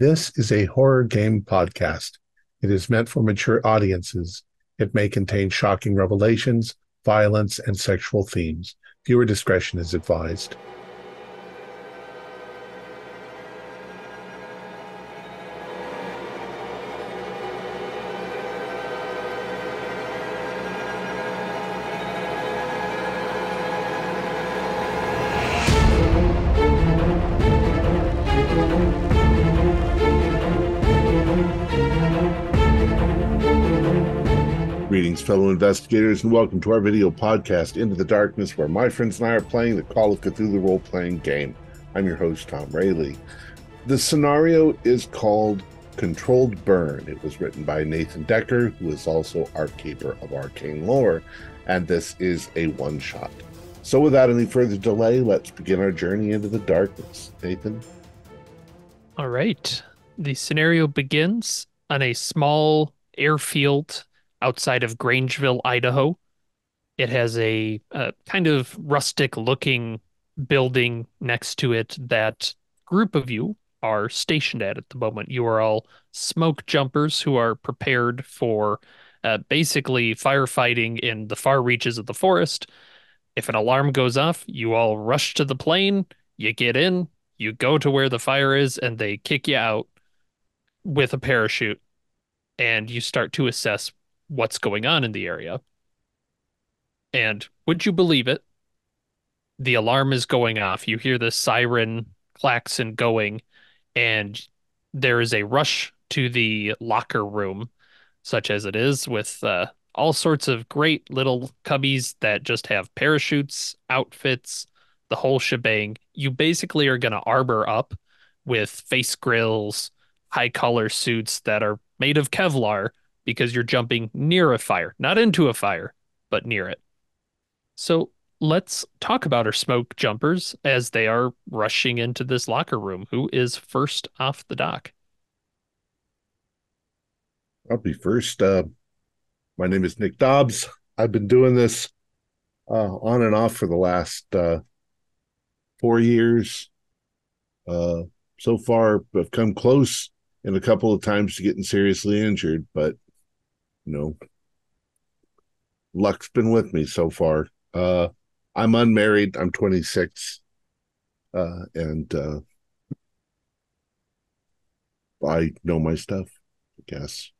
This is a horror game podcast. It is meant for mature audiences. It may contain shocking revelations, violence, and sexual themes. Viewer discretion is advised. Fellow investigators, and welcome to our video podcast, Into the Darkness, where my friends and I are playing the Call of Cthulhu role-playing game. I'm your host, Thom Raley. The scenario is called Controlled Burn. It was written by Nathan Decker, who is also art keeper of Arcane Lore, and this is a one-shot. So without any further delay, let's begin our journey into the darkness. Nathan? All right. The scenario begins on a small airfield outside of Grangeville, Idaho. It has a kind of rustic-looking building next to it that group of you are stationed at the moment. You are all smoke jumpers who are prepared for basically firefighting in the far reaches of the forest. If an alarm goes off, you all rush to the plane, you get in, you go to where the fire is, and they kick you out with a parachute, and you start to assess what's going on in the area. And would you believe it? The alarm is going off. You hear the siren klaxon going, and there is a rush to the locker room, such as it is, with all sorts of great little cubbies that just have parachutes, outfits, the whole shebang. You basically are going to arbor up with face grills, high collar suits that are made of Kevlar, because you're jumping near a fire, not into a fire, but near it. So let's talk about our smoke jumpers as they are rushing into this locker room. Who is first off the dock? I'll be first. My name is Nick Dobbs. I've been doing this on and off for the last 4 years. So far, I've come close in a couple of times to getting seriously injured, but you know, luck's been with me so far. I'm unmarried. I'm 26. And I know my stuff, I guess.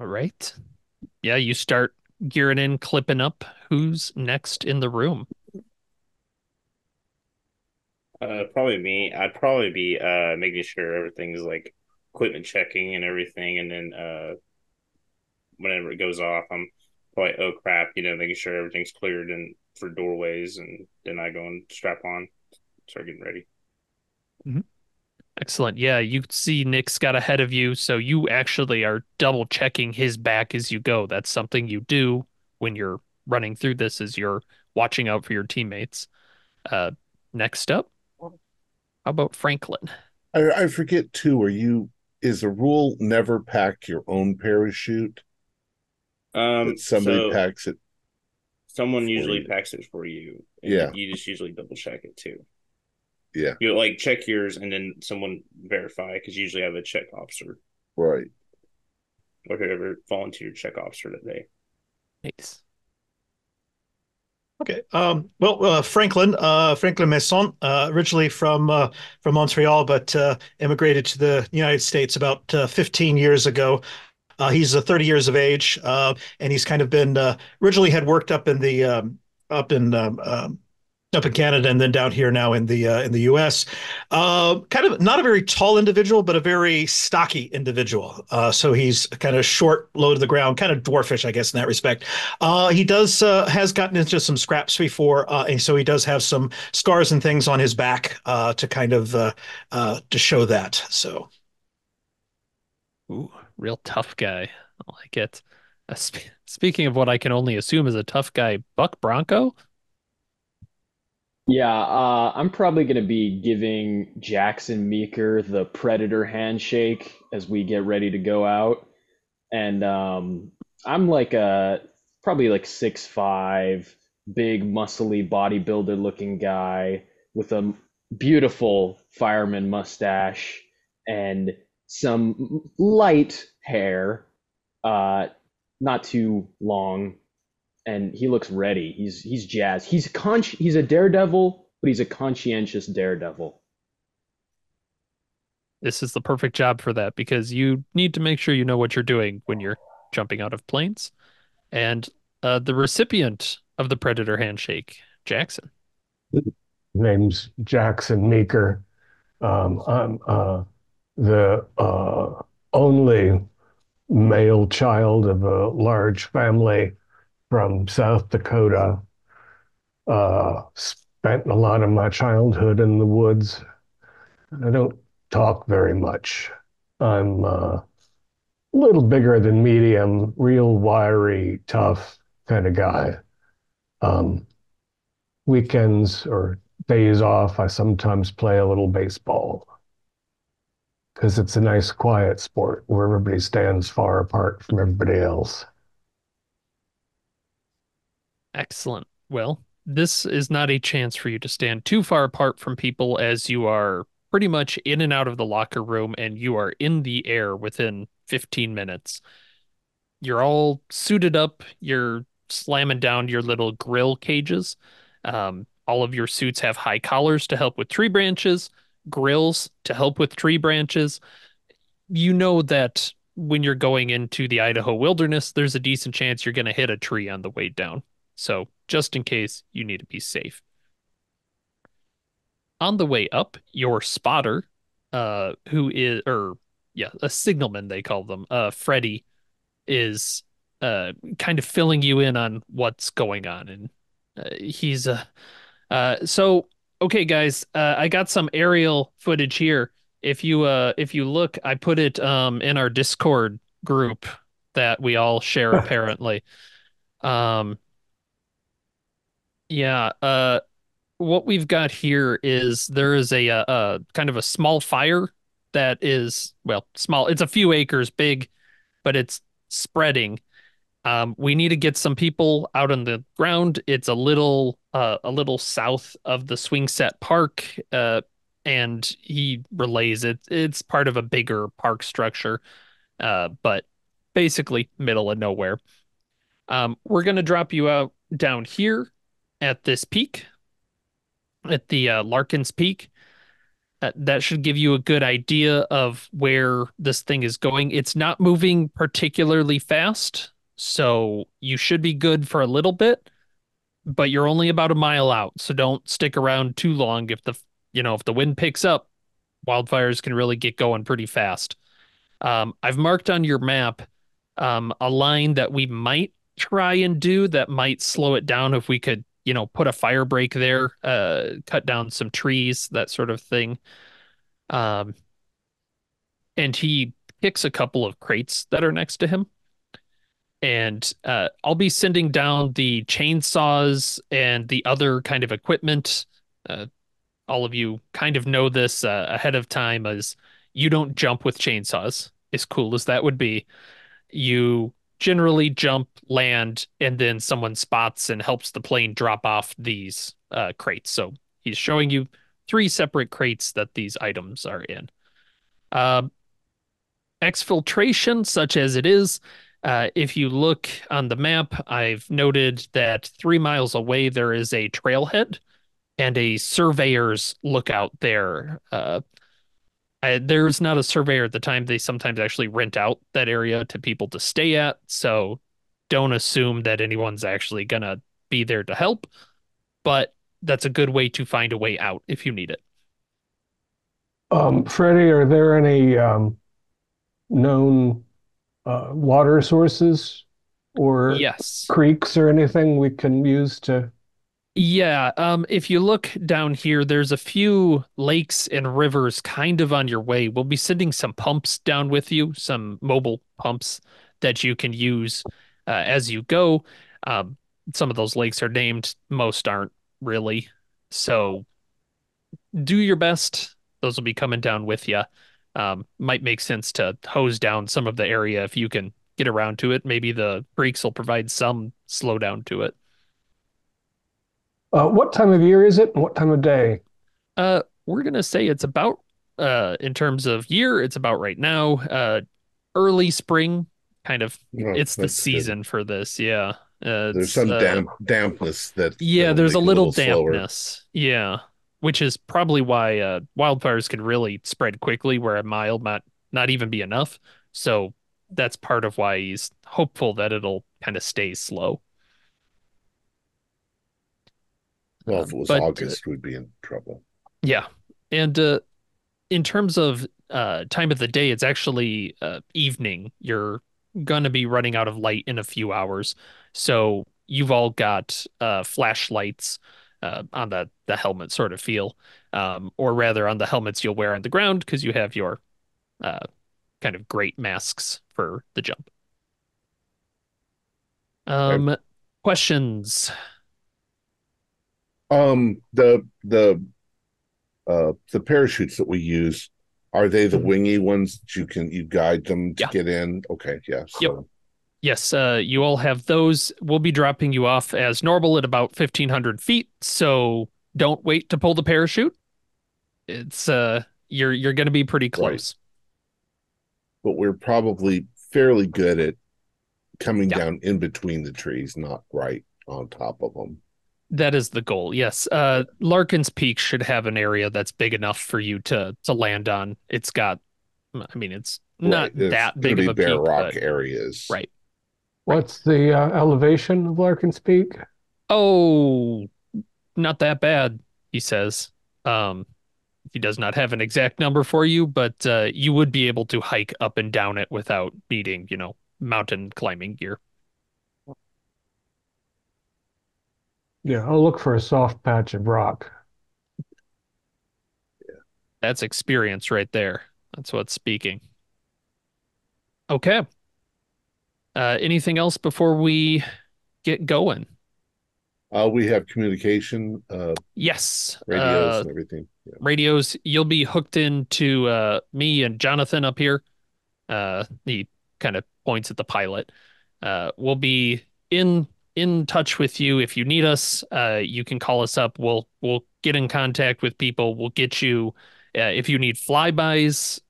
All right. Yeah, you start gearing in, clipping up. Who's next in the room? Probably me. I'd probably be making sure everything's like equipment checking and everything, and then whenever it goes off, I'm probably, oh crap, you know, making sure everything's cleared and for doorways, and then I go and strap on, start getting ready. Mm-hmm. Excellent. Yeah, you see Nick's got ahead of you, so you actually are double checking his back as you go. That's something you do when you're running through this, is you're watching out for your teammates. Next up, how about Franklin? I forget too, is the rule never pack your own parachute? Somebody packs it. Someone usually packs it for you. Yeah. You just usually double check it too. Yeah. You like check yours and then someone verify, because you usually have a check officer. Right. Or whoever volunteer check officer that day. Thanks. Okay. Franklin Masson, originally from Montreal, but immigrated to the United States about 15 years ago. He's 30 years of age, and he's kind of been originally had worked up in the up in Canada, and then down here now in the U.S. Kind of not a very tall individual, but a very stocky individual. So he's kind of short, low to the ground, kind of dwarfish, I guess, in that respect. He does has gotten into some scraps before, and so he does have some scars and things on his back to kind of to show that. So, ooh, real tough guy. I like it. Speaking of what I can only assume is a tough guy, Buck Bronco. Yeah, I'm probably going to be giving Jackson Meeker the Predator handshake as we get ready to go out. And I'm like probably like 6'5", big, muscly bodybuilder looking guy with a beautiful fireman mustache and some light hair, not too long, and he looks ready. He's jazzed. He's a daredevil, but he's a conscientious daredevil. This is the perfect job for that, because you need to make sure you know what you're doing when you're jumping out of planes. And the recipient of the Predator handshake, Jackson. Name's Jackson Meeker. I'm the only male child of a large family from South Dakota. Spent a lot of my childhood in the woods. I don't talk very much. I'm a little bigger than medium, real wiry, tough kind of guy. Weekends or days off, I sometimes play a little baseball because it's a nice quiet sport where everybody stands far apart from everybody else. Excellent. Well, this is not a chance for you to stand too far apart from people, as you are pretty much in and out of the locker room and you are in the air within 15 minutes. You're all suited up. You're slamming down your little grill cages. All of your suits have high collars to help with tree branches, grills to help with tree branches. You know that when you're going into the Idaho wilderness, there's a decent chance you're going to hit a tree on the way down. So just in case, you need to be safe. On the way up, your spotter, a signalman, they call them, Freddie, is kind of filling you in on what's going on. And he's so, okay, guys, I got some aerial footage here. If you look, I put it in our Discord group that we all share apparently. What we've got here is there is a kind of a small fire that is, well, small. It's a few acres big, but it's spreading. We need to get some people out on the ground. It's a little south of the Swingset Park, and he relays it. It's part of a bigger park structure, but basically middle of nowhere. We're going to drop you out down here at this peak, at the Larkins Peak. That should give you a good idea of where this thing is going. It's not moving particularly fast, so you should be good for a little bit, but you're only about a mile out, so don't stick around too long. If the wind picks up, wildfires can really get going pretty fast. I've marked on your map a line that we might try and do that might slow it down if we could, put a fire break there, cut down some trees, that sort of thing. And he picks a couple of crates that are next to him. And I'll be sending down the chainsaws and the other kind of equipment. All of you kind of know this ahead of time, as you don't jump with chainsaws, as cool as that would be. You generally jump, land, and then someone spots and helps the plane drop off these crates. So he's showing you three separate crates that these items are in. Exfiltration, such as it is, if you look on the map, I've noted that 3 miles away there is a trailhead and a surveyor's lookout there. There's not a surveyor at the time. They sometimes actually rent out that area to people to stay at, so don't assume that anyone's actually going to be there to help, but that's a good way to find a way out if you need it. Freddie, are there any known water sources or creeks or anything we can use to... Yeah, if you look down here, there's a few lakes and rivers kind of on your way. We'll be sending some pumps down with you, some mobile pumps that you can use as you go. Some of those lakes are named, most aren't really. So do your best. Those will be coming down with you. Might make sense to hose down some of the area if you can get around to it. Maybe the creeks will provide some slowdown to it. What time of year is it and what time of day? we're going to say it's about, in terms of year, it's about right now, early spring, kind of. Oh, it's the season good. For this. Yeah. There's some dampness that. Yeah, there's a little dampness. Slower. Yeah. Which is probably why wildfires can really spread quickly, where a mile might not even be enough. So that's part of why he's hopeful that it'll kind of stay slow. Well, if it was August, we'd be in trouble. Yeah. And in terms of time of the day, it's actually evening. You're going to be running out of light in a few hours. So you've all got flashlights. On the helmet sort of feel, or rather on the helmets you'll wear on the ground, because you have your kind of great masks for the jump. Right. Questions? The parachutes that we use, are they the wingy ones that you guide them to get in? Okay, yeah. So. Yep. Yes, you all have those. We'll be dropping you off as normal at about 1,500 feet, so don't wait to pull the parachute. It's you're going to be pretty close. Right. But we're probably fairly good at coming down in between the trees, not right on top of them. That is the goal, yes. Larkins Peak should have an area that's big enough for you to land on. It's got, I mean, it's not that big of a peak. Bare rock areas. Right. What's the elevation of Larkins Peak? Oh, not that bad, he says. He does not have an exact number for you, but you would be able to hike up and down it without needing, mountain climbing gear. Yeah, I'll look for a soft patch of rock. Yeah. That's experience right there. That's what's speaking. Okay. Anything else before we get going? We have communication. Yes. Radios and everything. Yeah. Radios. You'll be hooked into me and Jonathan up here. He kind of points at the pilot. We'll be in touch with you if you need us. You can call us up. We'll get in contact with people. We'll get you if you need flybys,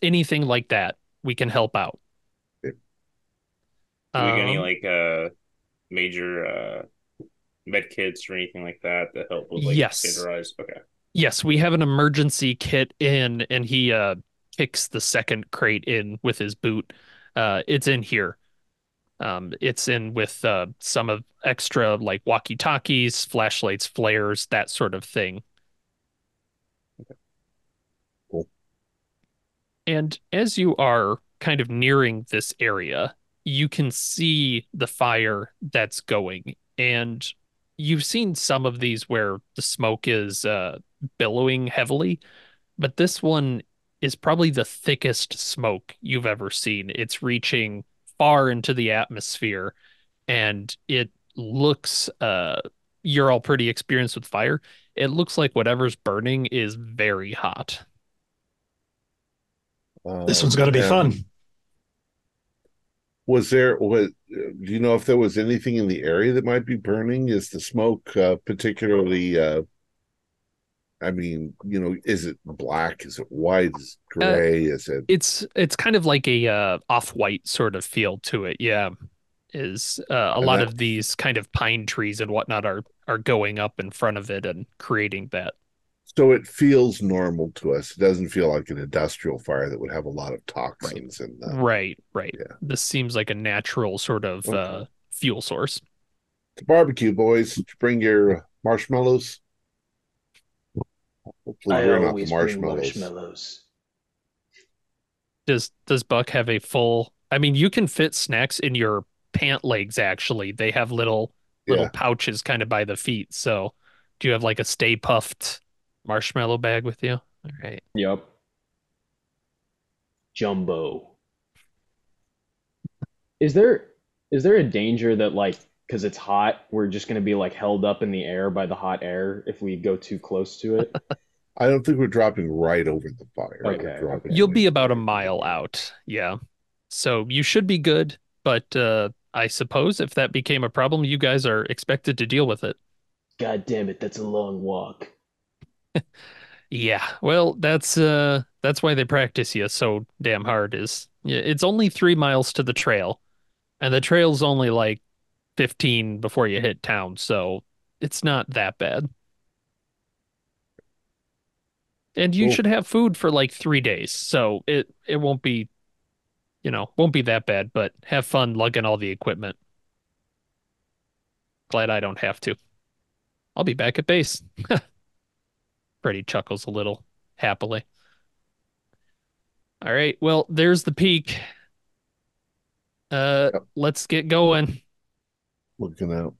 anything like that. We can help out. Do we get any major med kits or anything like that that help with standardized? Okay. Yes, we have an emergency kit in, and he kicks the second crate in with his boot. It's in here. It's in with some of extra walkie talkies, flashlights, flares, that sort of thing. Okay. Cool. And as you are kind of nearing this area, you can see the fire that's going, and you've seen some of these where the smoke is billowing heavily, but this one is probably the thickest smoke you've ever seen. It's reaching far into the atmosphere, and it looks, you're all pretty experienced with fire. It looks like whatever's burning is very hot. This one's going to be fun. Do you know if there was anything in the area that might be burning? Is the smoke particularly, is it black? Is it white? Is it gray? It's kind of like a off-white sort of feel to it. Yeah. A lot of these kind of pine trees and whatnot are going up in front of it and creating that. So it feels normal to us. It doesn't feel like an industrial fire that would have a lot of toxins in them. Right. Yeah. This seems like a natural sort of fuel source. The barbecue, boys. Did you bring your marshmallows? Hopefully we're not the marshmallows. Does Buck have a full... I mean, you can fit snacks in your pant legs, actually. They have little pouches kind of by the feet. So do you have a Stay Puffed marshmallow bag with you? All right. Yep. Jumbo. Is there a danger that because it's hot, we're just going to be held up in the air by the hot air if we go too close to it? I don't think we're dropping right over the fire. Okay. You'll be about a mile out. Yeah. So you should be good, but I suppose if that became a problem, you guys are expected to deal with it. God damn it. That's a long walk. Yeah, well, that's why they practice you so damn hard. Is it's only 3 miles to the trail, and the trail's only like 15 before you hit town, so it's not that bad. And you Cool. should have food for like 3 days, so it won't be, won't be that bad. But have fun lugging all the equipment. Glad I don't have to. I'll be back at base. Freddy chuckles a little happily. All right, well, there's the peak. Yep. Let's get going. Looking out.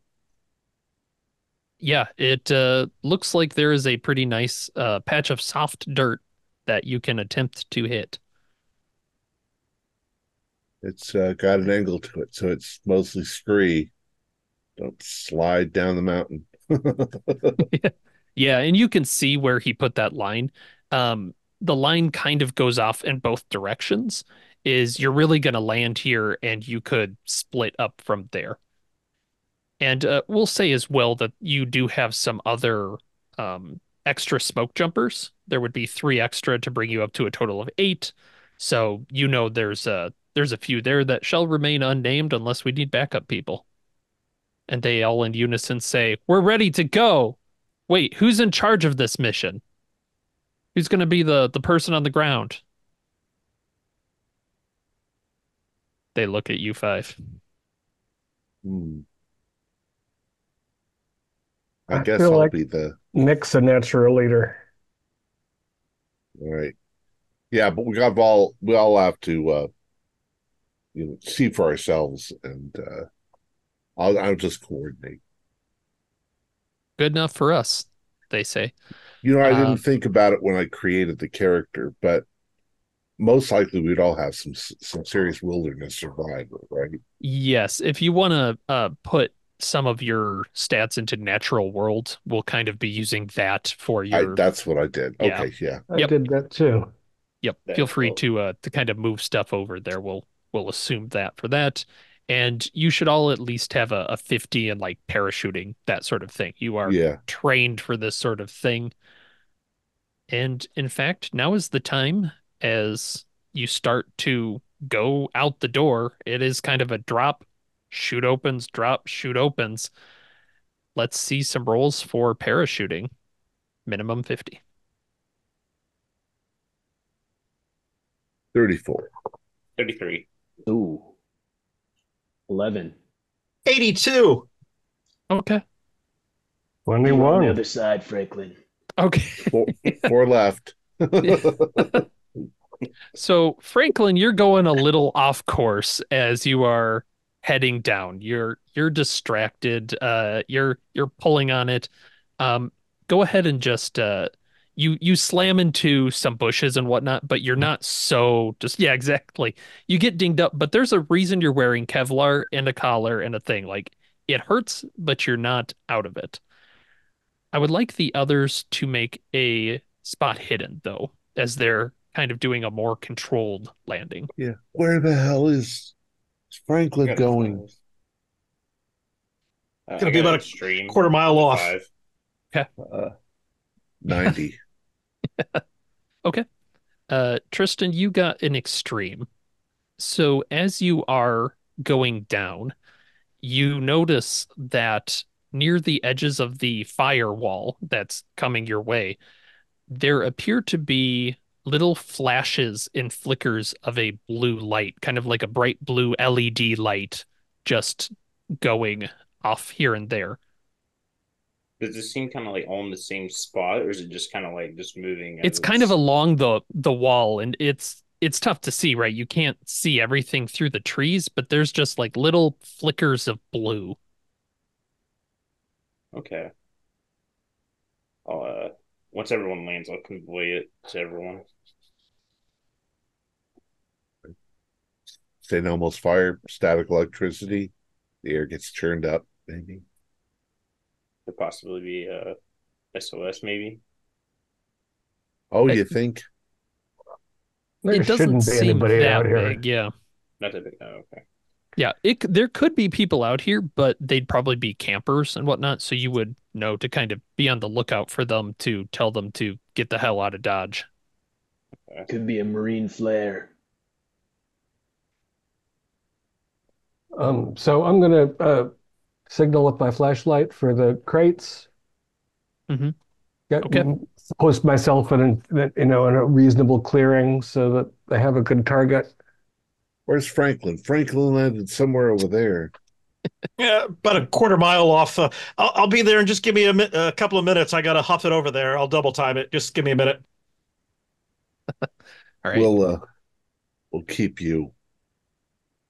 Yeah, it looks like there is a pretty nice patch of soft dirt that you can attempt to hit. It's got an angle to it, so it's mostly scree. Don't slide down the mountain. Yeah, and you can see where he put that line. The line kind of goes off in both directions. Is you're really going to land here, and you could split up from there. And we'll say as well that you do have some other extra smoke jumpers. There would be 3 extra to bring you up to a total of 8. So there's a few there that shall remain unnamed unless we need backup people. And they all in unison say, "We're ready to go." Wait, who's in charge of this mission? Who's going to be the person on the ground? They look at you 5. I guess I'll be the... Nick's a natural leader. All right. Yeah, but we all have to see for ourselves, and I'll just coordinate. Good enough for us, they say. I didn't think about it when I created the character, but most likely we'd all have some serious wilderness survival, right? Yes. If you want to put some of your stats into natural world, we'll kind of be using that for your... that's what I did. Yeah. Okay, yeah. I did that too. Yep. That's Feel free to kind of move stuff over there. We'll assume that for that. And you should all at least have a 50 in like parachuting, that sort of thing. You are trained for this sort of thing. And in fact, now is the time as you start to go out the door. It is kind of a drop, shoot opens, drop, shoot opens. Let's see some rolls for parachuting. Minimum 50. 34. 33. Ooh. 11. 82. Okay. 21. You're on the other side, Franklin. Okay. 4 left. So, Franklin, you're going a little off course as you are heading down. You're distracted. You're pulling on it. Go ahead and just you slam into some bushes and whatnot, but you're not so just... Yeah, exactly. You get dinged up, but there's a reason you're wearing Kevlar and a collar and a thing. Like, it hurts, but you're not out of it. I would like the others to make a spot hidden, though, as they're kind of doing a more controlled landing. Yeah. Where the hell is Franklin going? It's going to be about a quarter mile off. 5. Okay. 90. Okay. Tristan, you got an extreme. So as you are going down, you notice that near the edges of the firewall that's coming your way, there appear to be little flashes and flickers of a blue light, kind of like a bright blue LED light just going off here and there. Does it seem kind of like on the same spot, or is it just kind of like just moving? It's kind of along the wall, and it's tough to see, right? You can't see everything through the trees, but there's just like little flickers of blue. Okay. Once everyone lands, I'll convey it to everyone. St. Elmo's fire, static electricity. The air gets churned up, maybe. Could possibly be SOS, maybe. Oh, you think? There shouldn't be anybody out here. Big, yeah. Not that big. Oh, okay. Yeah, there could be people out here, but they'd probably be campers and whatnot, so you would know to kind of be on the lookout for them to tell them to get the hell out of Dodge. Could be a marine flare. So I'm going to signal with my flashlight for the crates. Mm-hmm. Okay. Post myself in a reasonable clearing so that they have a good target. Where's Franklin? Franklin landed somewhere over there. Yeah, about a quarter mile off. I'll be there, and just give me a couple of minutes. I got to huff it over there. I'll double time it. Just give me a minute. All right. We'll keep you.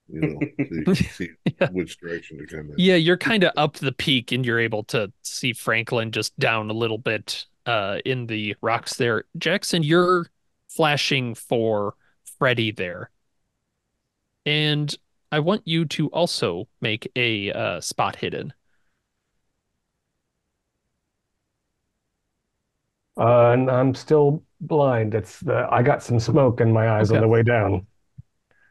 You know, see yeah. Which direction to come in. Yeah, you're kind of up the peak, and you're able to see Franklin just down a little bit in the rocks there. Jackson, you're flashing for Freddy there. And I want you to also make a spot hidden. And I'm still blind. I got some smoke in my eyes on the way down.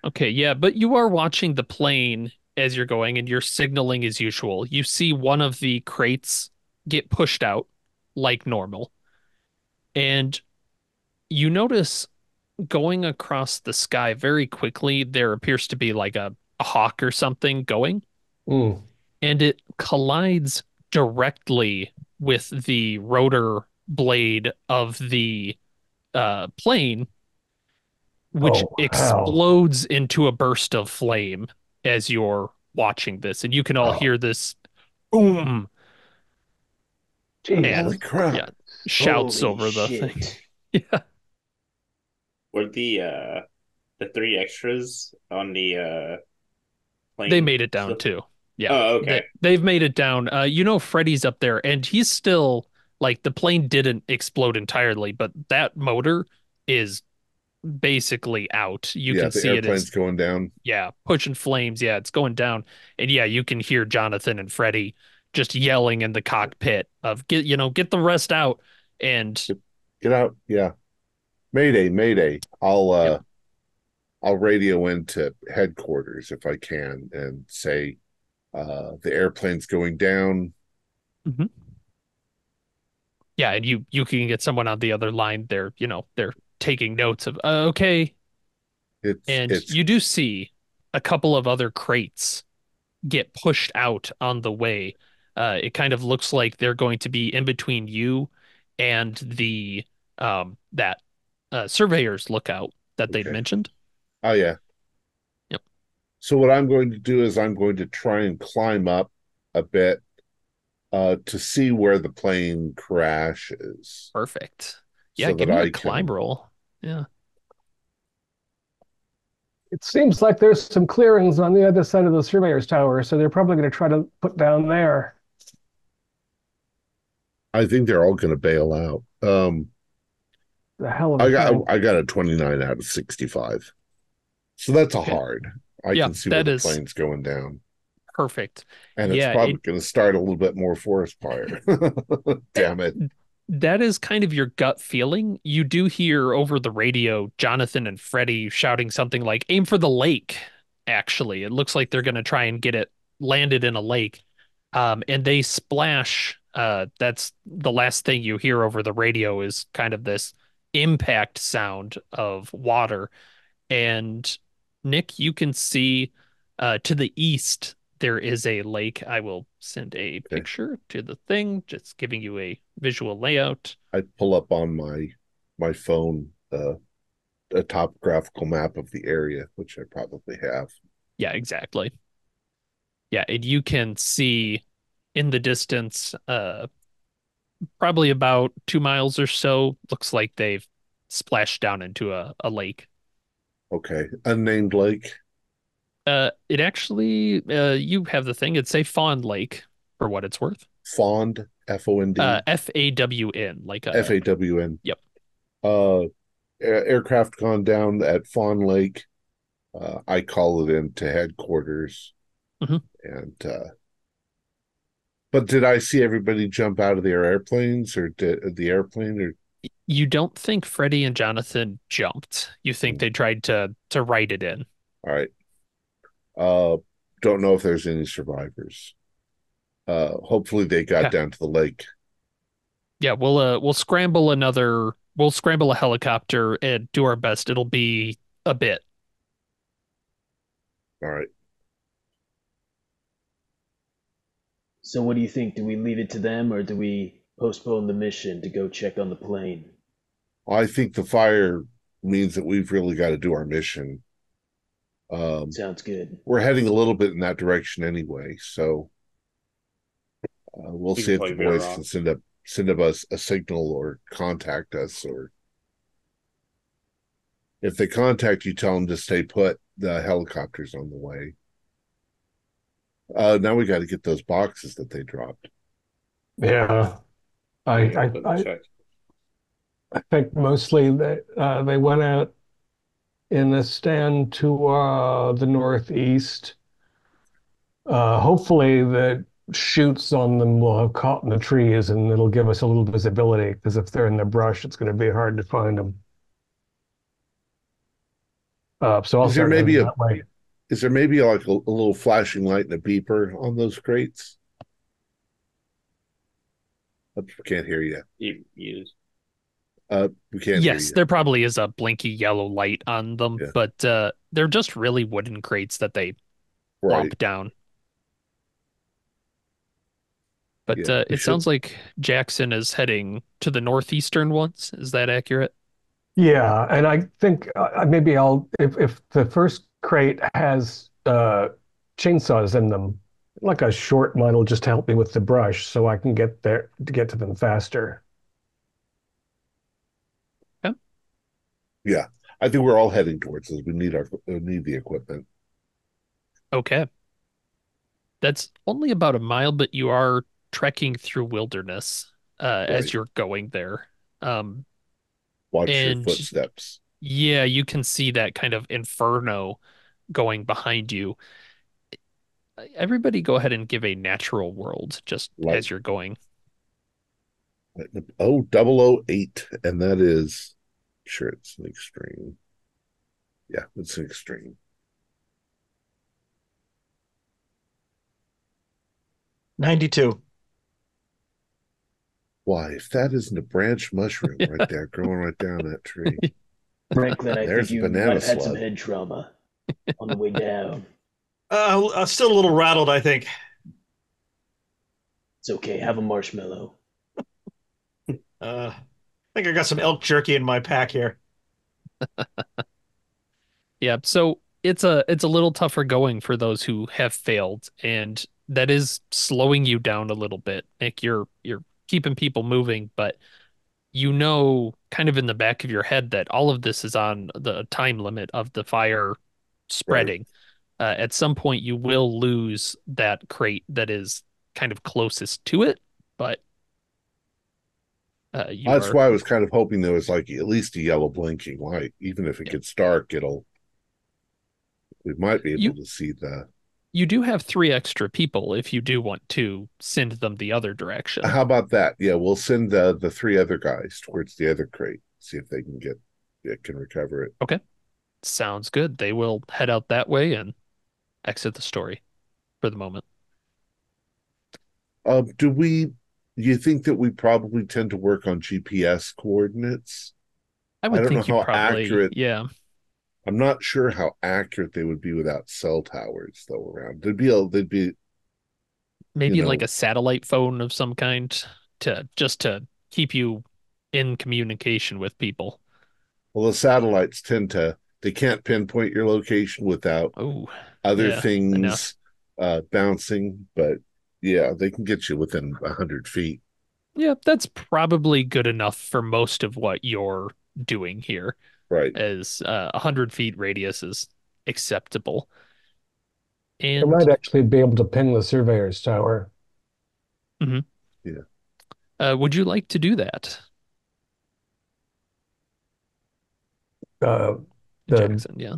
Okay, yeah, but you are watching the plane as you're going, and you're signaling as usual. You see one of the crates get pushed out like normal. And you notice going across the sky very quickly, there appears to be like a hawk or something going. Ooh. And it collides directly with the rotor blade of the plane, which explodes into a burst of flame as you're watching this. And you can all hear this boom. Jeez, holy crap. Yeah, shouts over shit. The thing. Yeah. Were the three extras on the plane? They made it down too. Yeah. Oh, okay. They've made it down. Freddy's up there, and he's still like the plane didn't explode entirely, but that motor is basically out. You can see it. The airplane's going down. Yeah, pushing flames. Yeah, it's going down, and yeah, you can hear Jonathan and Freddy just yelling in the cockpit of get the rest out and get out. Yeah. Mayday, mayday. I'll radio into headquarters if I can and say the airplane's going down. Mm-hmm. Yeah, and you can get someone on the other line. They're taking notes of okay. You do see a couple of other crates get pushed out on the way. It kind of looks like they're going to be in between you and the surveyor's lookout that they'd mentioned. Oh, yeah. Yep. So what I'm going to do is I'm going to try and climb up a bit to see where the plane crashes. Perfect. Yeah, so give me a climb roll. Yeah. It seems like there's some clearings on the other side of the surveyor's tower, so they're probably going to try to put down there. I think they're all going to bail out. I got a 29 out of 65, so that's a hard. I can see where the plane's going down. Perfect, and it's probably going to start a little bit more forest fire. Damn it! That is kind of your gut feeling. You do hear over the radio Jonathan and Freddy shouting something like "Aim for the lake." Actually, it looks like they're going to try and get it landed in a lake, and they splash. That's the last thing you hear over the radio is kind of this impact sound of water. And Nick, you can see to the east there is a lake. I will send a picture to the thing, just giving you a visual layout. I pull up on my phone a topographical map of the area, which I probably have. Yeah, exactly. Yeah, and you can see in the distance probably about 2 miles or so. Looks like they've splashed down into a lake. Okay. Unnamed lake? It actually, you have the thing. It's a Fond Lake, for what it's worth. Fond, F-O-N-D? F-A-W-N. Like F-A-W-N. Yep. Aircraft gone down at Fond Lake. I call it in to headquarters. Mm-hmm. And... But did I see everybody jump out of their airplanes or the airplane? Or you don't think Freddy and Jonathan jumped. You think they tried to write it in. All right. don't know if there's any survivors. Hopefully they got down to the lake. Yeah, we'll scramble a helicopter and do our best. It'll be a bit. All right. So what do you think? Do we leave it to them, or do we postpone the mission to go check on the plane? I think the fire means that we've really got to do our mission. Sounds good. We're heading a little bit in that direction anyway, so we'll see if the boys can send us a signal or contact us. Or if they contact you, tell them to stay put. The helicopter's on the way. Now we got to get those boxes that they dropped. Yeah, I think mostly they went out in a stand to the northeast. Hopefully the shoots on them will have caught in the trees, and it'll give us a little visibility, because if they're in the brush, it's going to be hard to find them. So is there maybe a like a little flashing light and a beeper on those crates? I can't hear you. We can't. Yes, there probably is a blinky yellow light on them, but they're just really wooden crates that they plop down. But it sounds like Jackson is heading to the northeastern ones. Is that accurate? Yeah, and I think maybe I'll, if the first crate has chainsaws in them, like a short one will just help me with the brush, so I can get there to get to them faster. Yeah, yeah. I think we're all heading towards this. We need the equipment. Okay, that's only about a mile, but you are trekking through wilderness as you're going there. Watch your footsteps. Yeah, you can see that kind of inferno going behind you. Everybody go ahead and give a natural world just as you're going. Oh, 008, and that is, I'm sure it's an extreme. Yeah, it's an extreme. #92. Why, if that isn't a branch mushroom right there, growing right down that tree. Franklin, I think you might have had some head trauma on the way down. I'm still a little rattled, I think. It's okay. Have a marshmallow. I think I got some elk jerky in my pack here. Yeah, so it's a little tougher going for those who have failed, and that is slowing you down a little bit. Nick, you're keeping people moving, but you know, kind of in the back of your head, that all of this is on the time limit of the fire spreading. Right. At some point you will lose that crate that is kind of closest to it, but that's why I was kind of hoping there was like at least a yellow blinking light. Even if it gets dark, we might be able to see that. You do have 3 extra people if you do want to send them the other direction. How about that? Yeah, we'll send the 3 other guys towards the other crate. See if they can can recover it. Okay. Sounds good. They will head out that way and exit the story for the moment. You think that we probably tend to work on GPS coordinates? I don't know how accurate. I'm not sure how accurate they would be without cell towers, though, around. There'd be maybe like a satellite phone of some kind to keep you in communication with people. Well, the satellites they can't pinpoint your location without things bouncing, but yeah, they can get you within 100 feet. Yeah, that's probably good enough for most of what you're doing here. Right, as 100 feet radius is acceptable. And I might actually be able to ping the surveyor's tower. Mm-hmm. Yeah. Would you like to do that? Jackson, yeah.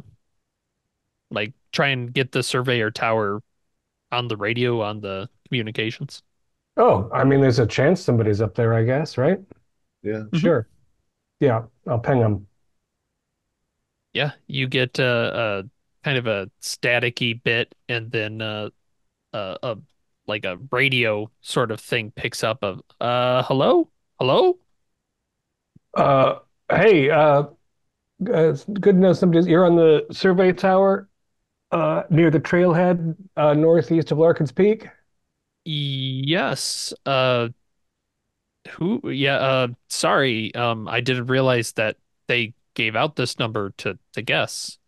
Like, try and get the surveyor tower on the radio, on the communications. Oh, I mean, there's a chance somebody's up there, I guess, right? Yeah. Mm-hmm. Sure. Yeah, I'll ping them. Yeah, you get kind of a staticky bit, and then like a radio sort of thing picks up of hello. Hey, it's good to know somebody. You're on the survey tower near the trailhead northeast of Larkins Peak. Yes. Who? Yeah. Sorry. I didn't realize that they gave out this number to guests.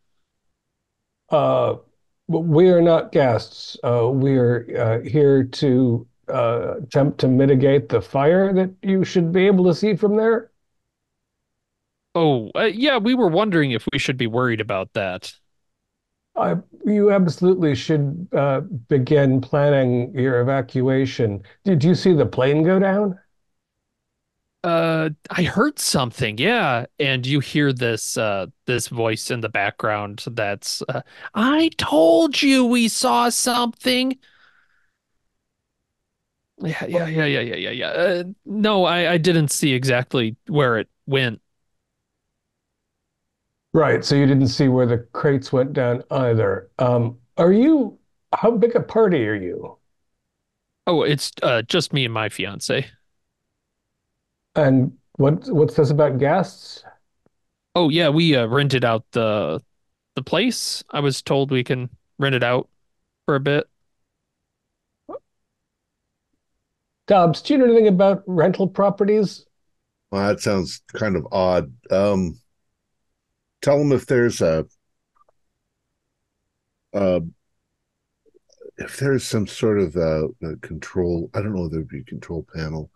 We are not guests. We are here to attempt to mitigate the fire that you should be able to see from there. Oh, yeah, we were wondering if we should be worried about that. You absolutely should begin planning your evacuation. Did you see the plane go down? I heard something, yeah. And you hear this this voice in the background that's, I told you we saw something. Yeah. No, I didn't see exactly where it went. Right, so you didn't see where the crates went down either. How big a party are you? Oh, it's just me and my fiance. And what's this about guests? Oh yeah, we rented out the place. I was told we can rent it out for a bit. Dobbs, do you know anything about rental properties? Well, that sounds kind of odd. Tell them if there's some sort of a control. I don't know if there'd be a control panel.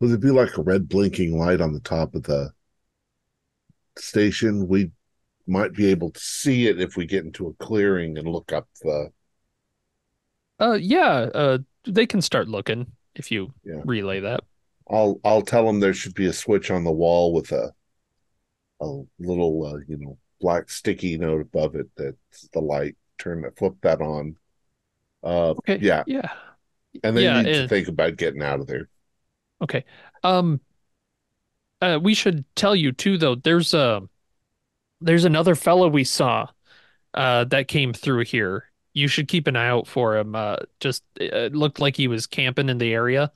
Would it be like a red blinking light on the top of the station? We might be able to see it if we get into a clearing and look up the. They can start looking if you relay that. I'll tell them there should be a switch on the wall with a little, black sticky note above it. That's the light. Flip that on. Okay. Yeah. Yeah. And they need to think about getting out of there. Okay. We should tell you too, though. There's another fellow we saw, that came through here. You should keep an eye out for him. Just it looked like he was camping in the area.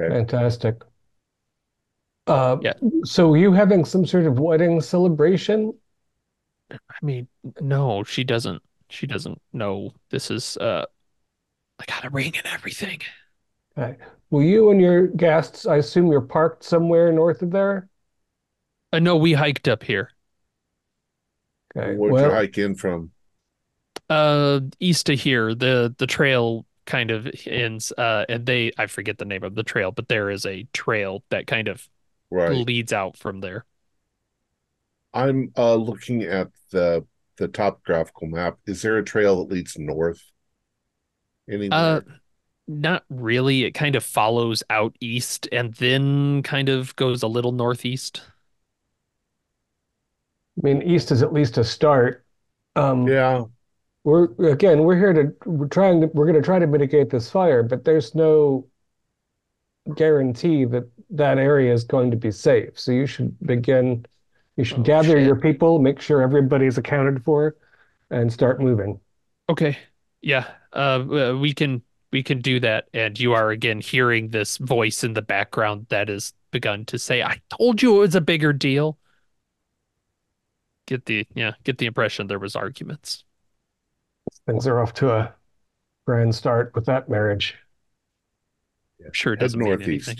Okay. Fantastic. So were you having some sort of wedding celebration? I mean, no, she doesn't know this is I got a ring and everything. Okay. Well, you and your guests, I assume you're parked somewhere north of there? No, we hiked up here. Okay. Where'd you hike in from? East of here. The trail kind of ends and I forget the name of the trail, but there is a trail that kind of leads out from there. I'm looking at the topographical map. Is there a trail that leads north anywhere? Not really. It kind of follows out east and then kind of goes a little northeast. I mean, east is at least a start. We're going to try to mitigate this fire, but there's no guarantee that area is going to be safe. So you should begin. You should gather your people, make sure everybody's accounted for, and start moving. Okay. Yeah. We can do that. And you are again hearing this voice in the background that has begun to say, "I told you it was a bigger deal." Get the impression there was arguments. Things are off to a grand start with that marriage. Yeah. Sure, it doesn't mean anything.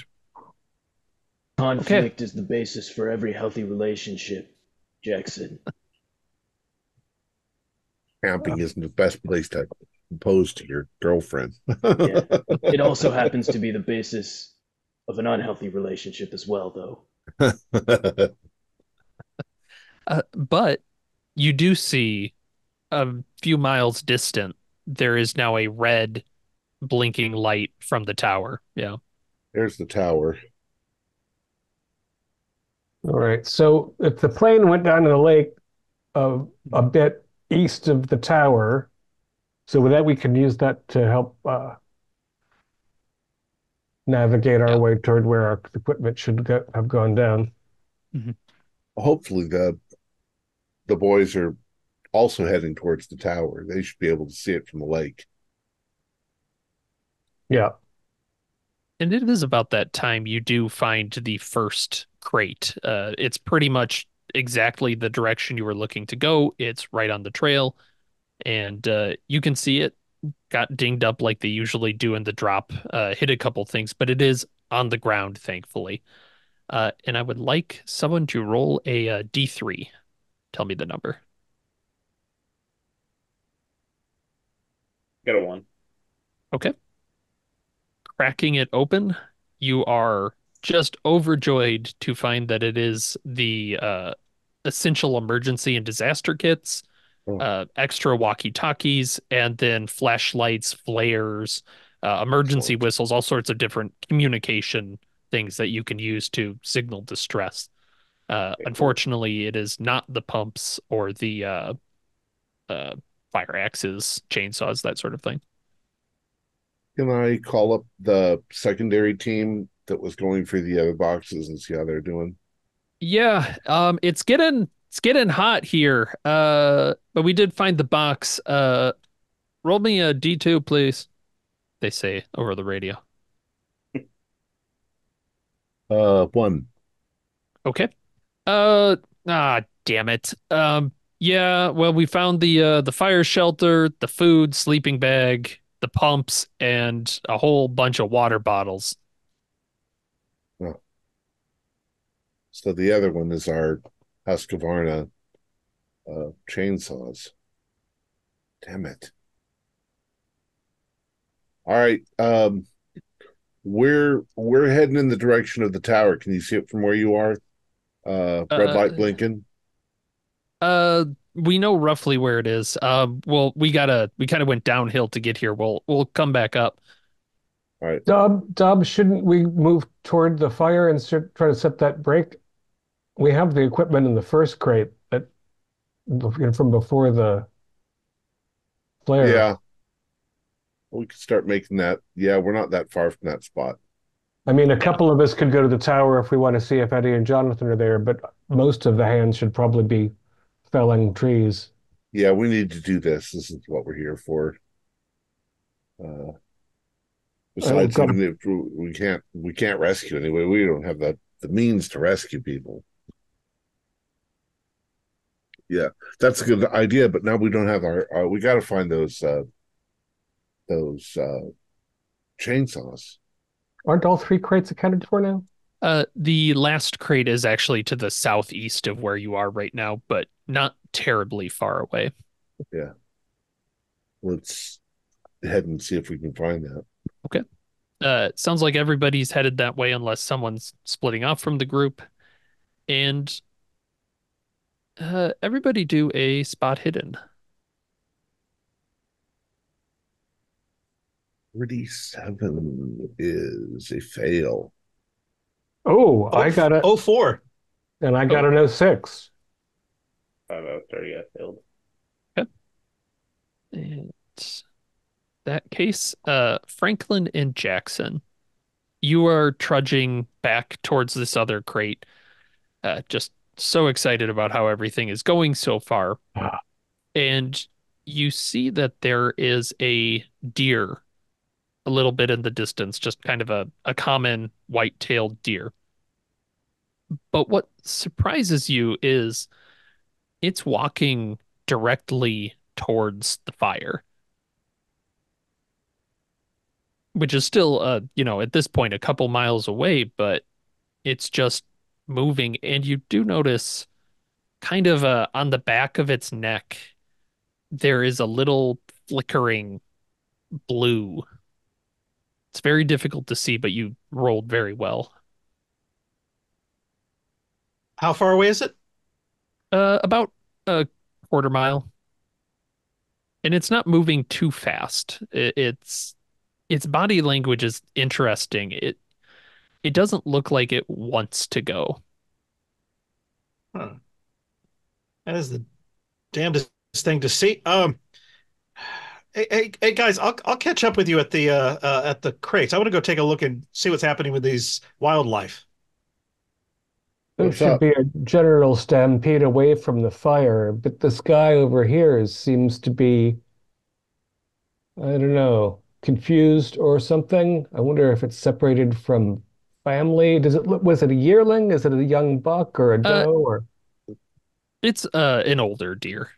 Conflict is the basis for every healthy relationship, Jackson. Camping isn't the best place to impose to your girlfriend. Yeah. It also happens to be the basis of an unhealthy relationship as well, though. But you do see a few miles distant, there is now a red blinking light from the tower. Yeah. There's the tower. All right. So if the plane went down to the lake a bit east of the tower, so with that we can use that to help navigate our way toward where our equipment should have gone down. Mm-hmm. Hopefully the boys are also heading towards the tower. They should be able to see it from the lake. Yeah. And it is about that time you do find the first crate. It's pretty much exactly the direction you were looking to go. It's right on the trail, and you can see it got dinged up like they usually do in the drop, hit a couple things, but it is on the ground, thankfully. And I would like someone to roll a D3. Tell me the number. Got a 1. Okay. Cracking it open, you are just overjoyed to find that it is the essential emergency and disaster kits, extra walkie-talkies, and then flashlights, flares, emergency whistles, all sorts of different communication things that you can use to signal distress. Unfortunately, it is not the pumps or the fire axes, chainsaws, that sort of thing. Can I call up the secondary team that was going for the other boxes and see how they're doing? Yeah, it's getting hot here. But we did find the box. Roll me a D2, please. They say over the radio. 1. Okay. Damn it. Yeah. Well, we found the fire shelter, the food, sleeping bag, the pumps, and a whole bunch of water bottles. Oh. So the other one is our Husqvarna chainsaws. Damn it. All right. We're heading in the direction of the tower. Can you see it from where you are? Red light blinking. We know roughly where it is. Well, we kind of went downhill to get here. We'll come back up. All right. Dob, shouldn't we move toward the fire and try to set that break? We have the equipment in the first crate, but from before the flare. Yeah. We could start making that. Yeah, we're not that far from that spot. I mean, a couple of us could go to the tower if we want to see if Eddie and Jonathan are there, but most of the hands should probably be felling trees. Yeah, we need to do this. This is what we're here for. Besides, we can't rescue anyway. We don't have the means to rescue people. Yeah, that's a good idea, but now we don't have our we got to find those chainsaws. Aren't all 3 crates accounted for now? The last crate is actually to the southeast of where you are right now, but not terribly far away. Yeah. Let's head and see if we can find that. Okay. Sounds like everybody's headed that way unless someone's splitting off from the group. And everybody do a spot hidden. 37 is a fail. Oh, I got a 04. And I got an 06. I'm out 30, I failed. Okay. And that case, Franklin and Jackson, you are trudging back towards this other crate. Just so excited about how everything is going so far. And you see that there is a deer a little bit in the distance, just kind of a common white-tailed deer. But what surprises you is it's walking directly towards the fire, which is still, at this point, a couple miles away, but it's just moving. And you do notice kind of on the back of its neck, there is a little flickering blue. It's very difficult to see, but you rolled very well. How far away is it? About a quarter mile. And it's not moving too fast. Its body language is interesting. It doesn't look like it wants to go. Huh. That is the damnedest thing to see. Hey guys, I'll catch up with you at the crates. I want to go take a look and see what's happening with these wildlife. There should be a general stampede away from the fire, but this guy over here seems to be, I don't know, confused or something. I wonder if it's separated from family. Does it look? Was it a yearling? Is it a young buck or a doe? Or it's an older deer,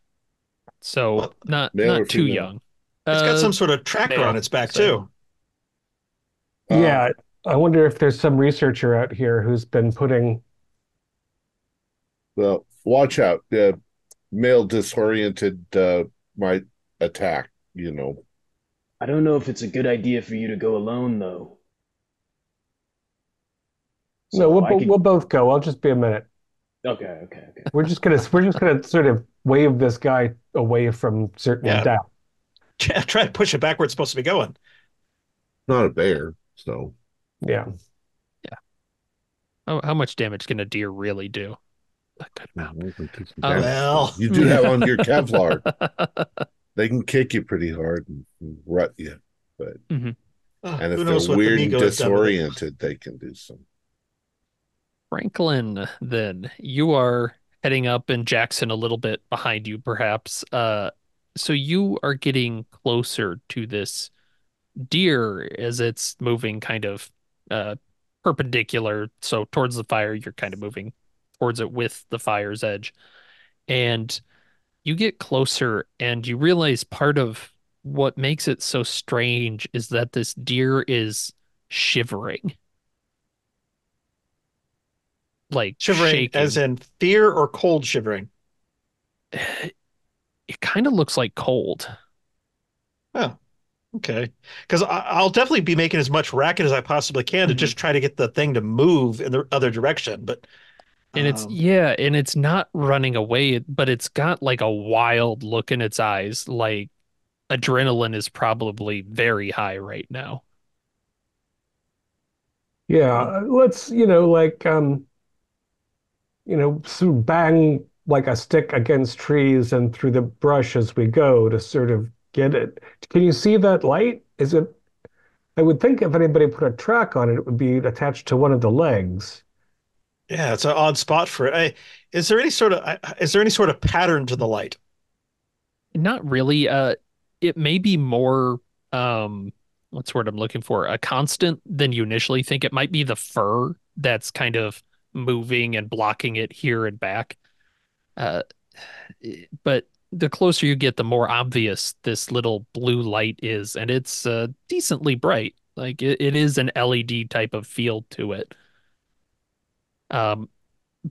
so not too young. It's got some sort of tracker on its back too. Yeah, I wonder if there's some researcher out here who's been putting. Well, watch out! The male disoriented might attack. You know. I don't know if it's a good idea for you to go alone, though. So no, we'll both go. I'll just be a minute. Okay. We're just gonna sort of wave this guy away from certain doubt. Try to push it back where it's supposed to be going. Not a bear, so. Yeah. How much damage can a deer really do? A good amount. Well, you do have on your Kevlar. They can kick you pretty hard and rut you, but and if they're weird and disoriented, they can do some. Franklin, then you are heading up, and Jackson a little bit behind you, perhaps. So you are getting closer to this deer as it's moving kind of perpendicular. So towards the fire, you're kind of moving towards it with the fire's edge, and you get closer and you realize part of what makes it so strange is that this deer is shivering. Like shivering shaking. As in fear or cold shivering? It kind of looks like cold. Oh, okay. Because I'll definitely be making as much racket as I possibly can to just try to get the thing to move in the other direction, but... And it's and it's not running away, but it's got like a wild look in its eyes, like adrenaline is probably very high right now. Yeah, let's bang like a stick against trees and through the brush as we go to sort of get it. Can you see that light? Is it? I would think if anybody put a track on it, it would be attached to one of the legs. Yeah, it's an odd spot for it. Is there any sort of pattern to the light? Not really. It may be more what's the word I'm looking for? A constant than you initially think. It might be the fur that's kind of moving and blocking it here and back. But the closer you get, the more obvious this little blue light is, and it's decently bright. Like it is an LED type of feel to it.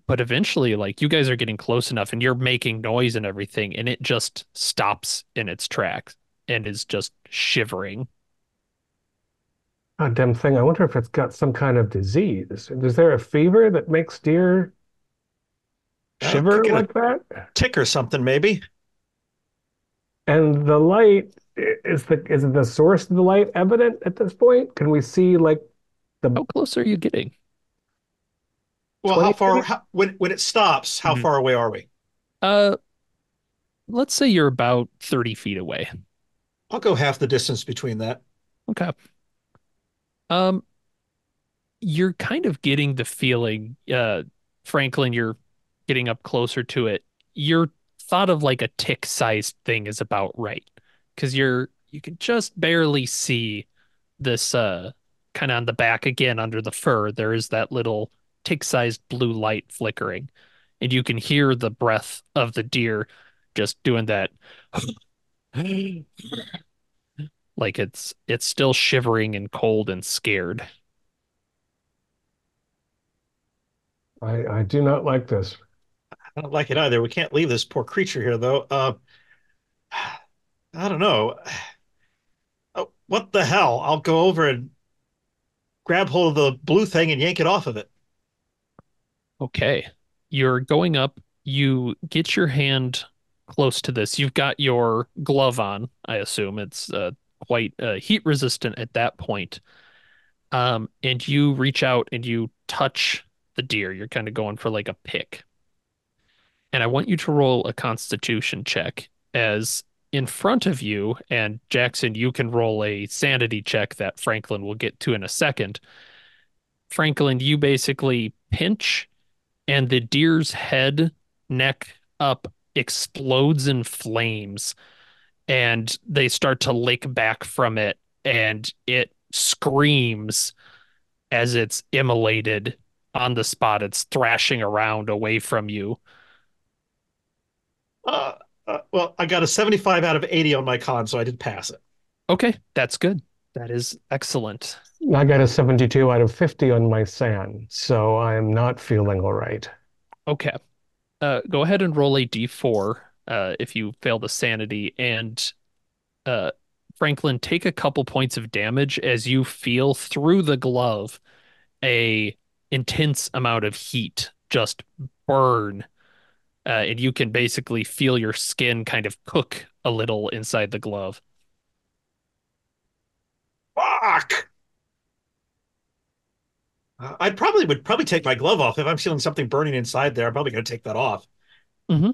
But eventually, like, you guys are getting close enough and you're making noise and everything, and it just stops in its tracks and is just shivering. Goddamn thing. I wonder if it's got some kind of disease. Is there a fever that makes deer shiver like that? Tick or something, maybe. And the light, is the source of the light evident at this point? Can we see, like, how close are you getting? Well, when it stops, how far away are we? Let's say you're about 30 feet away. I'll go half the distance between that. Okay. You're kind of getting the feeling, Franklin, you're getting up closer to it. Your thought of like a tick-sized thing is about right, because you can just barely see this kind of on the back again under the fur. There is that little tick-sized blue light flickering, and you can hear the breath of the deer just doing that like it's still shivering and cold and scared. I do not like this. I don't like it either. We can't leave this poor creature here, though. I don't know. Oh, what the hell? I'll go over and grab hold of the blue thing and yank it off of it. Okay, you're going up, you get your hand close to this. You've got your glove on, I assume. It's quite heat resistant at that point. And you reach out and you touch the deer. You're kind of going for like a pick. And I want you to roll a constitution check as in front of you, and Jackson, you can roll a sanity check that Franklin will get to in a second. Franklin, you basically pinch and the deer's head, neck up, explodes in flames, and they start to lake back from it, and it screams as it's immolated on the spot. It's thrashing around away from you. Well, I got a 75 out of 80 on my con, so I did pass it. Okay, that's good. That is excellent. I got a 72 out of 50 on my SAN, so I'm not feeling all right. Okay. Go ahead and roll a d4 if you fail the sanity. And Franklin, take a couple points of damage as you feel through the glove a intense amount of heat just burn. And you can basically feel your skin kind of cook a little inside the glove. Fuck! I probably would take my glove off if I'm feeling something burning inside there. I'm probably going to take that off. Mm-hmm.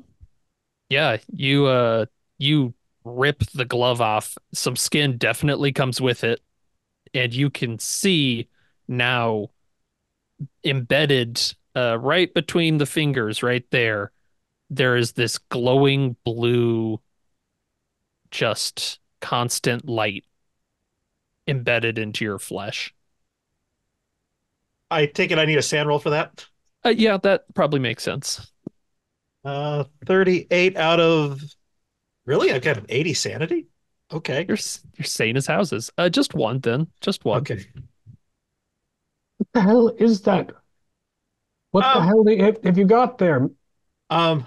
Yeah, you rip the glove off. Some skin definitely comes with it, and you can see now embedded right between the fingers, right there. There is this glowing blue, just constant light embedded into your flesh. I take it I need a sand roll for that? Yeah, that probably makes sense. 38 out of... Really? I've got an 80 sanity? Okay. You're sane as houses. Just one, then. Just one. Okay. What the hell is that? What the hell have you got there? Well,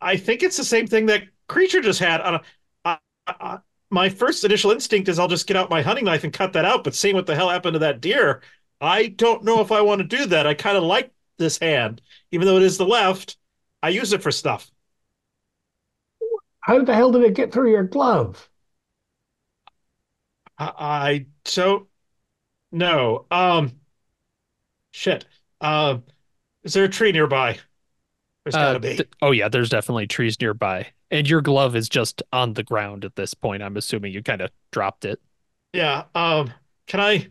I think it's the same thing that creature just had. My first initial instinct is I'll just get out my hunting knife and cut that out, but seeing what the hell happened to that deer, I don't know if I want to do that. I kind of like this hand. Even though it is the left, I use it for stuff. How the hell did it get through your glove? I don't know. Shit. Is there a tree nearby? There's gotta be. Oh yeah, there's definitely trees nearby. And your glove is just on the ground at this point. I'm assuming you kind of dropped it. Yeah. Can I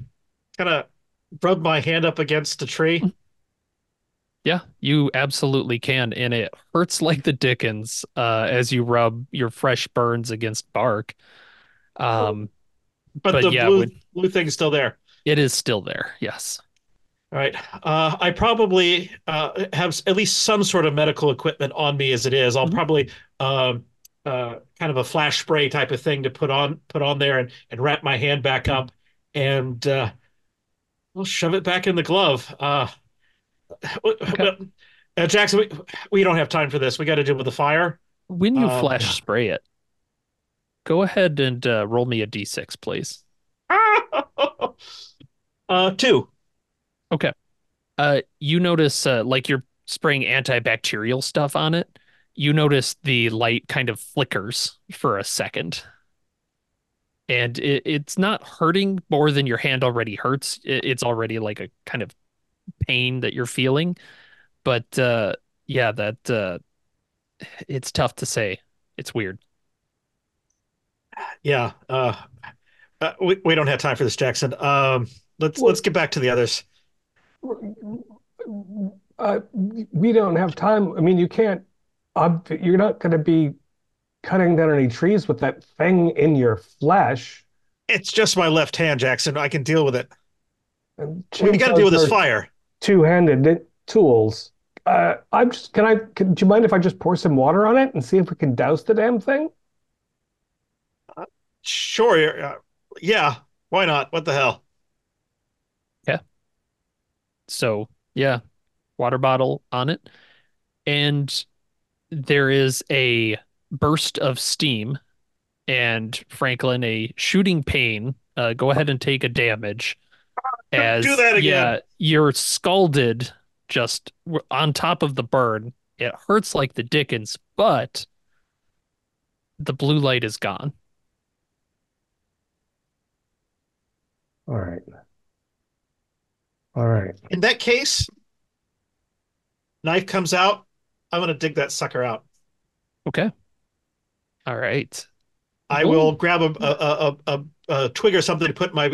kind of rub my hand up against the tree? Yeah, you absolutely can. And it hurts like the dickens as you rub your fresh burns against bark. But the blue thing's still there. It is still there, yes. All right. I probably have at least some sort of medical equipment on me as it is. I'll probably... kind of a flash spray type of thing to put on there and wrap my hand back up, and we'll shove it back in the glove. Okay. Jackson, we don't have time for this. We got to deal with the fire. When you flash spray it, go ahead and roll me a d6, please. 2. Okay. You notice like you're spraying antibacterial stuff on it. You notice the light kind of flickers for a second. And it's not hurting more than your hand already hurts. It's already like a kind of pain that you're feeling. But yeah, that it's tough to say. It's weird. Yeah. We don't have time for this, Jackson. Let's get back to the others. We don't have time. I mean, you can't. You're not going to be cutting down any trees with that thing in your flesh. It's just my left hand, Jackson. I can deal with it. We got to deal with this fire. Two-handed tools. Do you mind if I just pour some water on it and see if we can douse the damn thing? Sure. Yeah. Why not? What the hell? Yeah. So yeah, water bottle on it, and there is a burst of steam, and Franklin, a shooting pain. Go ahead and take a damage. Do that again. Yeah, you're scalded just on top of the burn. It hurts like the dickens, but the blue light is gone. All right. In that case, knife comes out. I'm going to dig that sucker out. Okay. All right. I will grab a twig or something to put in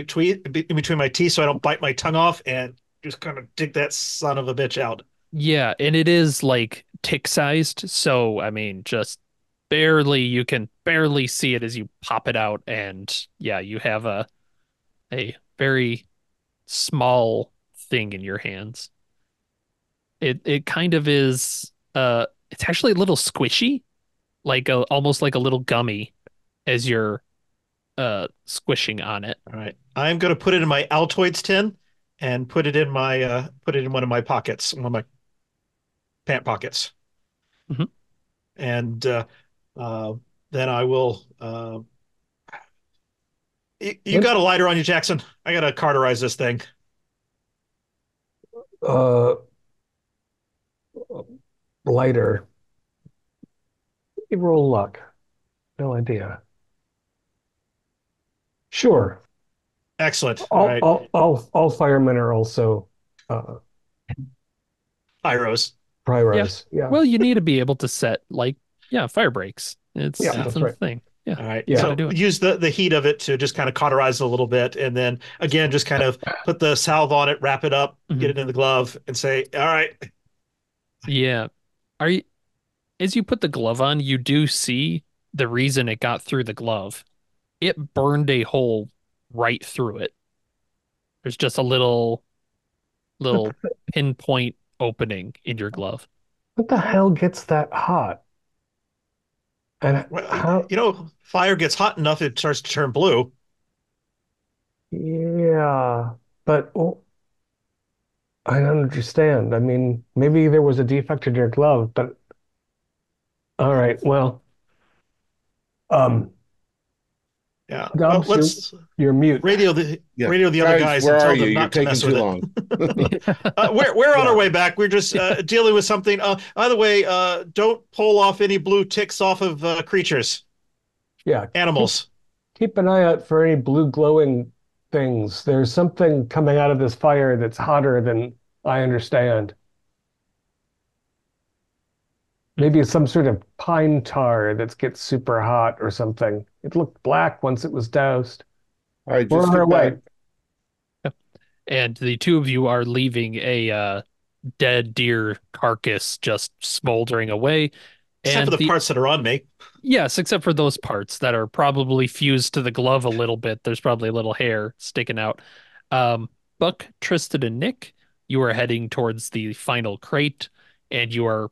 between my teeth so I don't bite my tongue off and just kind of dig that son of a bitch out. Yeah, and it is like tick-sized, so I mean, just barely, you can barely see it as you pop it out, and yeah, you have a very small thing in your hands. It kind of is, it's actually a little squishy, like almost like a little gummy as you're squishing on it. All right, I'm gonna put it in my Altoids tin and put it in my one of my pockets, one of my pant pockets. Mm-hmm. And then I will. You got a lighter on you, Jackson? I gotta carterize this thing. Lighter. Roll luck. No idea. Sure. Excellent. All firemen are also pyros. Yeah. Well, you need to be able to set fire breaks. That's the thing. Yeah. All right. Yeah. So use the heat of it to just kind of cauterize it a little bit, and then again, just kind of put the salve on it, wrap it up, mm-hmm. get it in the glove, and say, "All right." Yeah. Are you? As you put the glove on, you do see the reason it got through the glove. It burned a hole right through it. There's just a little pinpoint opening in your glove. What the hell gets that hot? And fire gets hot enough it starts to turn blue. Yeah, but I don't understand. I mean, maybe there was a defect in your glove, but all right, well, yeah. Dom, you're mute. Radio the other guys and tell them not to mess with it. We're on our way back. We're just dealing with something. By the way, don't pull off any blue ticks off of creatures. Yeah, animals. Keep an eye out for any blue glowing things. There's something coming out of this fire that's hotter than I understand. Maybe it's some sort of pine tar that gets super hot or something. It looked black once it was doused. All right, just get away. And the two of you are leaving a dead deer carcass just smoldering away. Except for the parts that are on me. Yes, except for those parts that are probably fused to the glove a little bit. There's probably a little hair sticking out. Buck, Tristan, and Nick, you are heading towards the final crate, and you are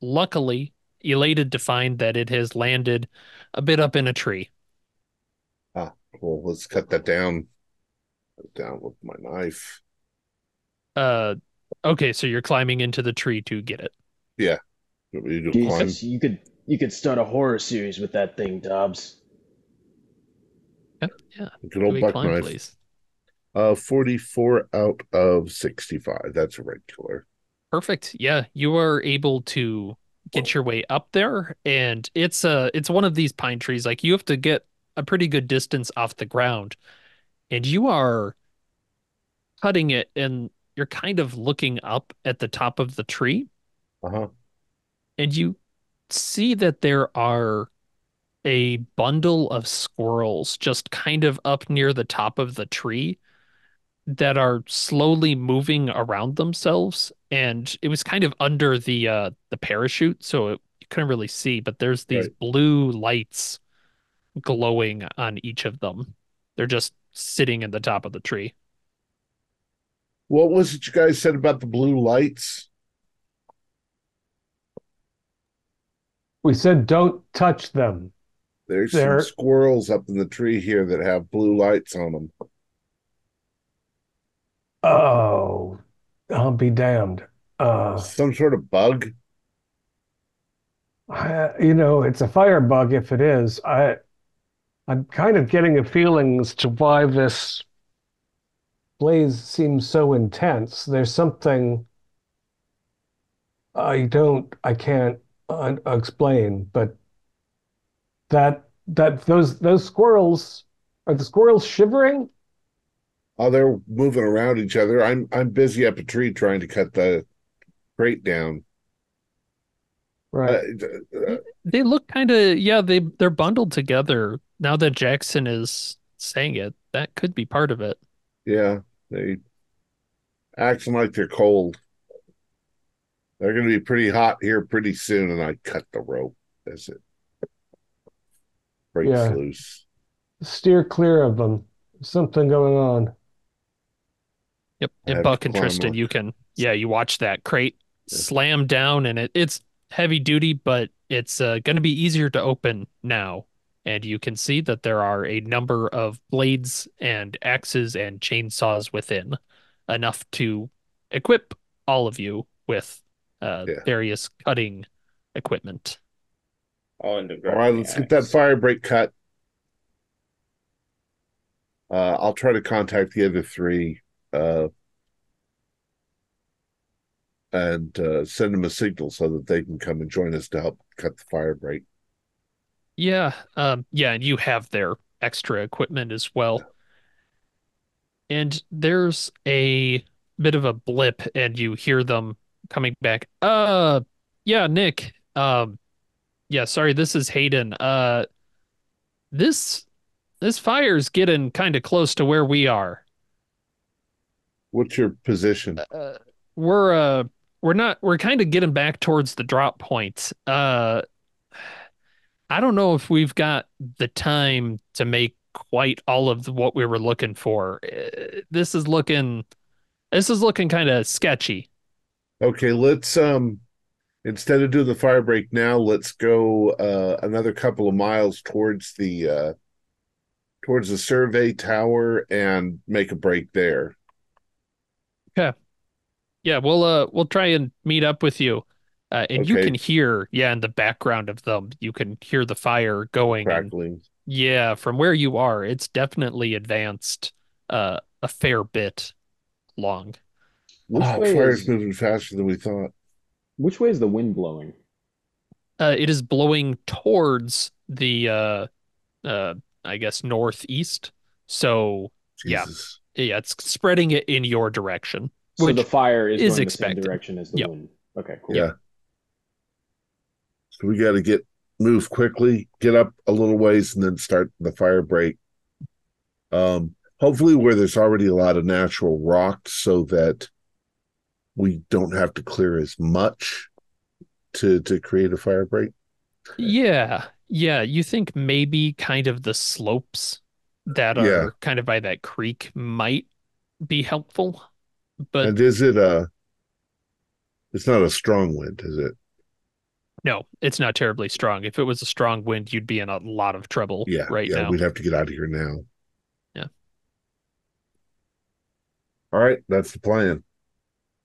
luckily elated to find that it has landed a bit up in a tree. Well, let's cut that down. Cut it down with my knife. Okay, so you're climbing into the tree to get it. Yeah. Jesus, you could start a horror series with that thing, Dobbs. Yeah. Good old buck climb, knife. Please? 44 out of 65. That's a regular. Perfect. Yeah, you are able to get your way up there, and it's one of these pine trees. Like, you have to get a pretty good distance off the ground, and you are cutting it, and you're kind of looking up at the top of the tree, and you see that there are a bundle of squirrels just kind of up near the top of the tree that are slowly moving around themselves. And it was kind of under the parachute, so you couldn't really see, but there's these blue lights glowing on each of them. They're just sitting in the top of the tree. What was it you guys said about the blue lights? We said don't touch them. There's some squirrels up in the tree here that have blue lights on them. Oh, I'll be damned. Some sort of bug? It's a fire bug if it is. I'm kind of getting a feeling as to why this blaze seems so intense. There's something I can't explain, but those squirrels, are the squirrels shivering? Oh, they're moving around each other. I'm busy up a tree trying to cut the crate down. Right. They look kind of they're bundled together. Now that Jackson is saying it, that could be part of it. Yeah, they acting like they're cold. They're going to be pretty hot here pretty soon, and I cut the rope as it breaks loose. Steer clear of them. There's something going on. Yep, and Buck and Tristan, up. You can, you watch that crate slam down, and it's heavy duty, but it's going to be easier to open now. And you can see that there are a number of blades and axes and chainsaws within, enough to equip all of you with various cutting equipment. All right, let's get that fire break cut. I'll try to contact the other three and send them a signal so that they can come and join us to help cut the fire break. And you have their extra equipment as well. And there's a bit of a blip, and you hear them coming back. Nick. Sorry, this is Hayden. This fire's getting kind of close to where we are. What's your position? We're kind of getting back towards the drop point. I don't know if we've got the time to make quite all of what we were looking for. This is looking kind of sketchy. Okay, let's instead of doing the fire break now, let's go another couple of miles towards the survey tower and make a break there. Okay. Yeah, we'll try and meet up with you. You can hear, in the background of them, you can hear the fire going. Crackling. From where you are, it's definitely advanced a fair bit long. The fire's moving faster than we thought. Which way is the wind blowing? It is blowing towards the, I guess, northeast. So, Jesus. It's spreading it in your direction. So the fire is going the same direction as the wind. Okay, cool. Yeah. So we got to move quickly, get up a little ways, and then start the fire break. Hopefully where there's already a lot of natural rocks so that we don't have to clear as much to create a fire break. Yeah. You think maybe kind of the slopes that are kind of by that creek might be helpful. But and is it it's not a strong wind, is it? No, it's not terribly strong. If it was a strong wind, you'd be in a lot of trouble now. We'd have to get out of here now. Yeah. All right, that's the plan.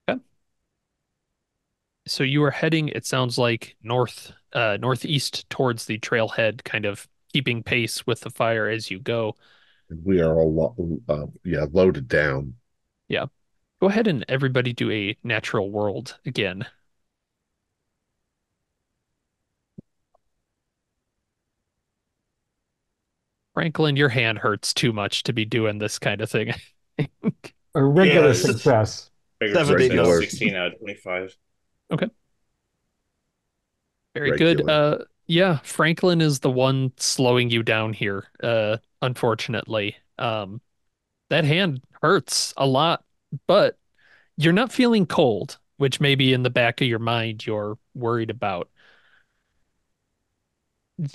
Okay. So you are heading, it sounds like, northeast towards the trailhead, kind of keeping pace with the fire as you go. We are all loaded down. Yeah. Go ahead and everybody do a natural world again. Franklin, your hand hurts too much to be doing this kind of thing. A regular success. 16 out of 25. Okay. Very good. Franklin is the one slowing you down here, unfortunately. That hand hurts a lot, but you're not feeling cold, which maybe in the back of your mind you're worried about.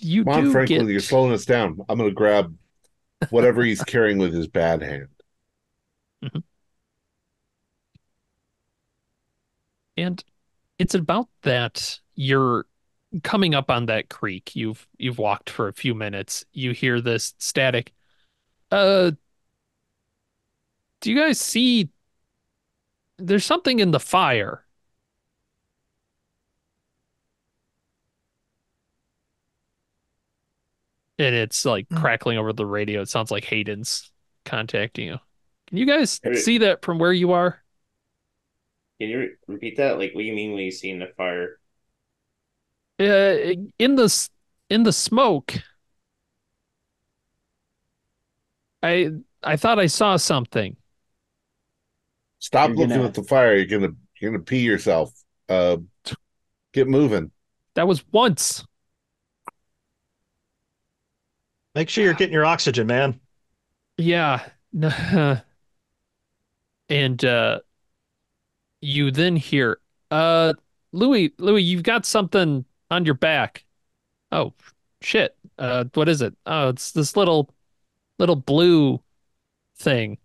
You Come on, Franklin, you're slowing us down. I'm going to grab whatever he's carrying with his bad hand. Mm-hmm. And it's about that you're coming up on that creek. You've walked for a few minutes. You hear this static. Do you guys see? There's something in the fire. And it's like crackling over the radio. It sounds like Hayden's contacting you. Can you guys see that from where you are? Can you repeat that? Like, what do you mean when you see in the fire? In the smoke. I thought I saw something. Stop looking at the fire. You're gonna pee yourself. Get moving. That was once. Make sure you're getting your oxygen, man. Yeah. And you then hear, Louis, you've got something on your back. Oh, shit. What is it? Oh, it's this little blue thing.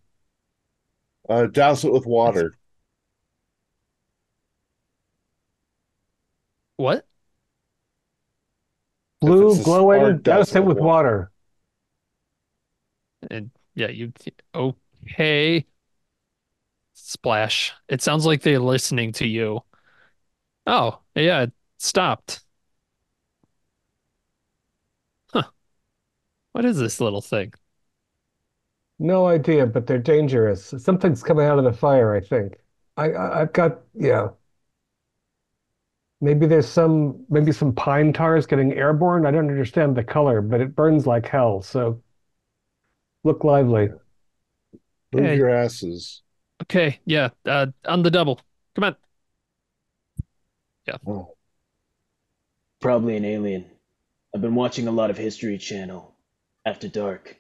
Douse it with water. What? Blue glowing, douse it with water. And yeah, you okay. Splash. It sounds like they're listening to you. Oh, yeah, it stopped. Huh. What is this little thing? No idea, but they're dangerous. Something's coming out of the fire, I think. I've got, yeah. Maybe there's maybe some pine tar is getting airborne. I don't understand the color, but it burns like hell, so look lively. Move your asses. Okay, yeah, on the double. Come on. Yeah. Oh. Probably an alien. I've been watching a lot of History Channel. After Dark.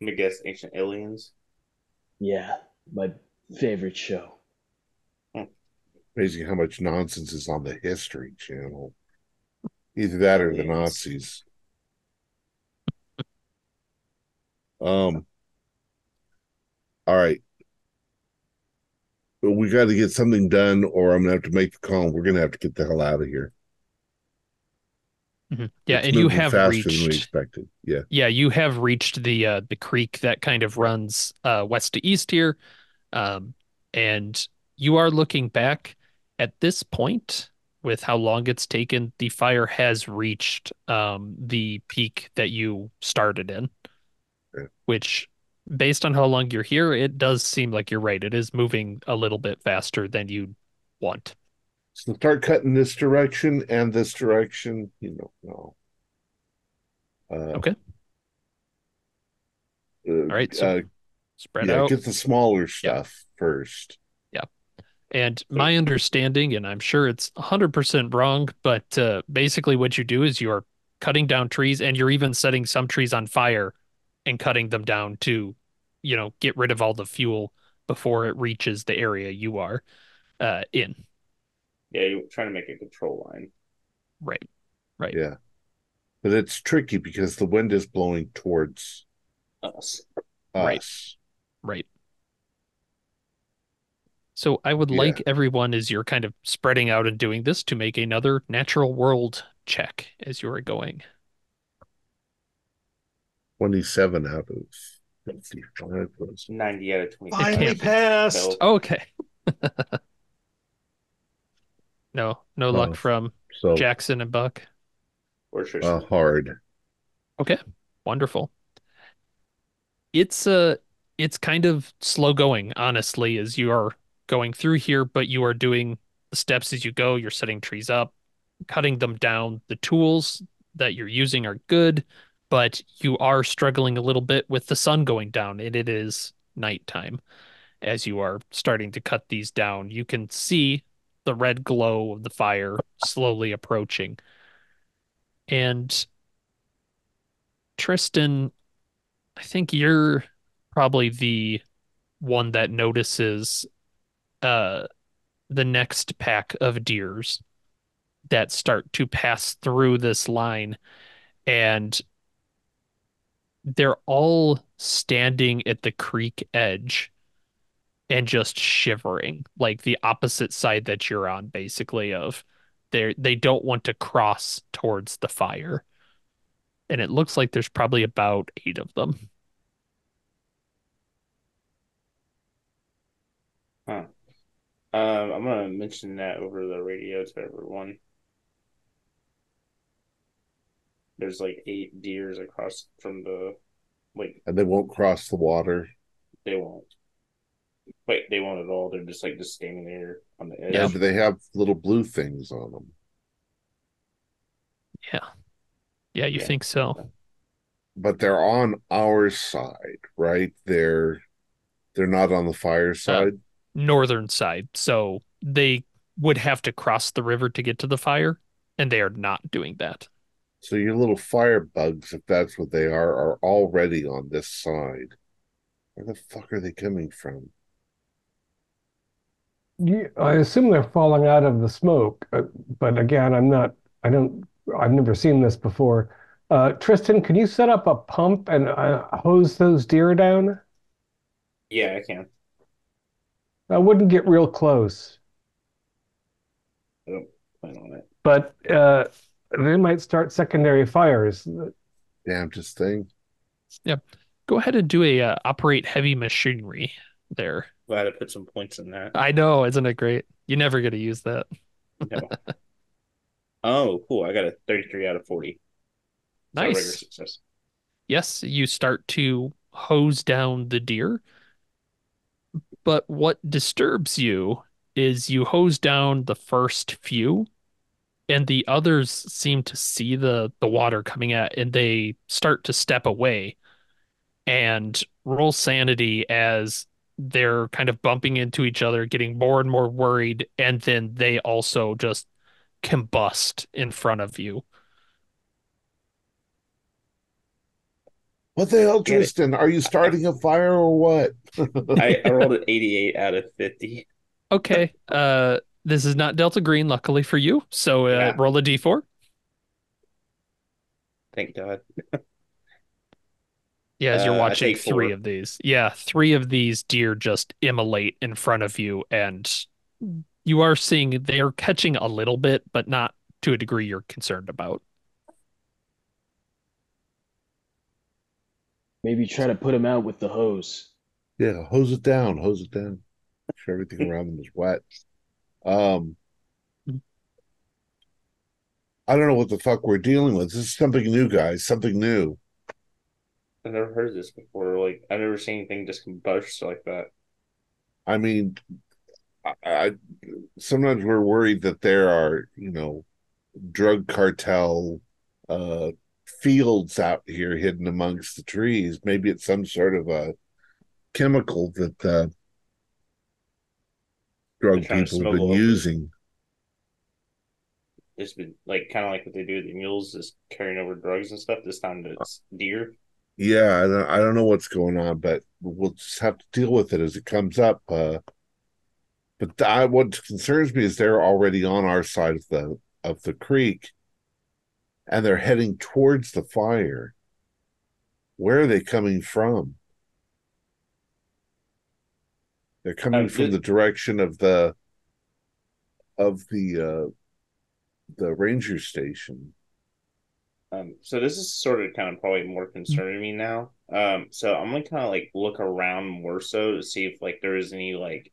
I'm gonna guess Ancient Aliens? Yeah, my favorite show. Amazing how much nonsense is on the History Channel. Either that or the Nazis. All right. We got to get something done, or I'm going to have to make the call. We're going to have to get the hell out of here. Mm-hmm. Yeah, it's and you have reached faster than we expected. Yeah, you have reached the creek that kind of runs west to east here, and you are looking back at this point with how long it's taken. The fire has reached the peak that you started in, okay. Which, based on how long you're here, it does seem like you're right. It is moving a little bit faster than you want. So start cutting this direction and this direction. You don't know. Okay. All right. So spread out. Get the smaller stuff first. Yeah. And my understanding, and I'm sure it's 100% wrong, but basically what you do is you're cutting down trees, and you're even setting some trees on fire and cutting them down to, get rid of all the fuel before it reaches the area you are in. Yeah, you're trying to make a control line. Right. Yeah. But it's tricky because the wind is blowing towards us. Right. So I would like everyone, as you're kind of spreading out and doing this, to make another natural world check as you're going. 27 out of 55. 90 out of 25. Finally passed. Okay. No luck from Jackson and Buck. Hard. Okay, wonderful. It's kind of slow going, honestly, as you are going through here, but you are doing the steps as you go. You're setting trees up, cutting them down. The tools that you're using are good, but you are struggling a little bit with the sun going down, and it is nighttime as you are starting to cut these down. You can see the red glow of the fire slowly approaching. And Tristan, I think you're probably the one that notices the next pack of deers that start to pass through this line, and they're all standing at the creek edge and just shivering, like the opposite side that you're on, basically, of they don't want to cross towards the fire. And it looks like there's probably about 8 of them. Huh. I'm going to mention that over the radio to everyone. There's like 8 deers across from the lake. And they won't cross the water. They won't. Wait, they won't at all. They're just like standing there on the edge. Yeah, but they have little blue things on them. Yeah. Yeah, you think so. But they're on our side, right? They're not on the fire side? Northern side. So they would have to cross the river to get to the fire, and they are not doing that. So your little fire bugs, if that's what they are already on this side. Where the fuck are they coming from? I assume they're falling out of the smoke, but again, I've never seen this before. Tristan, can you set up a pump and hose those deer down? Yeah, I can. I wouldn't get real close. I don't plan on it. But they might start secondary fires. Damnedest thing. Yep. Go ahead and do a operate heavy machinery there. Glad I put some points in that. I know, isn't it great? You're never going to use that. No. Oh, cool. I got a 33 out of 40. Nice. Success. Yes, you start to hose down the deer. But what disturbs you is you hose down the first few, and the others seem to see the water coming out, and they start to step away and roll sanity as they're kind of bumping into each other, getting more and more worried, and then they also just combust in front of you. What the hell, Tristan? Are you starting a fire or what? I rolled an 88 out of 50. Okay. This is not Delta Green, luckily for you. So roll a D4. Thank God. Yeah, as you're watching three of these. Yeah, three of these deer just immolate in front of you, and you are seeing they're catching a little bit, but not to a degree you're concerned about. Maybe try to put them out with the hose. Yeah, hose it down. Make sure everything around them is wet. I don't know what the fuck we're dealing with. This is something new, guys. Something new. I've never heard of this before. Like, I've never seen anything just combust like that. I mean, I sometimes we're worried that there are, drug cartel fields out here hidden amongst the trees. Maybe it's some sort of a chemical that drug people have been using. It's been like kind of like what they do with the mules, just carrying over drugs and stuff. This time it's deer. Yeah, I don't know what's going on, but we'll just have to deal with it as it comes up. But what concerns me is they're already on our side of the creek, and they're heading towards the fire. Where are they coming from? They're coming from the direction of the ranger station. So this is sort of kind of probably more concerning me now. So I'm going to kind of like look around more so to see if like there is any like,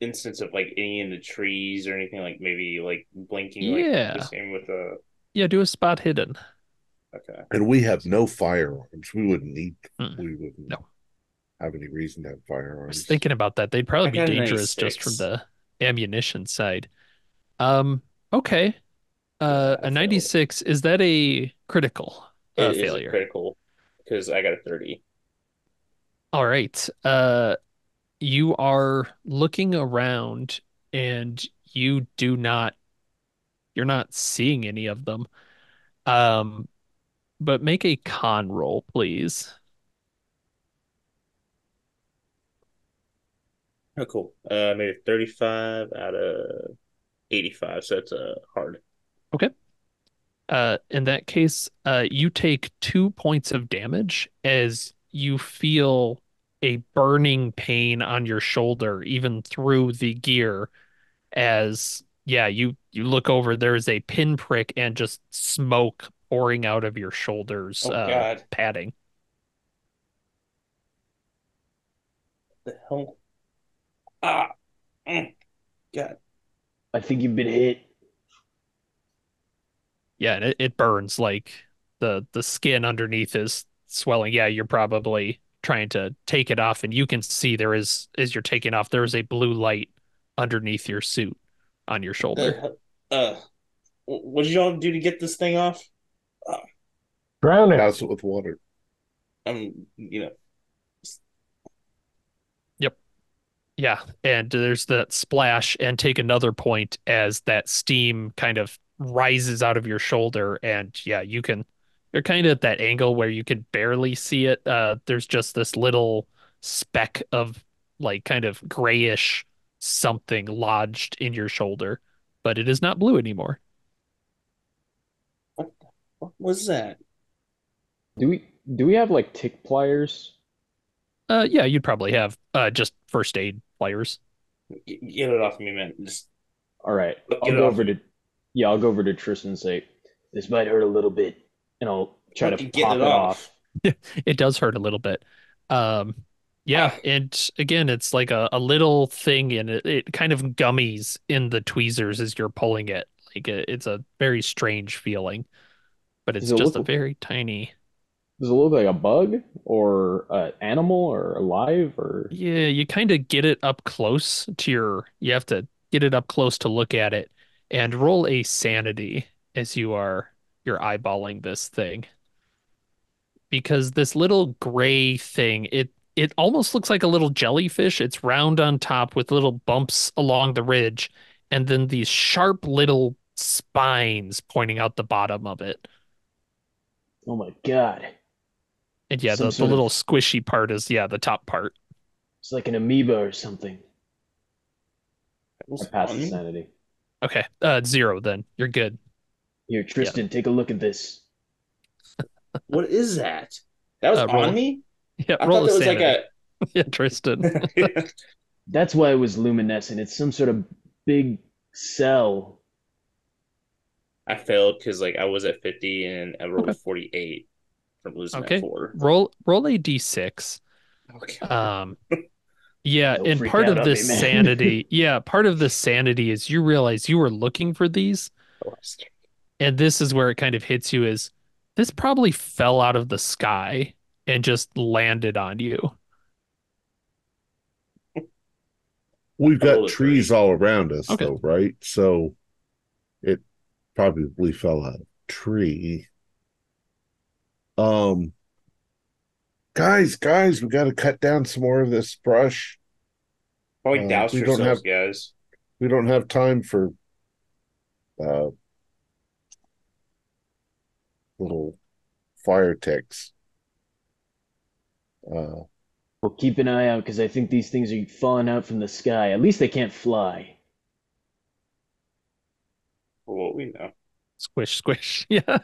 instance of like any in the trees or anything like maybe like blinking. Yeah. Like the same with the... Yeah, do a spot hidden. Okay. And we have no firearms. We wouldn't need. We wouldn't have any reason to have firearms. I was thinking about that. They'd probably be dangerous just from the ammunition side. Okay. A 96, is that a critical failure? It is critical, because I got a 30. All right. You are looking around, and you're not seeing any of them. But make a con roll, please. Oh, cool. I made a 35 out of 85, so that's hard. Okay. In that case, you take 2 points of damage as you feel a burning pain on your shoulder, even through the gear. As, you look over, there's a pinprick and just smoke pouring out of your shoulders, padding. What the hell? Ah! God. I think you've been hit. Yeah, and it burns, like the skin underneath is swelling. Yeah, you're probably trying to take it off, and you can see there is, as you're taking off, there is a blue light underneath your suit on your shoulder. What did y'all do to get this thing off? Drown it. Douse it with water. Yep. Yeah, and there's that splash, and take another point as that steam kind of rises out of your shoulder, and you're kind of at that angle where you can barely see it. There's just this little speck of like kind of grayish something lodged in your shoulder, but it is not blue anymore. What the fuck was that? Do we have like tick pliers? Yeah, you'd probably have just first aid pliers. Get it off me, man. Just all right. I'll go over to Tristan and say, "This might hurt a little bit," and I'll try to get it off. It does hurt a little bit. Yeah, and again, it's like a little thing, and it kind of gummies in the tweezers as you're pulling it. Like it's a very strange feeling, but it's just a very tiny. Does it look like a bug or an animal or alive or? Yeah, you kind of get it up close to you have to get it up close to look at it, and roll a sanity as you're eyeballing this thing. Because this little gray thing, it almost looks like a little jellyfish. It's round on top with little bumps along the ridge, and then these sharp little spines pointing out the bottom of it. Oh my god. And yeah, the little squishy part is, the top part. It's like an amoeba or something. I passed the sanity. Okay, 0 then. You're good. Here, Tristan, take a look at this. What is that? That was on me? Yeah, I thought that was like a... Yeah, Tristan. That's why it was luminescent. It's some sort of big cell. I failed because I was at 50 and I rolled 48 from losing at 4. Roll a d6. Okay. Yeah, Don't and part of this sanity... Yeah, part of the sanity is you realize you were looking for these. And this is where it kind of hits you is... This probably fell out of the sky and just landed on you. We've got trees all around us, though, right? So it probably fell out of a tree. Guys, we got to cut down some more of this brush. Probably douse yourselves, guys. We don't have time for... little fire ticks. Well, keep an eye out because I think these things are falling out from the sky. At least they can't fly. For what we know. Squish, squish. Yeah.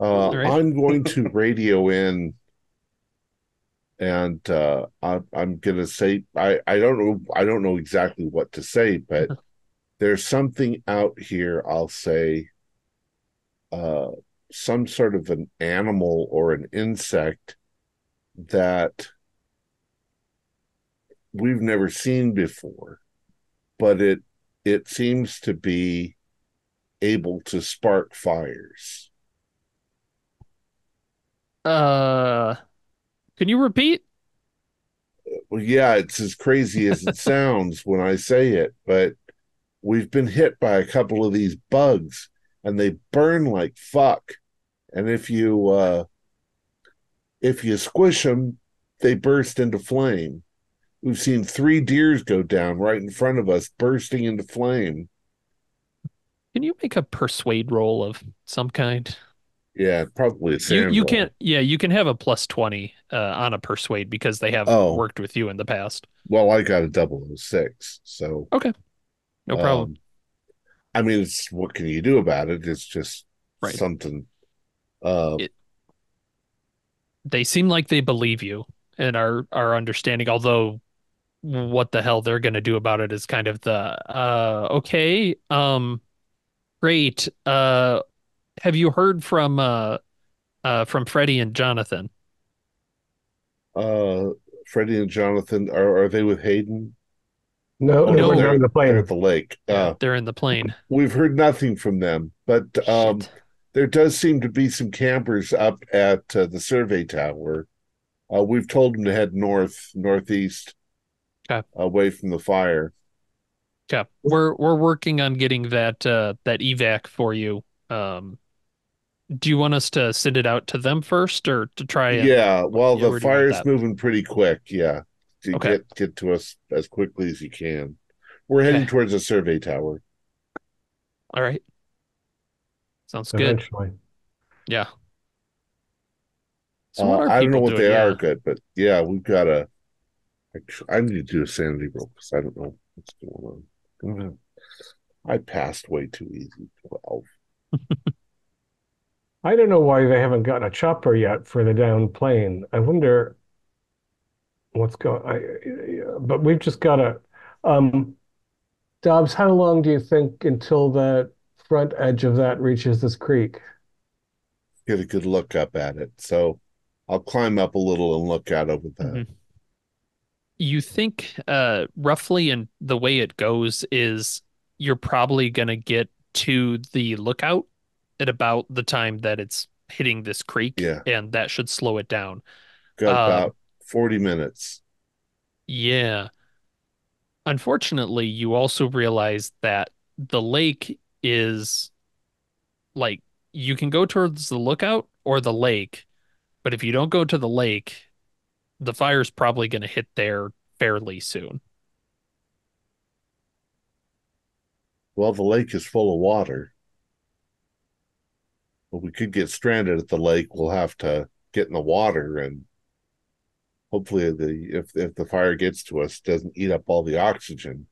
I'm going to radio in and I'm going to say, I don't know exactly what to say, but there's something out here, I'll say, some sort of an animal or an insect that we've never seen before, but it seems to be able to spark fires. Can you repeat? Well, yeah, it's as crazy as it sounds when I say it, but we've been hit by a couple of these bugs, and they burn like fuck. And if you squish them, they burst into flame. We've seen 3 deers go down right in front of us, bursting into flame. Can you make a persuade roll of some kind? Yeah, probably. You can't. Yeah, you can have a +20 on a persuade because they have worked with you in the past. Well, I got a 006, so okay. No problem. I mean, it's what can you do about it? It's just something. They seem like they believe you and are understanding, although what the hell they're going to do about it is kind of the, great. Have you heard from Freddie and Jonathan? Freddie and Jonathan, are they with Hayden? No, they're in the plane. They're at the lake. They're in the plane. We've heard nothing from them, but there does seem to be some campers up at the survey tower. We've told them to head northeast, away from the fire. Yeah, we're working on getting that evac for you. Do you want us to send it out to them first, or to try? The fire's moving pretty quick. Yeah. Get to us as quickly as you can. We're heading towards the survey tower. All right. Sounds good. Yeah. So I don't know what they are, but yeah, we've got to I need to do a sanity roll because I don't know what's going on. I passed way too easy. 12. I don't know why they haven't gotten a chopper yet for the down plane. I wonder what's going on. But we've just got to... Dobbs, how long do you think until the front edge of that reaches this creek? Get a good look up at it. So I'll climb up a little and look at it with that. Mm-hmm. You think roughly, and the way it goes is you're probably going to get to the lookout at about the time that it's hitting this creek, and that should slow it down. Got about 40 minutes. Yeah. Unfortunately, you also realize that the lake is, like, you can go towards the lookout or the lake, but if you don't go to the lake, the fire's probably going to hit there fairly soon. Well, the lake is full of water. But we could get stranded at the lake. We'll have to get in the water, and hopefully if the fire gets to us, it doesn't eat up all the oxygen.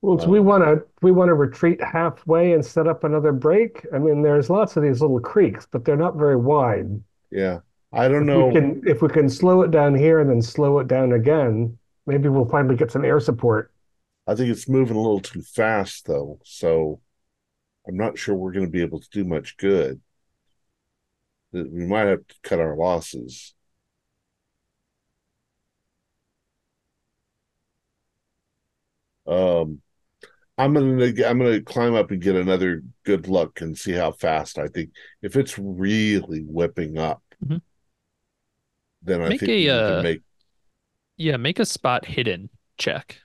Well, so we want to retreat halfway and set up another break. I mean, there's lots of these little creeks, but they're not very wide. Yeah. I don't know. If we can slow it down here and then slow it down again, maybe we'll finally get some air support. I think it's moving a little too fast, though, so I'm not sure we're going to be able to do much good. We might have to cut our losses. I'm gonna climb up and get another good look and see how fast I think. If it's really whipping up, mm-hmm. then I think we can make a spot hidden check.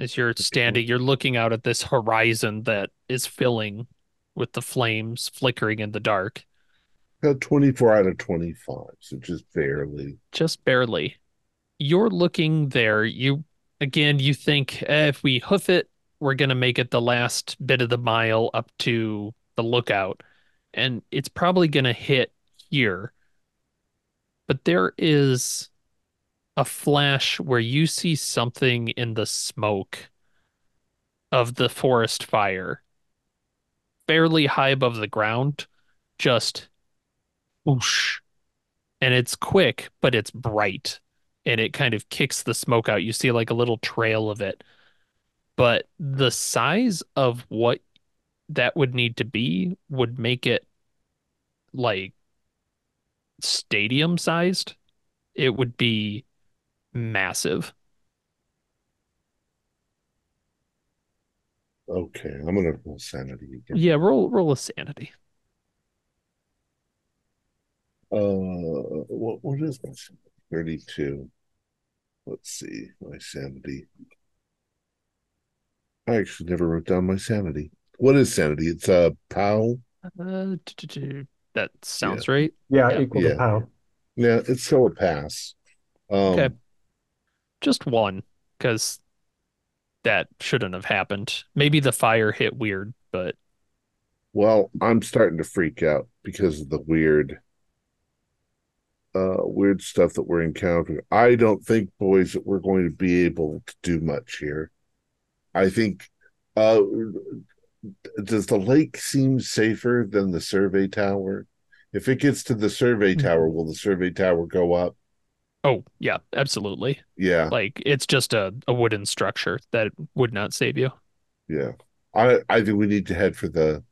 As you're standing, you're looking out at this horizon that is filling with the flames flickering in the dark. Got 24 out of 25, so just barely. You're looking there. You think if we hoof it, we're going to make it the last bit of the mile up to the lookout, and it's probably going to hit here. But there is a flash where you see something in the smoke of the forest fire, fairly high above the ground, just whoosh. And it's quick, but it's bright, and it kind of kicks the smoke out. You see like a little trail of it, but the size of what that would need to be would make it like stadium sized. It would be massive. Okay, I'm gonna roll sanity again. Yeah, roll a sanity. What is my sanity? 32. Let's see my sanity. I actually never wrote down my sanity. What is sanity? It's a POW. That sounds right. Yeah, equal to POW. Yeah, it's still a pass. Okay, just one, because that shouldn't have happened. Maybe the fire hit weird, but... Well, I'm starting to freak out because of the weird stuff that we're encountering. I don't think, boys, that we're going to be able to do much here. I think... does the lake seem safer than the survey tower? If it gets to the survey tower, will the survey tower go up? Oh, yeah, absolutely. Yeah. Like, it's just a wooden structure that would not save you. Yeah. I think we need to head for the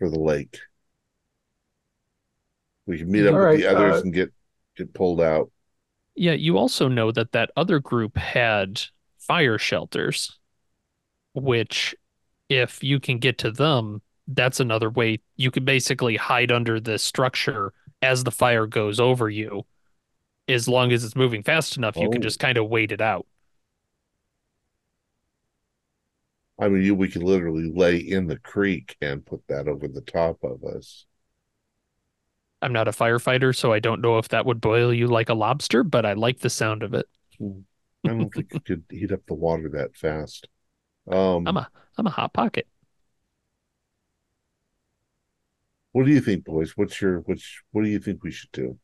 lake. We can meet up with the others and get pulled out. Yeah, you also know that other group had fire shelters, which, if you can get to them, that's another way you could basically hide under this structure as the fire goes over you. As long as it's moving fast enough, you can just kind of wait it out. I mean, we could literally lay in the creek and put that over the top of us. I'm not a firefighter, so I don't know if that would boil you like a lobster, but I like the sound of it. I don't think you could heat up the water that fast. I'm a hot pocket. What do you think, boys? What do you think we should do?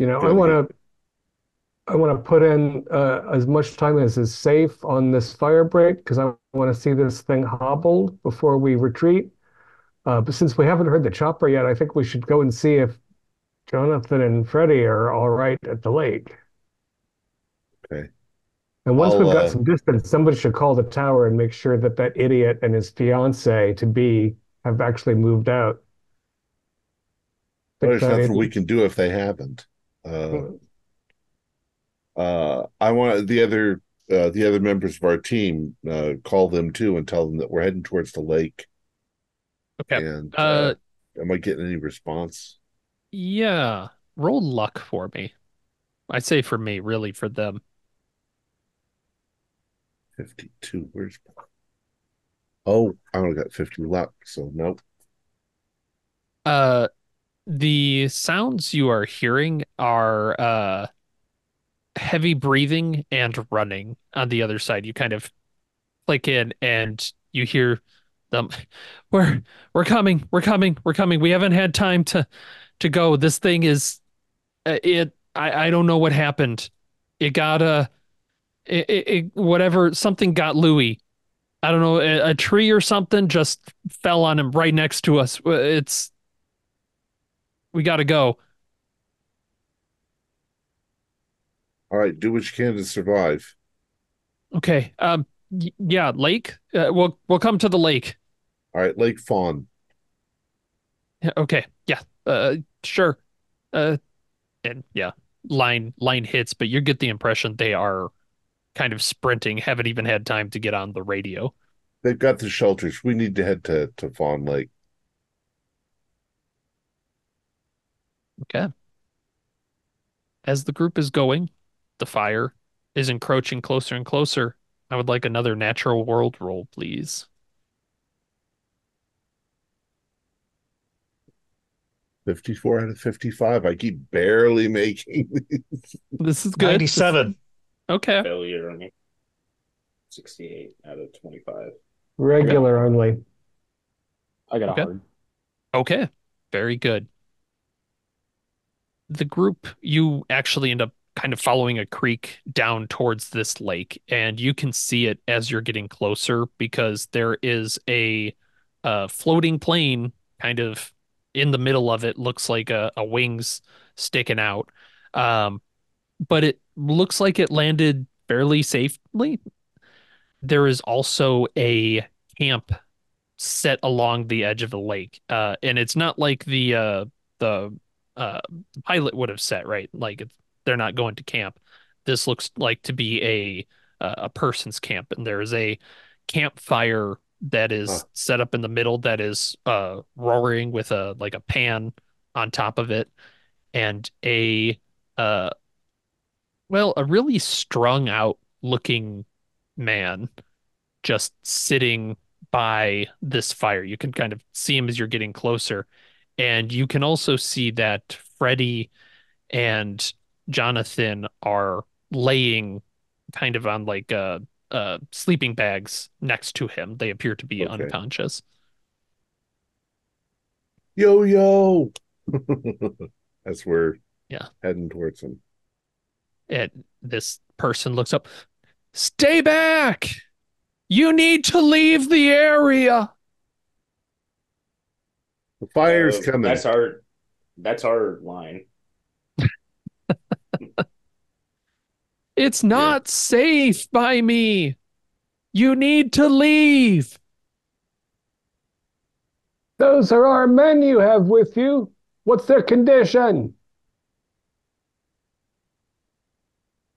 I want to put in as much time as is safe on this fire break because I want to see this thing hobbled before we retreat. But since we haven't heard the chopper yet, I think we should go and see if Jonathan and Freddie are all right at the lake. Okay. And once we've got some distance, somebody should call the tower and make sure that that idiot and his fiancée-to-be have actually moved out. There's nothing we can do if they haven't. I want the other members of our team call them too and tell them that we're heading towards the lake. Okay. And am I getting any response? Yeah, roll luck for me. I say for me, really for them. 52. Where's? Oh, I only got 50 luck, so nope. The sounds you are hearing are heavy breathing and running on the other side. You kind of click in and you hear them. We're coming. We haven't had time to go. This thing is it. I don't know what happened. It got whatever, something got Louis. I don't know, a tree or something just fell on him right next to us. We got to go. All right, do what you can to survive. Okay. Yeah, lake. We'll come to the lake. All right, Lake Fawn. Okay. Yeah. Sure. And yeah, line hits, but you get the impression they are kind of sprinting. Haven't even had time to get on the radio. They've got the shelters. We need to head to Fond Lake. Okay. As the group is going, the fire is encroaching closer and closer. I would like another natural world roll, please. 54 out of 55. I keep barely making these. This is good. 97. Okay. Failure on it. 68 out of 25. Regular only. I got a hard. Okay. Very good. The group, you actually end up kind of following a creek down towards this lake, and you can see it as you're getting closer because there is a floating plane kind of in the middle of it. Looks like a wings sticking out. But it looks like it landed fairly safely. There is also a camp set along the edge of the lake. And it's not like the pilot would have set, right? Like they're not going to camp. This looks like to be a person's camp, and there is a campfire that is set up in the middle that is roaring with a pan on top of it, and a really strung out looking man just sitting by this fire. You can kind of see him as you're getting closer. And you can also see that Freddie and Jonathan are laying kind of on sleeping bags next to him. They appear to be unconscious. Yo. As we're heading towards him. And this person looks up. Stay back! You need to leave the area! The fire's coming. That's our line. It's not safe by me. You need to leave. Those are our men you have with you. What's their condition?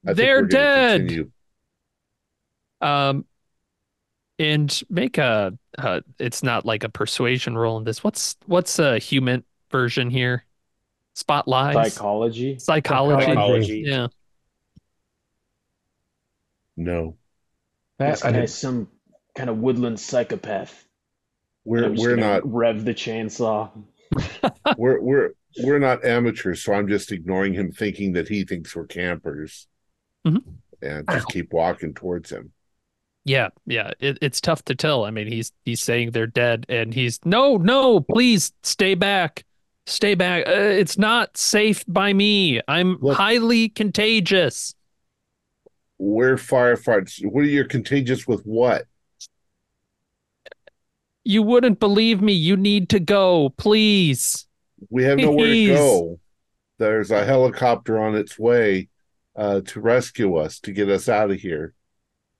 They're dead. And make a it's not like a persuasion roll in this. What's a human version here? Spotlight. Psychology. Yeah. No. That guy's some kind of woodland psychopath. We're not rev the chainsaw. we're not amateurs, so I'm just ignoring him, thinking that he thinks we're campers, and just keep walking towards him. Yeah, it's tough to tell. I mean, he's saying they're dead, and he's no, please stay back. Stay back. It's not safe by me. I'm highly contagious. We're firefighters. What are you contagious with what? You wouldn't believe me. You need to go, please. We have nowhere to go. There's a helicopter on its way to rescue us, to get us out of here.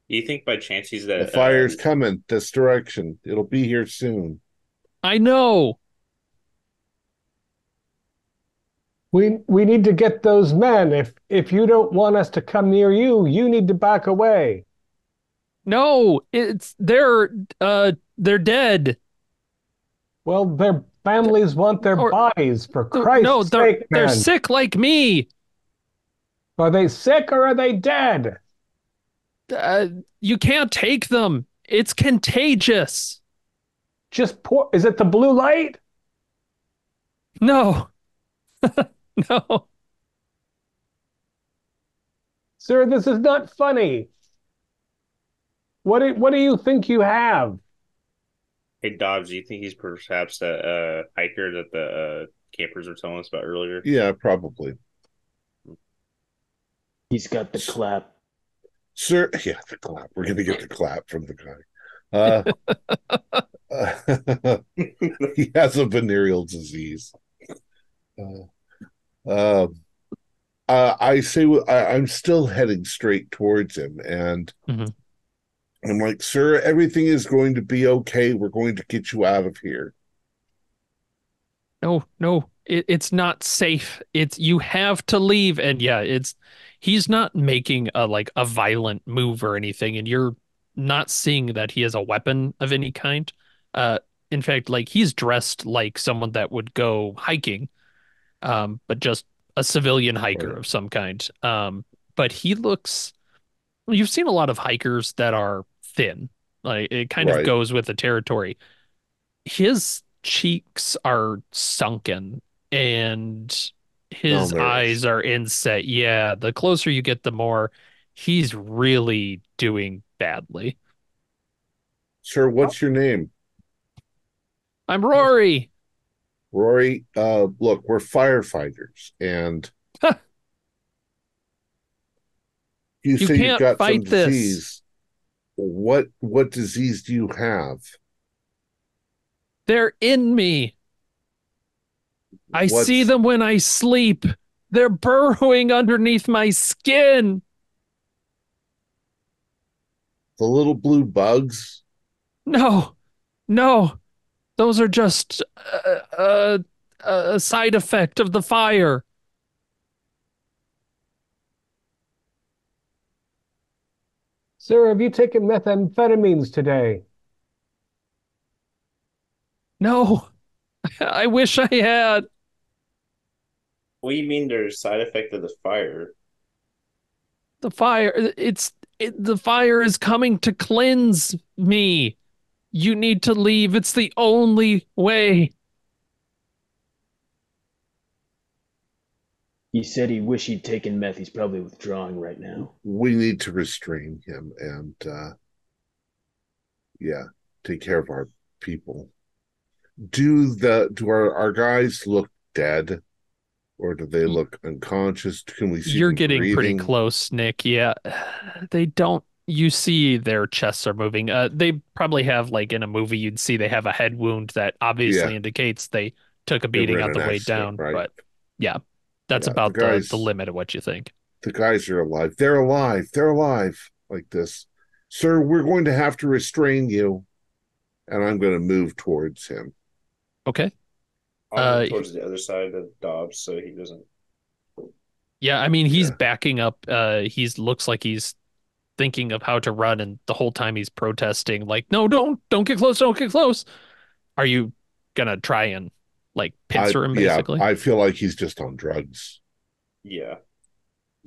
You think by chance he's the fire's coming this direction. It'll be here soon. I know. We need to get those men. If you don't want us to come near you, you need to back away. No, they're dead. Well, their families want their bodies, for Christ's sake. No, they're sick like me. Are they sick or are they dead? You can't take them. It's contagious. Is it the blue light? No. No. Sir, this is not funny. What do you think you have? Hey, Dobbs, do you think he's perhaps the hiker that the campers were telling us about earlier? Yeah, probably. He's got the clap. Sir, yeah, the clap. We're going to get the clap from the guy. He has a venereal disease. I say I'm still heading straight towards him, and I'm like, sir, everything is going to be okay. We're going to get you out of here. No, it's not safe. You have to leave. And yeah, he's not making a violent move or anything, and you're not seeing that he has a weapon of any kind. In fact, he's dressed like someone that would go hiking. But just a civilian hiker of some kind. But he looks, you've seen a lot of hikers that are thin. It kind of goes with the territory. His cheeks are sunken and his eyes are inset. Yeah, the closer you get, the more he's really doing badly. Sir, what's your name? I'm Rory. Rory, look, we're firefighters, and you say you've got some disease. What disease do you have? They're in me. I see them when I sleep. They're burrowing underneath my skin. The little blue bugs? No. Those are just a side effect of the fire. Sir, have you taken methamphetamines today? No, I wish I had. What do you mean they're a side effect of the fire? The fire, the fire is coming to cleanse me. You need to leave. It's the only way. He said he wished he'd taken meth. He's probably withdrawing right now. We need to restrain him and, take care of our people. Do our guys look dead, or do they look unconscious? Can we see? You're getting breathing? Pretty close, Nick. Yeah, they don't. You see their chests are moving. They probably have, in a movie, you'd see they have a head wound that obviously indicates they took a beating on the way down. Right? But yeah, that's about the limit of what you think. The guys are alive. They're alive like this. Sir, we're going to have to restrain you. And I'm going to move towards him. Okay. Towards the other side of Dobbs so he doesn't. Yeah, I mean, he's backing up. He looks like he's thinking of how to run, and the whole time he's protesting, no, don't get close, don't get close. Are you gonna try and pincer him, basically? Yeah, I feel like he's just on drugs. Yeah.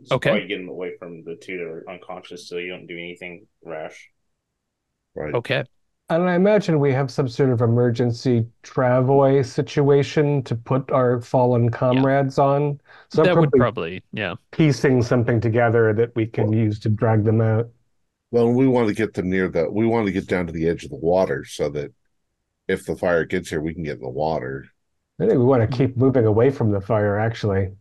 Just okay. Get him away from the two that are unconscious so you don't do anything rash. Right. Okay. And I imagine we have some sort of emergency travoy situation to put our fallen comrades on. So that would probably, piecing something together that we can use to drag them out. Well, we want to get them we want to get down to the edge of the water so that if the fire gets here, we can get in the water. I think we want to keep moving away from the fire, actually.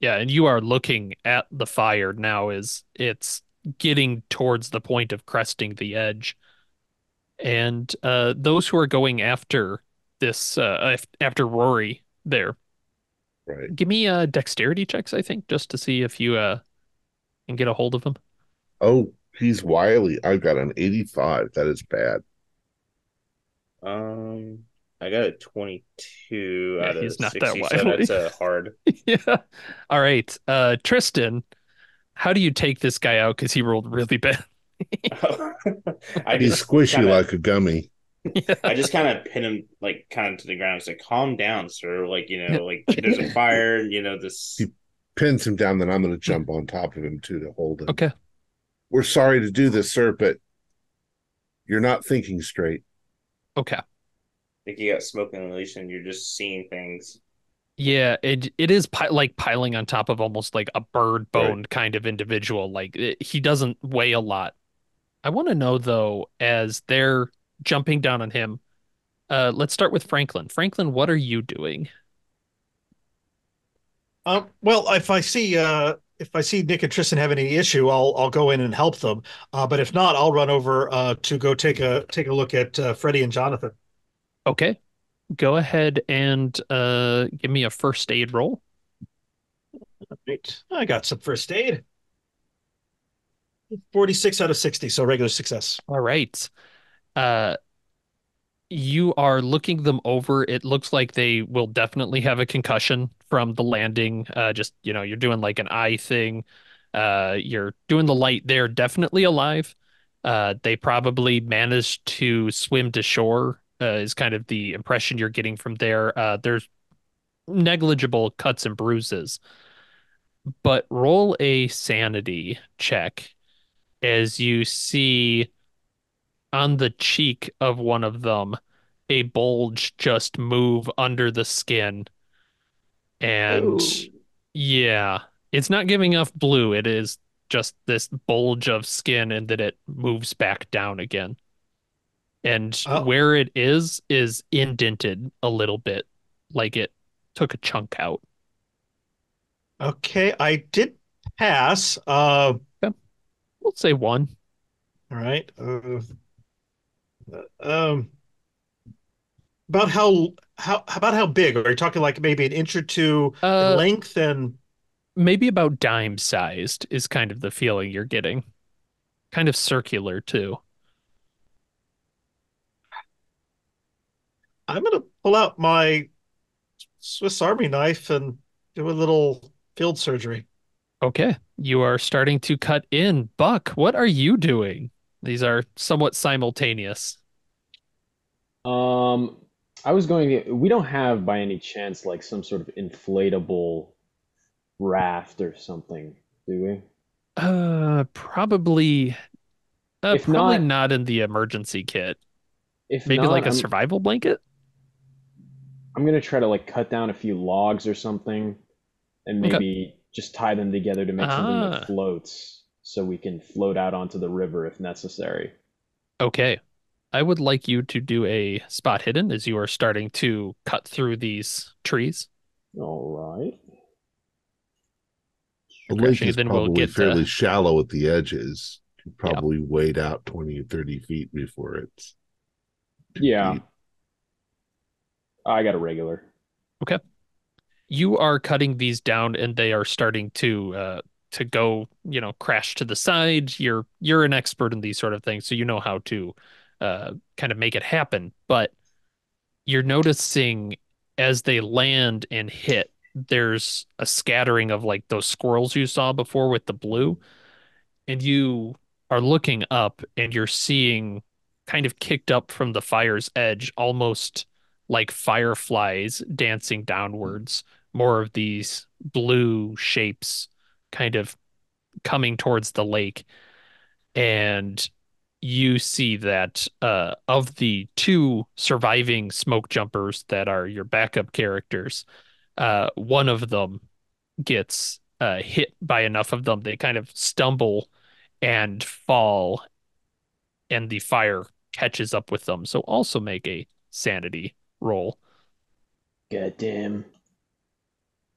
Yeah, and you are looking at the fire now as it's getting towards the point of cresting the edge. And those who are going after this, after Rory there, right? Give me dexterity checks, I think, just to see if you can get a hold of him. Oh, he's wily. I've got an 85. That is bad. I got a 22 out of 67. That wily. That's hard. Yeah. All right. Tristan, how do you take this guy out? Because he rolled really bad. He's squishy kinda, like a gummy. Yeah. I just kind of pin him like kind of to the ground. I was like, calm down, sir. Like, you know, like there's a fire, you know, this. He pins him down, then I'm going to jump on top of him too to hold him. Okay. We're sorry to do this, sir, but you're not thinking straight. Okay. I think you got smoke inhalation. You're just seeing things. Yeah, it is like piling on top of almost like a bird boned right. kind of individual. Like he doesn't weigh a lot. I want to know, though, as they're jumping down on him, let's start with Franklin. Franklin, what are you doing? Well, if I see Nick and Tristan have any issue, I'll go in and help them. But if not, I'll run over to go take a look at Freddie and Jonathan. Okay, go ahead and give me a first aid roll. All right, I got some first aid. 46 out of 60, so regular success. All right. You are looking them over. It looks like they will definitely have a concussion from the landing. Just, you know, you're doing like an eye thing. You're doing the light. They're definitely alive. They probably managed to swim to shore is kind of the impression you're getting from there. There's negligible cuts and bruises. But roll a sanity check as you see on the cheek of one of them a bulge just move under the skin. And yeah, it's not giving off blue. It is just this bulge of skin, and then it moves back down again. And where it is indented a little bit, like it took a chunk out. Okay, I did pass. Yeah. We'll say 1. All right. About how big? Are you talking like maybe an inch or two in length and maybe about dime sized is kind of the feeling you're getting. Kind of circular too. I'm gonna pull out my Swiss Army knife and do a little field surgery. Okay. You are starting to cut in. Buck, what are you doing? These are somewhat simultaneous. I was going to... We don't have, by any chance, like some sort of inflatable raft or something, do we? Probably... probably not in the emergency kit. If maybe not, like a survival blanket? I'm going to try to like cut down a few logs or something and maybe... Okay. Just tie them together to make something that floats so we can float out onto the river if necessary. Okay. I would like you to do a spot hidden as you are starting to cut through these trees. All right. The lake is probably fairly shallow at the edges. You probably wade out 20 or 30 feet before it's... deep. I got a regular. Okay. You are cutting these down, and they are starting to go, you know, crash to the side. You're an expert in these sort of things, so you know how to kind of make it happen. But you're noticing as they land and hit, there's a scattering of like those squirrels you saw before with the blue, and you are looking up, and you're seeing kind of kicked up from the fire's edge, almost like fireflies dancing downwards. More of these blue shapes kind of coming towards the lake. And you see that of the 2 surviving smoke jumpers that are your backup characters, one of them gets hit by enough of them. They kind of stumble and fall, and the fire catches up with them. So also make a sanity roll. Goddamn.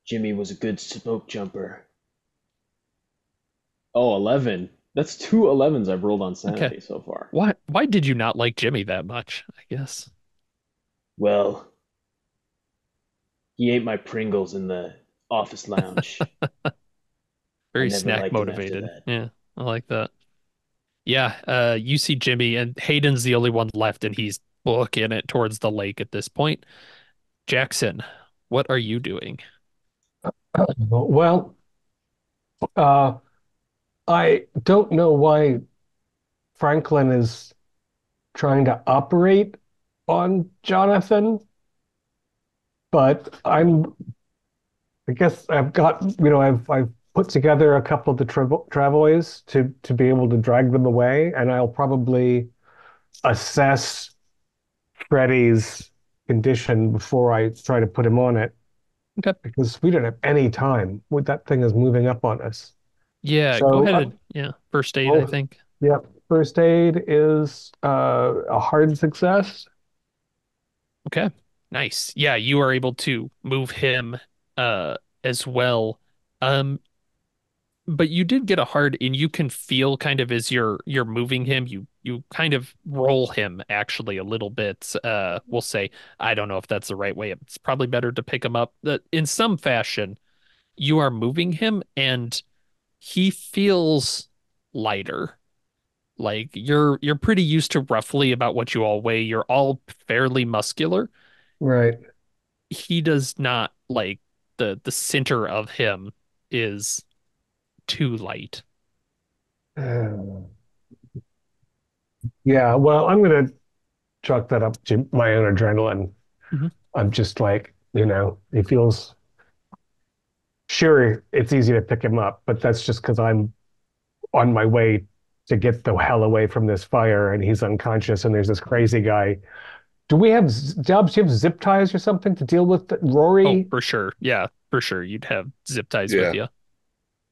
Jimmy was a good smoke jumper. Oh, 11. That's two 11s I've rolled on sanity so far. Why did you not like Jimmy that much, I guess? Well, he ate my Pringles in the office lounge. Very snack motivated. Yeah, I like that. Yeah, you see Jimmy, and Hayden's the only one left, and he's booking it towards the lake at this point. Jackson, what are you doing? Well, I don't know why Franklin is trying to operate on Jonathan, but I've put together a couple of the travois to be able to drag them away, and I'll probably assess Freddy's condition before I try to put him on it. Okay. Because we don't have any time. That thing is moving up on us. Yeah, so, go ahead. First aid, I think. Yeah, first aid is a hard success. Okay, nice. Yeah, you are able to move him as well. But you did get a hard, and you can feel kind of as you're moving him, you kind of roll him actually a little bit. We'll say, I don't know if that's the right way. It's probably better to pick him up. In some fashion, you are moving him, and he feels lighter. Like you're pretty used to roughly about what you all weigh. You're all fairly muscular, right? He does not, like, the center of him is too light. Yeah, well, I'm going to chalk that up to my own adrenaline. Mm-hmm. I'm just like, he feels... Sure, it's easy to pick him up, but that's just because I'm on my way to get the hell away from this fire, and he's unconscious, and there's this crazy guy. Do we have jobs? Do you have zip ties or something to deal with Rory? Oh, for sure. Yeah, for sure. You'd have zip ties with you.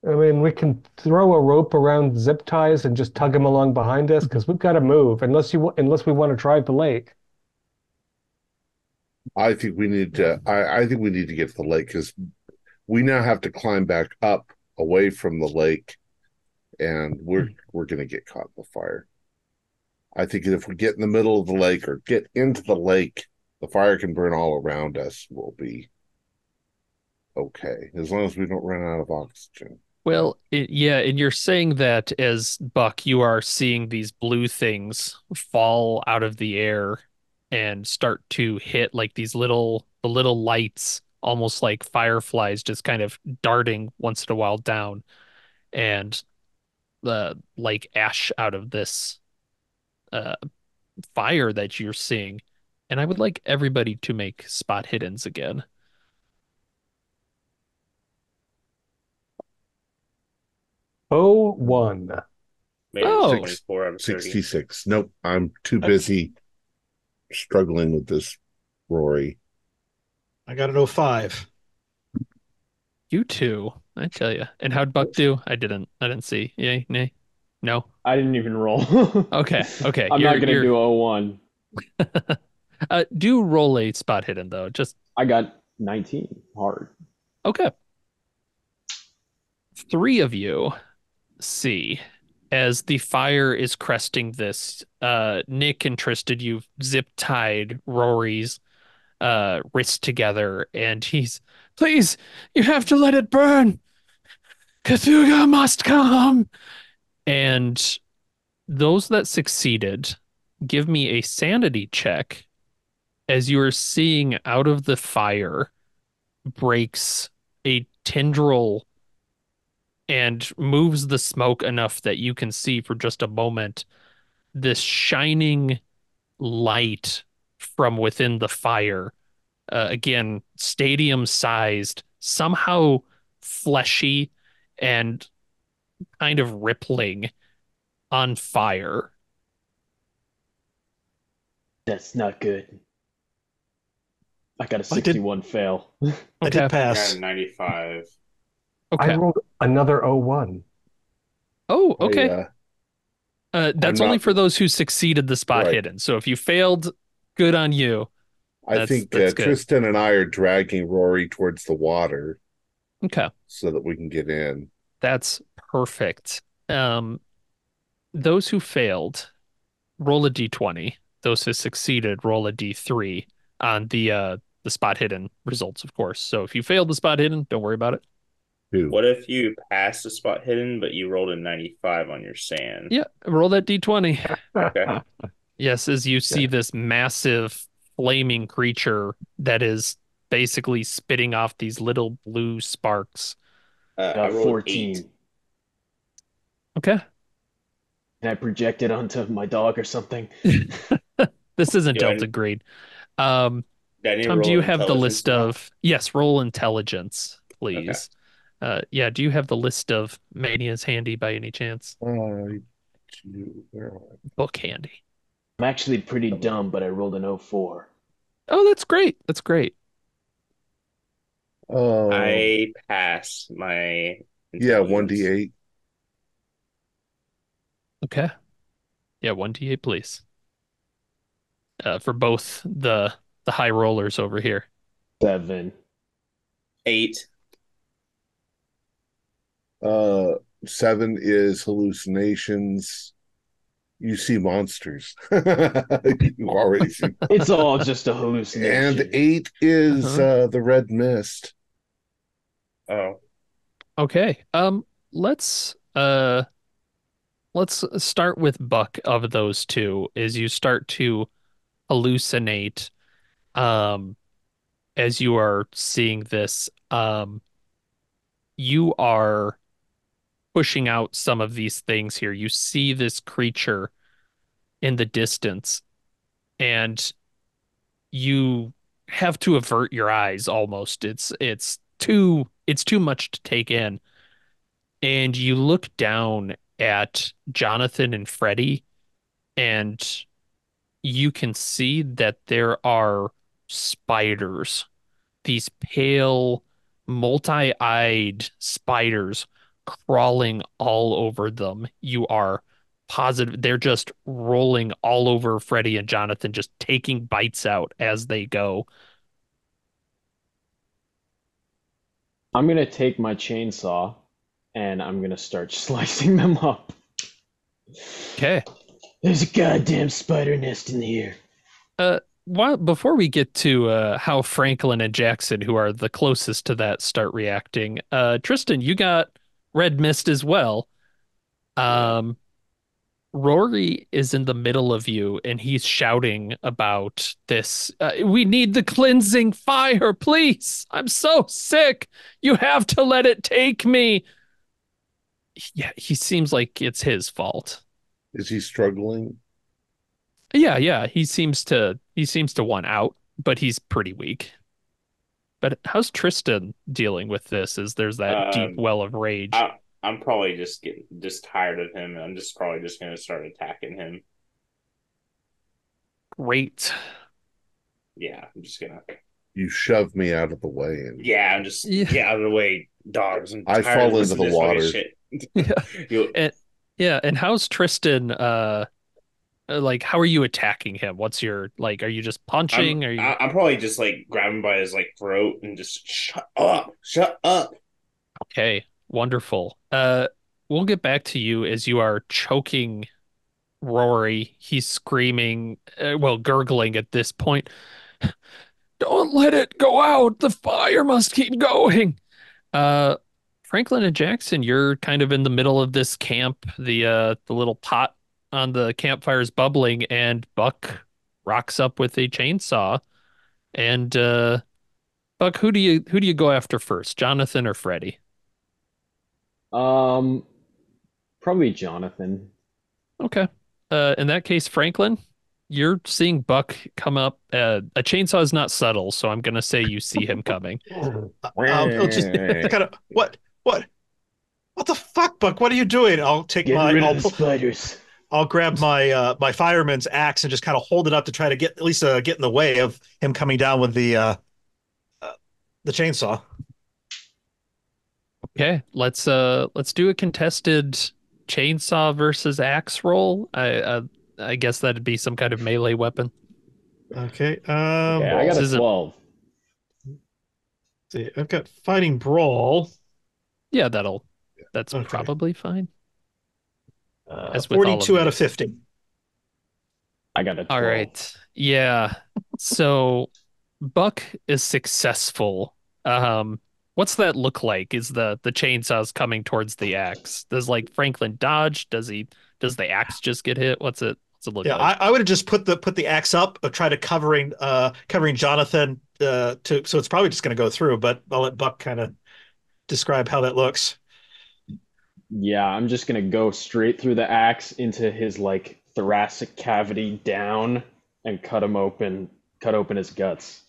I mean, we can throw a rope around zip ties and just tug him along behind us, because we've got to move unless we want to drive the lake. I think we need to get to the lake, because we now have to climb back up away from the lake, and we're going to get caught in the fire. I think if we get in the middle of the lake or get into the lake, the fire can burn all around us. We'll be okay, as long as we don't run out of oxygen. Well, and you're saying that as Buck, you are seeing these blue things fall out of the air and start to hit like these little lights, almost like fireflies, just kind of darting once in a while down, and the like ash out of this fire that you're seeing. And I would like everybody to make spot hiddens again. Oh, 1. Maybe 64 out of 30. 66. Nope, I'm too busy struggling with this, Rory. I got an 05. You too, I tell you. And how'd Buck do? I didn't see. Yay, nay, no. I didn't even roll. Okay. I'm not gonna do 01. Do roll a spot hidden though. I got 19 hard. Okay. 3 of you see as the fire is cresting this. Nick and Tristan, you've zip tied Rory's wrists together, and he's, please, you have to let it burn. Cthulhu must come. And those that succeeded, give me a sanity check as you are seeing out of the fire breaks a tendril and moves the smoke enough that you can see for just a moment this shining light from within the fire. Again, stadium-sized, somehow fleshy and kind of rippling on fire. That's not good. I got a 61 fail. I did pass. I got a 95. Okay. I rolled another 01. Oh, okay. That's only for those who succeeded the spot hidden. So if you failed, good on you. I think Tristan and I are dragging Rory towards the water. Okay. So that we can get in. That's perfect. Those who failed, roll a d20. Those who succeeded, roll a d3 on the spot hidden results, of course. So if you failed the spot hidden, don't worry about it. Dude. What if you passed the spot hidden, but you rolled a 95 on your sand? Yeah, roll that d20. Okay. Yes, as you see this massive flaming creature that is basically spitting off these little blue sparks. I rolled 14. 8. Okay. And I projected onto my dog or something. This isn't Delta grade. Tom, do you have the list of... Yes, roll intelligence, please. Okay. Do you have the list of manias handy by any chance? I do. Book handy. I'm actually pretty dumb, but I rolled an 04. Oh, that's great. That's great. I pass my... Yeah, 1d8. Okay. Yeah, 1d8, please. For both the high rollers over here. 7. 8. 7 is hallucinations. You see monsters. You already see. It's all just a hallucination. And 8 is the red mist. Oh. Okay. Let's start with Buck of those two. As you start to hallucinate, as you are seeing this, you are pushing out some of these things here. You see this creature in the distance, and you have to avert your eyes almost. It's too much to take in. And you look down at Jonathan and Freddie, and you can see that there are spiders, these pale, multi-eyed spiders crawling all over them. You are positive they're just rolling all over Freddie and Jonathan, just taking bites out as they go. I'm going to take my chainsaw and I'm going to start slicing them up. Okay. There's a goddamn spider nest in the air. Before we get to how Franklin and Jackson, who are the closest to that, start reacting, Tristan, you got red mist as well. Rory is in the middle of you, and he's shouting about this. We need the cleansing fire, please. I'm so sick. You have to let it take me. Yeah, he seems like it's his fault. Is he struggling? Yeah. He seems to want out, but he's pretty weak. But how's Tristan dealing with this? Is there's that deep well of rage? I'm probably just getting tired of him, and I'm just probably just going to start attacking him. Great. Yeah, I'm just gonna. You shove me out of the way, and I'm just get out of the way, dogs. I fall into the water. And how's Tristan? How are you attacking him? What's your, are you just punching? I'm probably just, grabbing by his, throat and just, shut up. Okay, wonderful. We'll get back to you as you are choking Rory. He's screaming, gurgling at this point. Don't let it go out. The fire must keep going. Franklin and Jackson, you're kind of in the middle of this camp. The little pot on the campfire's bubbling, and Buck rocks up with a chainsaw. And Buck, who do you go after first, Jonathan or Freddie? Probably Jonathan. Okay. In that case, Franklin, you're seeing Buck come up. A chainsaw is not subtle, so I'm gonna say you see him coming. I'll just kind of what the fuck, Buck? What are you doing? I'll take the spiders. I'll grab my fireman's axe and just kind of hold it up to try to get in the way of him coming down with the chainsaw. Okay, let's do a contested chainsaw versus axe roll. I guess that'd be some kind of melee weapon. Okay. Yeah, I got a 12. See, I've got fighting brawl. Yeah, that's okay. Probably fine. 42 out of 50. I got a 12. All right. Yeah. So Buck is successful. What's that look like? Is the chainsaws coming towards the axe? Does like Franklin dodge? Does the axe just get hit? What's it look like? I would have just put the axe up, try to covering Jonathan so it's probably just going to go through, but I'll let Buck kind of describe how that looks. Yeah, I'm just going to go straight through the axe into his like thoracic cavity down and cut open his guts.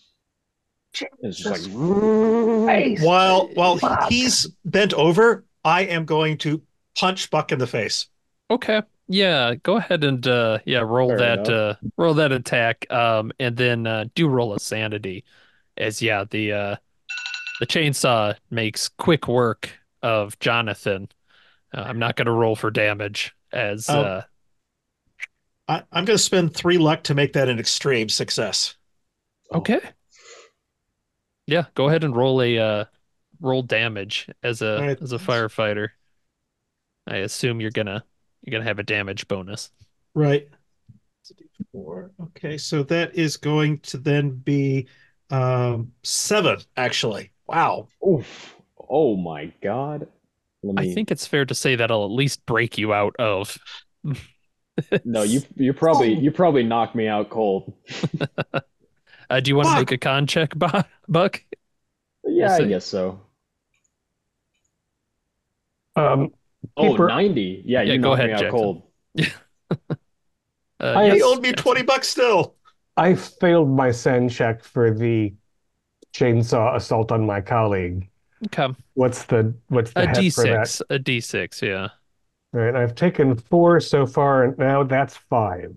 It's just like while he's bent over, I am going to punch Buck in the face. Okay, yeah, go ahead and roll that attack, and then do roll a sanity, as the chainsaw makes quick work of Jonathan. I'm not going to roll for damage as I'm going to spend 3 luck to make that an extreme success. Okay. Yeah, go ahead and roll a roll damage as a firefighter. I assume you're gonna have a damage bonus, right? Okay, so that is going to then be 7 actually. Wow! Oof. Oh my god! I think it's fair to say that'll at least break you out of. No, you probably knock me out cold. Do you want to make a con check, Buck? Yeah, I guess so. 90. Yeah, you knocked me out cold. He owed me $20 still. I failed my sand check for the chainsaw assault on my colleague. Okay. What's the head D6, for that? A D6, yeah. All right, I've taken 4 so far, and now that's 5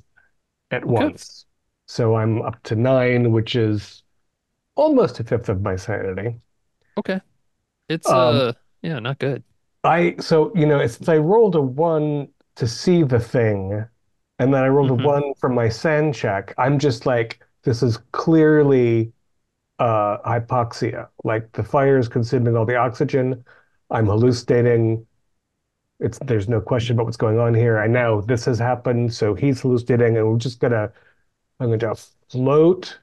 at once. So I'm up to 9, which is almost a fifth of my sanity. Okay. It's not good. Since I rolled a 1 to see the thing, and then I rolled a 1 from my sand check, I'm just like, this is clearly hypoxia. Like the fire is consuming all the oxygen. I'm hallucinating. There's no question about what's going on here. I know this has happened, so he's hallucinating, and we're just gonna. I'm going to float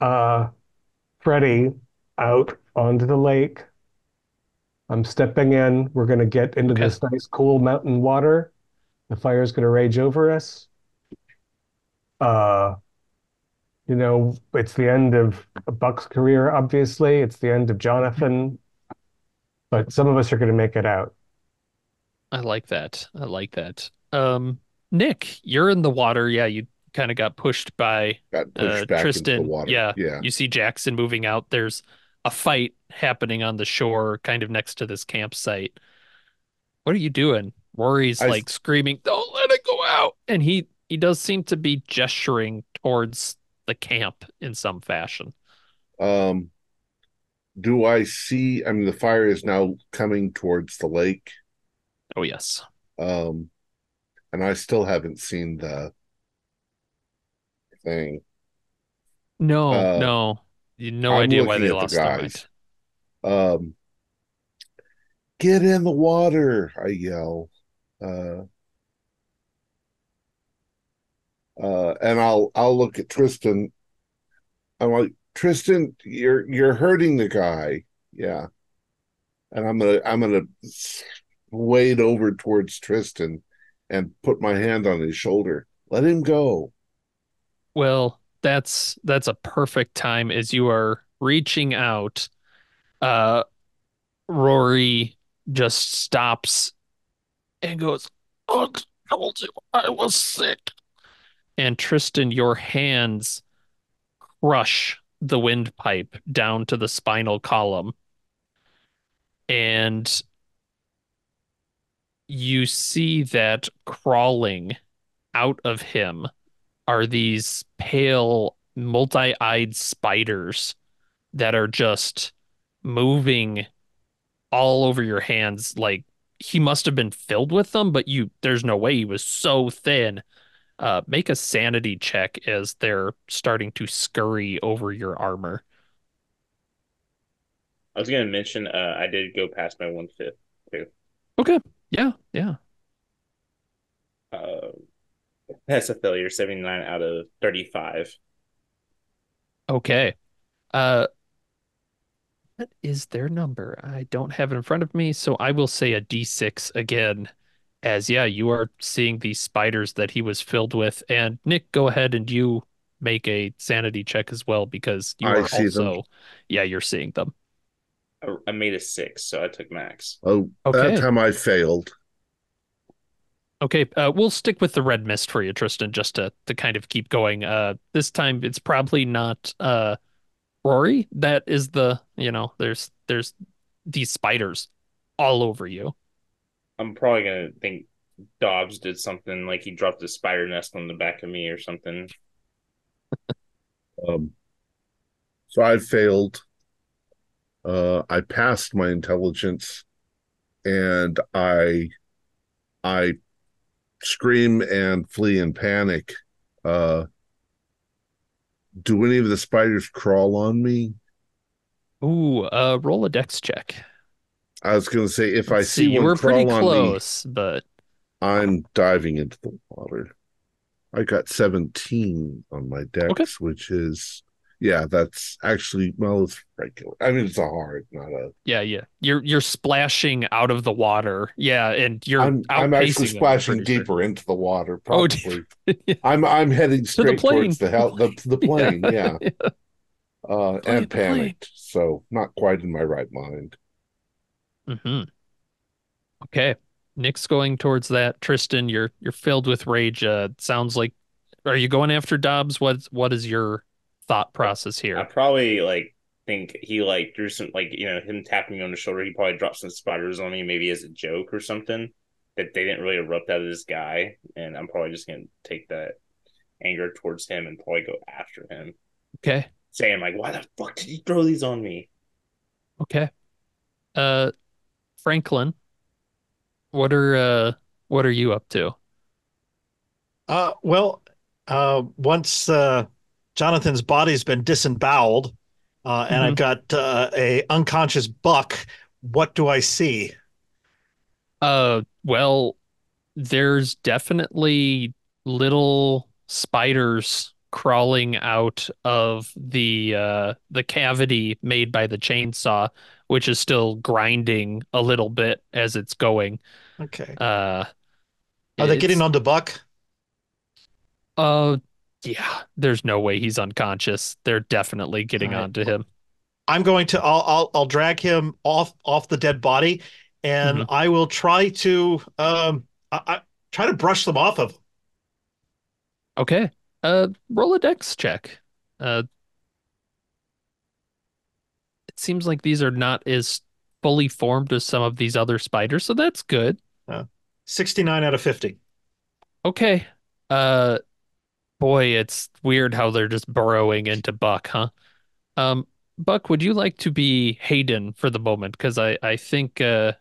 Freddy out onto the lake. I'm stepping in. We're going to get into this nice, cool mountain water. The fire's going to rage over us. It's the end of Buck's career, obviously. It's the end of Jonathan. But some of us are going to make it out. I like that. Nick, you're in the water. Yeah, you kind of got pushed by Tristan. Yeah, you see Jackson moving out. There's a fight happening on the shore, kind of next to this campsite. What are you doing? Rory's like screaming, "Don't let it go out!" And he does seem to be gesturing towards the camp in some fashion. Do I see? I mean, the fire is now coming towards the lake. Oh yes. And I still haven't seen the thing. No. No idea why they lost the fight. Get in the water, I yell. And I'll look at Tristan. I'm like, Tristan, you're hurting the guy. Yeah. And I'm gonna wade over towards Tristan and put my hand on his shoulder. Let him go. Well, that's a perfect time as you are reaching out. Rory just stops and goes, "I told you I was sick." And Tristan, your hands crush the windpipe down to the spinal column. And you see that crawling out of him are these pale, multi-eyed spiders that are just moving all over your hands. Like, he must have been filled with them, but there's no way he was so thin. Make a sanity check as they're starting to scurry over your armor. I was going to mention I did go past my 1/5 too. Okay. Yeah. Yeah. That's a failure. 79 out of 35. Okay. What is their number? I don't have it in front of me, so I will say a D6 again. As yeah, you are seeing these spiders that he was filled with, and Nick, go ahead and you make a sanity check as well because you are also, yeah, you're seeing them. I made a 6, so I took max. Oh, okay. That time I failed. Okay, we'll stick with the red mist for you, Tristan, just to kind of keep going. This time it's probably not Rory. That is the, you know, there's these spiders all over you. I'm probably gonna think Dobbs did something, like he dropped a spider nest on the back of me or something. So I failed. I passed my intelligence, and I scream and flee in panic. Do any of the spiders crawl on me? Ooh, roll a dex check. I was going to say, if I see one crawl close, on me, but I'm diving into the water. I got 17 on my dex, okay. Which is... Yeah, that's actually, well, it's regular. I mean, it's a hard, not a... Yeah, yeah. You're splashing out of the water. Yeah, and you're I'm actually splashing deeper into the water, probably. Oh, yeah. I'm heading straight towards the plane, yeah. Yeah. And panicked, so not quite in my right mind. Mm-hmm. Okay. Nick's going towards that. Tristan, you're filled with rage. Sounds like... Are you going after Dobbs? What is your... thought process here? I probably think he drew some, you know, him tapping me on the shoulder. He probably dropped some spiders on me, maybe as a joke or something, that they didn't really erupt out of this guy. And I'm probably just gonna take that anger towards him and probably go after him. Okay. Saying why the fuck did you throw these on me? Okay. Franklin, what are you up to? Once Jonathan's body's been disemboweled, and I've got a unconscious buck. What do I see? Well, there's definitely little spiders crawling out of the cavity made by the chainsaw, which is still grinding a little bit as it's going. Okay. Are they getting on the buck? Yeah, there's no way he's unconscious. They're definitely getting onto him. I'm going to I'll drag him off the dead body, and I will try to try to brush them off of him. Okay. Roll a dex check. It seems like these are not as fully formed as some of these other spiders, so that's good. 69 out of 50. Okay. Boy, it's weird how they're just burrowing into Buck, huh? Buck, would you like to be Hayden for the moment? Because I think I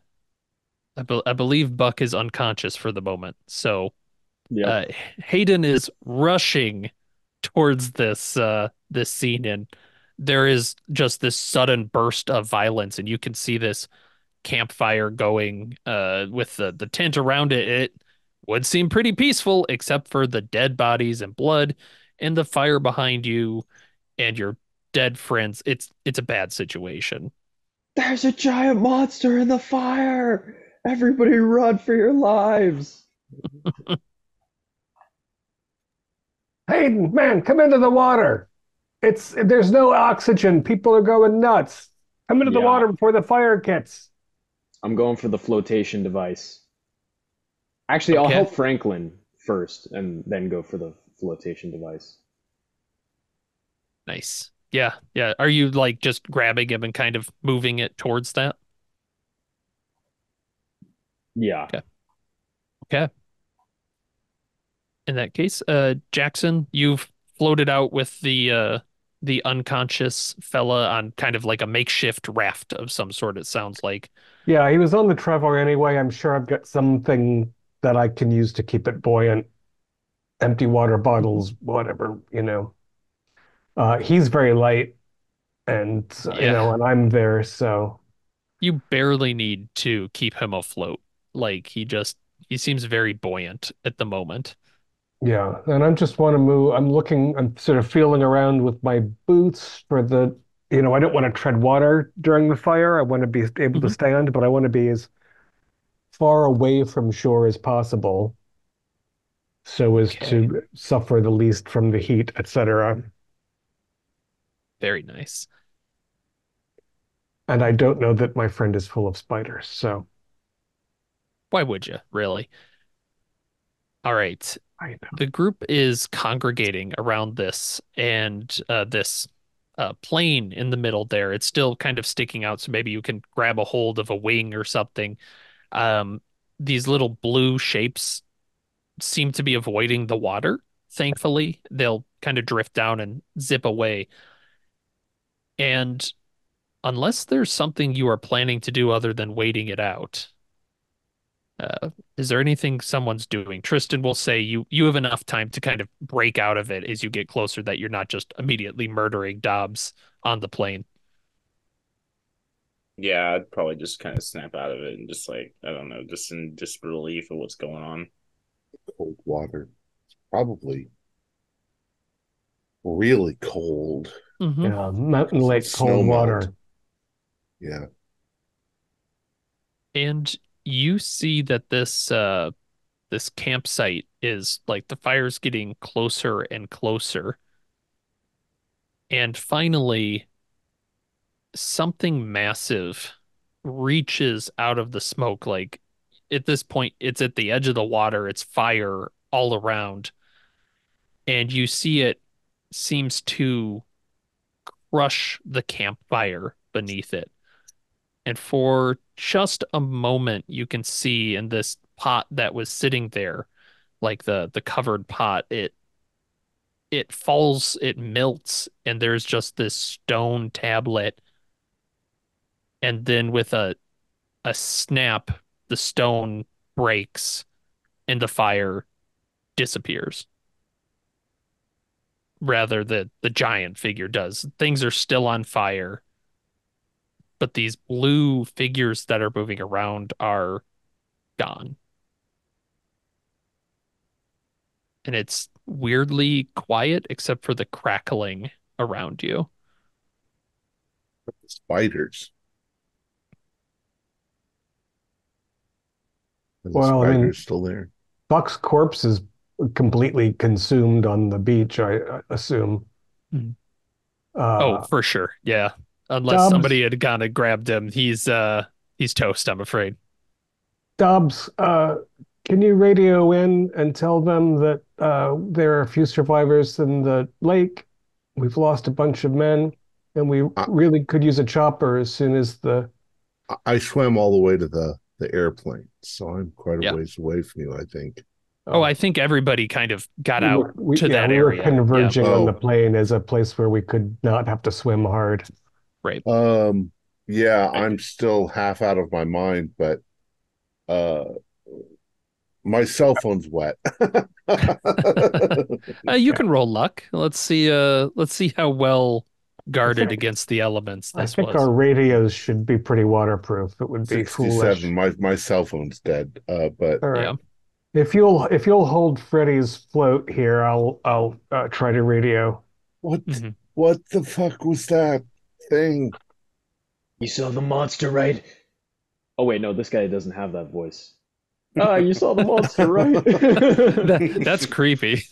believe Buck is unconscious for the moment. So yeah. Hayden is rushing towards this scene, and there is just this sudden burst of violence, and you can see this campfire going with the tent around it. It would seem pretty peaceful, except for the dead bodies and blood and the fire behind you and your dead friends. It's a bad situation. There's a giant monster in the fire. Everybody run for your lives. Hayden, man, come into the water. There's no oxygen. People are going nuts. Come into the water before the fire gets. I'm going for the flotation device. Actually, okay. I'll help Franklin first and then go for the flotation device. Nice. Yeah, yeah. Are you, just grabbing him and kind of moving it towards that? Yeah. Okay. Okay. In that case, Jackson, you've floated out with the unconscious fella on kind of like a makeshift raft of some sort, it sounds like. Yeah, he was on the Trevor anyway. I'm sure I've got something... that I can use to keep it buoyant. empty water bottles, whatever, you know. He's very light, and you know, and I'm there, so you barely need to keep him afloat. Like he seems very buoyant at the moment. Yeah, and I just want to move. I'm sort of feeling around with my boots for the, you know, I don't want to tread water during the fire. I want to be able to stand, but I want to be as far away from shore as possible, so as to suffer the least from the heat, etc. Very nice. And I don't know that my friend is full of spiders, so. Why would you, really? All right. I know. The group is congregating around this, and this plane in the middle there. It's still kind of sticking out, so maybe you can grab a hold of a wing or something. These little blue shapes seem to be avoiding the water. Thankfully, they'll kind of drift down and zip away. And unless there's something you are planning to do other than waiting it out, is there anything someone's doing? Tristan will say you have enough time to kind of break out of it as you get closer, that you're not just immediately murdering Dobbs on the plane. Yeah, I'd probably just kind of snap out of it and just, like, I don't know, just in disbelief of what's going on. Cold water. It's probably really cold. Mm-hmm. Yeah, Mountain Lake cold water. Yeah. And you see that this this campsite is, like, the fire's getting closer and closer. And finally, something massive reaches out of the smoke. Like, at this point, it's at the edge of the water. It's fire all around. And you see it seems to crush the campfire beneath it. And for just a moment, you can see in this pot that was sitting there, like the covered pot, it falls, it melts, and there's just this stone tablet. And then with a snap, the stone breaks and the fire disappears. Rather, the giant figure does. Things are still on fire, but these blue figures that are moving around are gone. And it's weirdly quiet, except for the crackling around you. Spiders. Well, I mean, still there. Buck's corpse is completely consumed on the beach, I assume. Mm. Oh, for sure. Yeah. Unless Dobbs, somebody had gone and grabbed him, he's toast, I'm afraid. Dobbs, can you radio in and tell them that there are a few survivors in the lake? We've lost a bunch of men, and we really could use a chopper as soon as the... I swam all the way to the airplane, so I'm quite a ways away from you, I think. Oh, I think everybody kind of got out to that area. We were converging on the plane as a place where we could not have to swim hard. Right. I'm still half out of my mind, but my cell phone's wet. You can roll luck. Let's see how well guarded against the elements this was. I think our radios should be pretty waterproof. It would be 67. Foolish. My cell phone's dead. But all right. Yeah. If you'll hold Freddy's float here, I'll try to radio. What the fuck was that thing? You saw the monster, right? Oh wait, no, this guy doesn't have that voice. You saw the monster, right? That's creepy.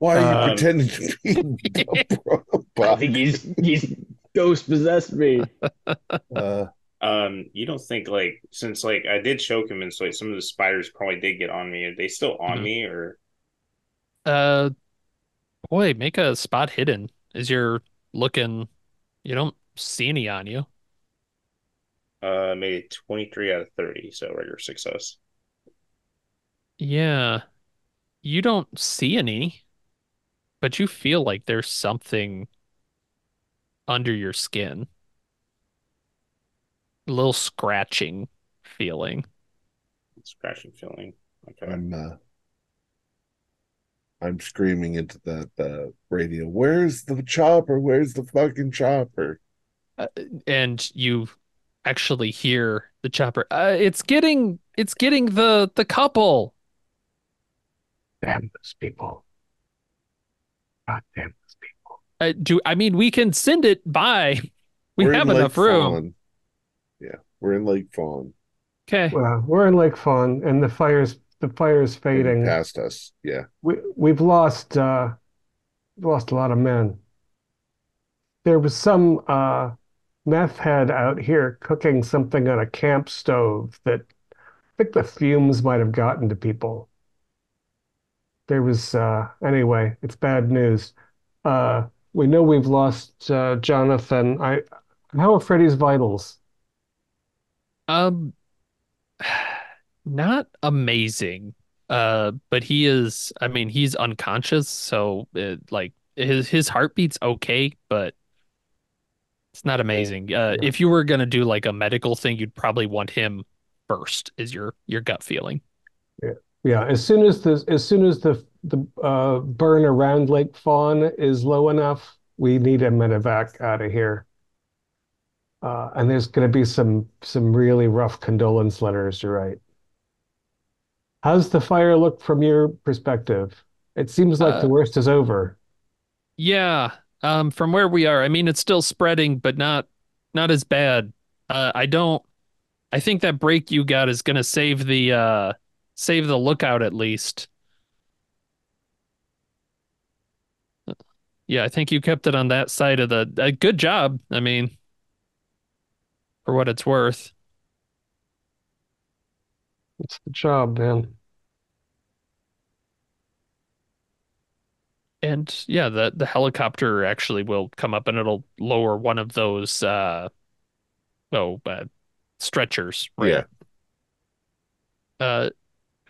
Why are you pretending to be I think he's ghost possessed me. You don't think, like, since, like, I did choke him, and so, like, some of the spiders probably did get on me. Are they still on me, or? Boy, make a spot hidden as you're looking. You don't see any on you. Maybe 23 out of 30, so regular success. Yeah, you don't see any, but you feel like there's something under your skin. A little scratching feeling. Okay. I'm I'm screaming into the radio, where's the chopper? Where's the fucking chopper? And you actually hear the chopper. It's getting the couple. Damn those people. God damn those people. We can send it by. We're have enough room. Fawn. Yeah, we're in Lake Fawn. Okay. Well, we're in Lake Fawn, and the fire's fading past us. Yeah. We've lost a lot of men. There was some meth head out here cooking something on a camp stove that I think the fumes might have gotten to people. There was anyway, it's bad news. We know we've lost Jonathan. How are Freddy's vitals? Not amazing. But he is. I mean, he's unconscious, so his heartbeat's okay, but it's not amazing. Yeah. If you were gonna do like a medical thing, you'd probably want him first. Is your gut feeling? Yeah. Yeah, as soon as the burn around Lake Fawn is low enough, we need a medevac out of here. And there's going to be some really rough condolence letters to write. How's the fire look from your perspective? It seems like the worst is over. Yeah, from where we are, I mean, it's still spreading, but not as bad. I think that break you got is going to save the. Save the lookout at least. Yeah, I think you kept it on that side of the... good job, I mean. For what it's worth. It's the job, man. And yeah, the helicopter actually will come up and it'll lower one of those stretchers. Right? Yeah.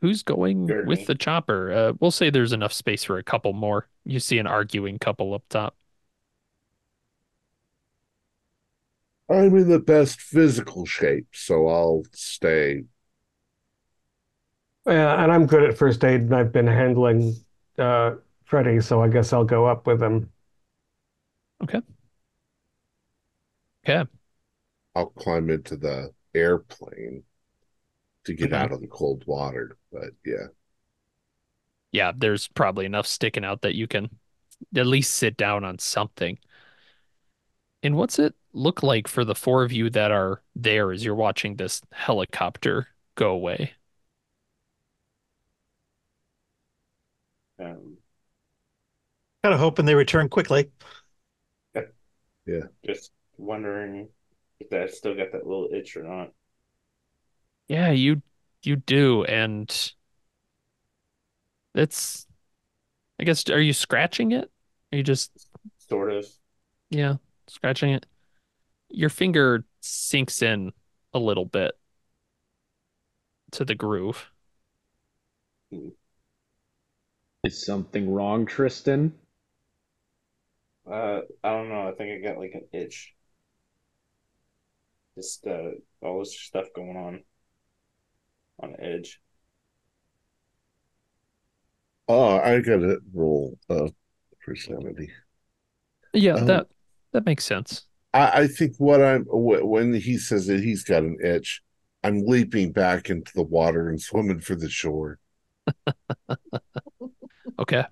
Who's going with the chopper? We'll say there's enough space for a couple more. You see an arguing couple up top. I'm in the best physical shape, so I'll stay. Yeah, and I'm good at first aid, and I've been handling Freddy, so I guess I'll go up with him. Okay. Yeah. I'll climb into the airplane to get out of the cold water, but yeah, there's probably enough sticking out that you can at least sit down on something. And what's it look like for the four of you that are there as you're watching this helicopter go away? Kind of hoping they return quickly. Yeah, just wondering if I still got that little itch or not. Yeah, you do, and that's, I guess, are you scratching it? Are you just... Sort of. Yeah, scratching it. Your finger sinks in a little bit to the groove. Is something wrong, Tristan? I don't know, I think I got like an itch. Just all this stuff going on edge. Oh, I gotta roll personality. Yeah, that makes sense. I think when he says that he's got an itch, I'm leaping back into the water and swimming for the shore. Okay,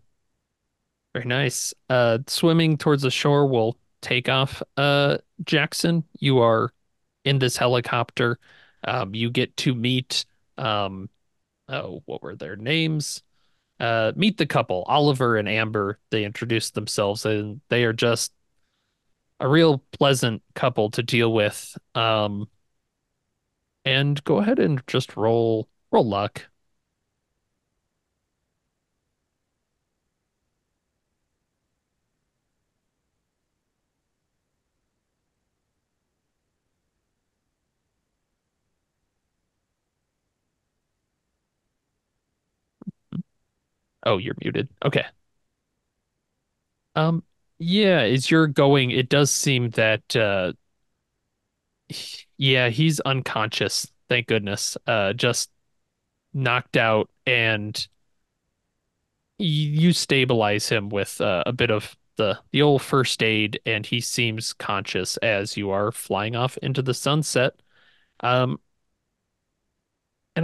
very nice. Swimming towards the shore will take off. Jackson, you are in this helicopter. You get to meet. What were their names? Meet the couple, Oliver and Amber. They introduced themselves, and they are just a real pleasant couple to deal with. And go ahead and just roll luck. Oh, you're muted. Okay. Yeah, as you're going, it does seem that he's unconscious, thank goodness. Just knocked out, and You stabilize him with a bit of the old first aid, and he seems conscious as you are flying off into the sunset. And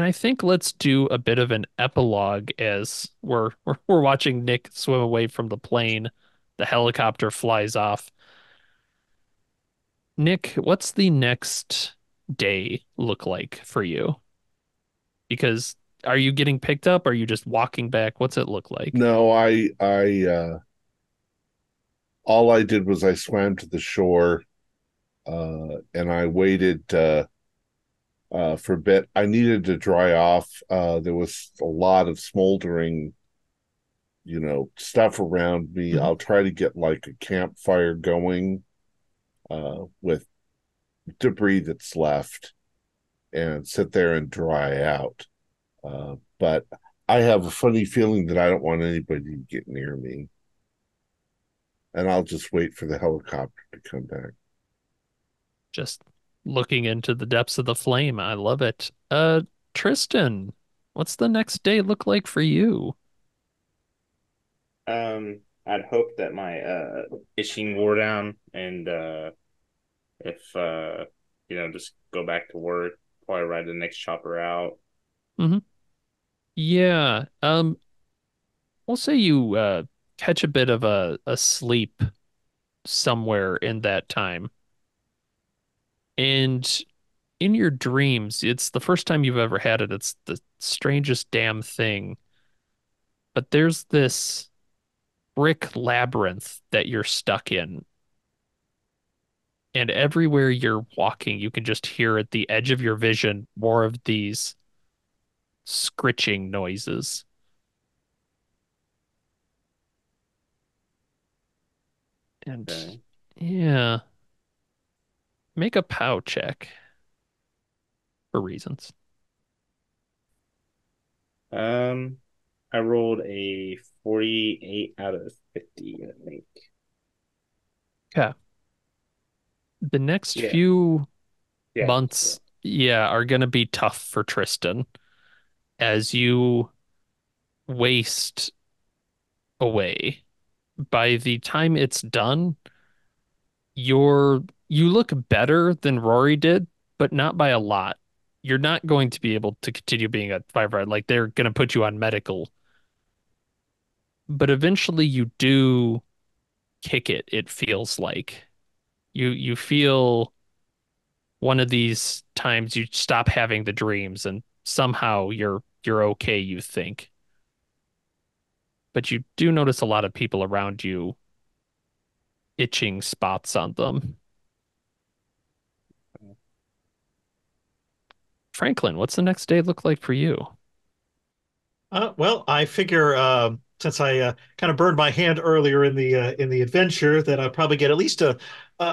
I think let's do a bit of an epilogue as we're watching Nick swim away from the plane. The helicopter flies off. Nick, what's the next day look like for you? Because are you getting picked up? Are you just walking back? What's it look like? No, I all I did was I swam to the shore, and I waited for a bit. I needed to dry off. There was a lot of smoldering, stuff around me. Mm-hmm. I'll try to get like a campfire going with debris that's left and sit there and dry out. But I have a funny feeling that I don't want anybody to get near me. And I'll just wait for the helicopter to come back. Just looking into the depths of the flame. I love it. Tristan, what's the next day look like for you? I'd hope that my itching wore down, and if just go back to work, probably ride the next chopper out. Mm-hmm. Yeah. We'll say you catch a bit of a sleep somewhere in that time. And in your dreams, it's the first time you've ever had it. It's the strangest damn thing. But there's this brick labyrinth that you're stuck in. And everywhere you're walking, you can just hear at the edge of your vision more of these scritching noises. And yeah, make a POW check for reasons. I rolled a 48 out of 50, I think. Yeah. The next few months are going to be tough for Tristan as you waste away. By the time it's done, you look better than Rory did, but not by a lot. You're not going to be able to continue being a firefighter. Like, they're going to put you on medical. But eventually you do kick it, it feels like. You feel one of these times you stop having the dreams and somehow you're okay, you think. But you do notice a lot of people around you itching spots on them. Franklin, what's the next day look like for you? Well, I figure since I kind of burned my hand earlier in the adventure, that I'll probably get at least a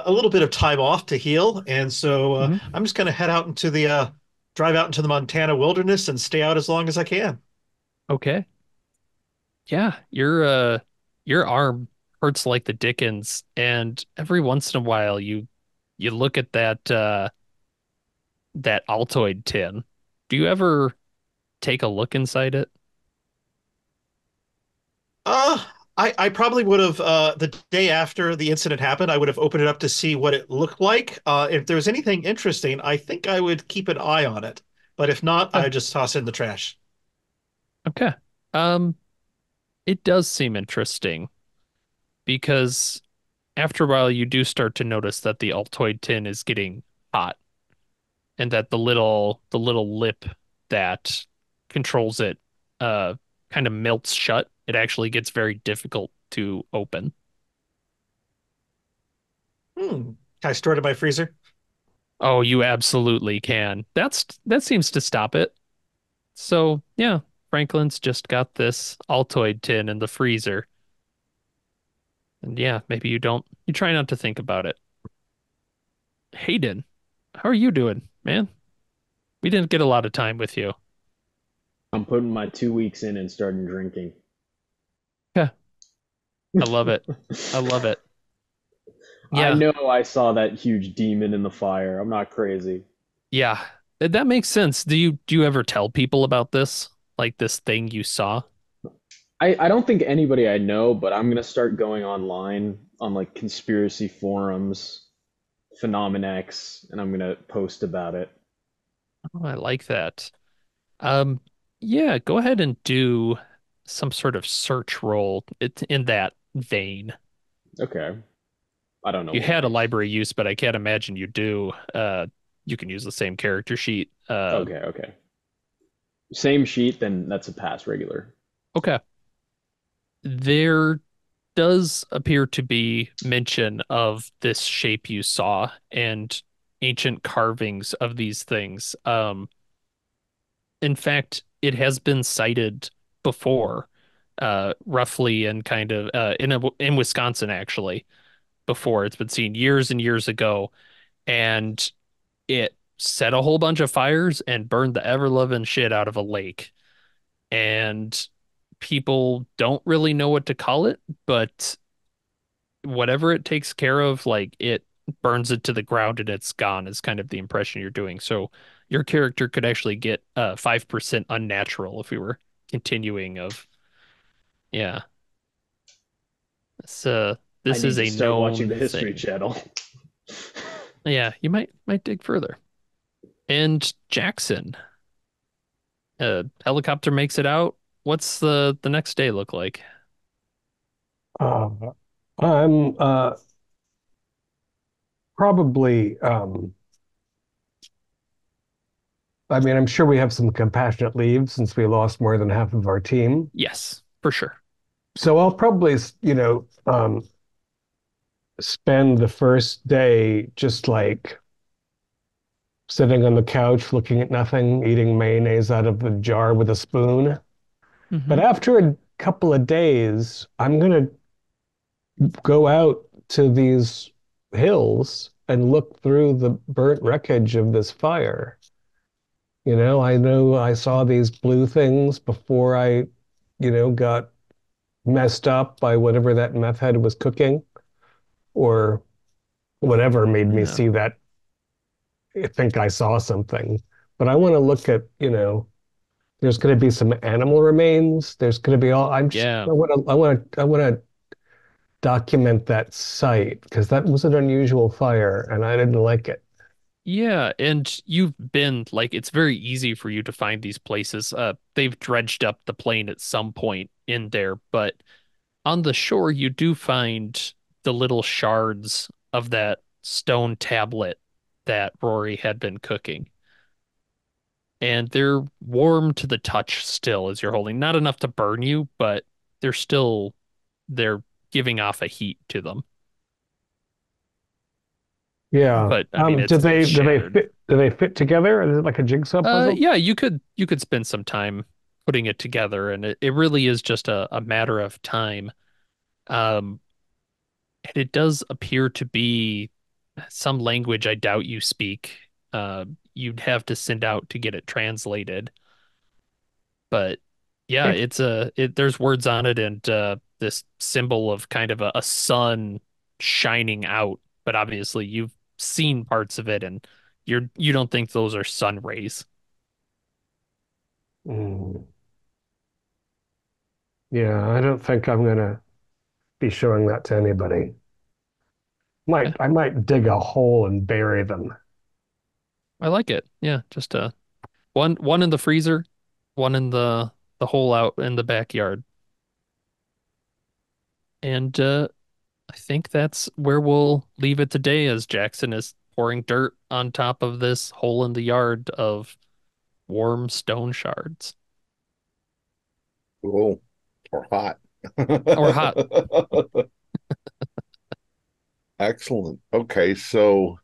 little bit of time off to heal, and so I'm just going to head out into the drive out into the Montana wilderness and stay out as long as I can. Okay. Yeah, your arm hurts like the dickens, and every once in a while you look at that Altoid tin. Do you ever take a look inside it? I probably would have the day after the incident happened, I would have opened it up to see what it looked like. If there was anything interesting, I think I would keep an eye on it. But if not, I just toss it in the trash. Okay. It does seem interesting, because after a while you do start to notice that the Altoid tin is getting hot, and that the little lip that controls it kind of melts shut. It actually gets very difficult to open. Can I store it in my freezer? Oh, you absolutely can. That seems to stop it. So, yeah, Franklin's just got this Altoid tin in the freezer. And yeah, maybe you try not to think about it. Hayden, how are you doing, man? We didn't get a lot of time with you. I'm putting my 2 weeks in and starting drinking. Yeah. I love it. I love it. Yeah. I know I saw that huge demon in the fire. I'm not crazy. Yeah. That makes sense. Do you ever tell people about this? Like, this thing you saw? I don't think anybody I know, but I'm gonna start going online on like conspiracy forums, Phenomenex, and I'm gonna post about it. Oh, I like that. Yeah, go ahead and do some sort of search role. It's in that vein. Okay. I don't know. You had a library use, but I can't imagine you do. You can use the same character sheet. Okay. Same sheet, then that's a pass regular. Okay. There does appear to be mention of this shape you saw and ancient carvings of these things. In fact, it has been cited before, roughly and kind of in Wisconsin, actually. Before, it's been seen years and years ago, and it set a whole bunch of fires and burned the ever-loving shit out of a lake. And people don't really know what to call it, but whatever it takes care of, like, it burns it to the ground and it's gone, is kind of the impression you're doing. So your character could actually get 5% unnatural if we were continuing of, yeah. So this is a no watching the History Channel. Yeah, you might dig further. And Jackson, helicopter makes it out. What's the next day look like? I'm probably. I mean, I'm sure we have some compassionate leave since we lost more than half of our team. Yes, for sure. So I'll probably, spend the first day just like sitting on the couch, looking at nothing, eating mayonnaise out of the jar with a spoon. Mm-hmm. But after a couple of days, I'm going to go out to these hills and look through the burnt wreckage of this fire. You know I saw these blue things before I, got messed up by whatever that meth head was cooking. Or whatever made me see that. I think I saw something. But I want to look at, there's going to be some animal remains. There's going to be all. I want to document that site because that was an unusual fire and I didn't like it. Yeah, and you've been like, it's very easy for you to find these places. They've dredged up the plain at some point in there, but on the shore you do find the little shards of that stone tablet that Rory had been cooking. And they're warm to the touch still as you're holding. Not enough to burn you, but they're giving off a heat to them. Yeah. But I mean, do they fit together? Is it like a jigsaw puzzle? Yeah, you could spend some time putting it together, and it really is just a matter of time. And it does appear to be some language I doubt you speak. You'd have to send out to get it translated. But yeah, there's words on it, and this symbol of kind of a sun shining out. But obviously, you've seen parts of it, and you don't think those are sun rays. Mm. Yeah, I don't think I'm gonna be showing that to anybody. I might dig a hole and bury them. I like it. Yeah, just one in the freezer, one in the hole out in the backyard. And I think that's where we'll leave it today, as Jackson is pouring dirt on top of this hole in the yard of warm stone shards. Cool. Or hot. Or hot. Excellent. Okay, so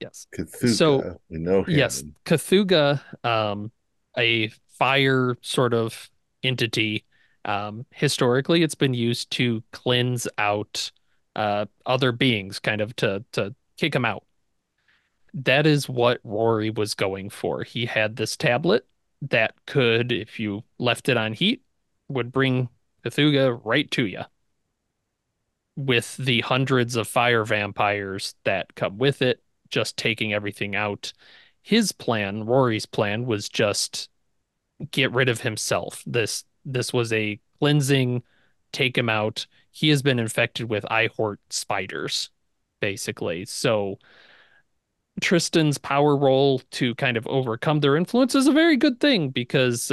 yes, Cthugha, so we know him. Yes, Cthugha, a fire sort of entity. Historically, it's been used to cleanse out other beings, kind of to kick them out. That is what Rory was going for. He had this tablet that could, if you left it on heat, would bring Cthulhu right to you with the hundreds of fire vampires that come with it, just taking everything out. His plan, Rory's plan, was just get rid of himself. This this was a cleansing, take him out. He has been infected with Ihort spiders, basically. So Tristan's power roll to kind of overcome their influence is a very good thing, because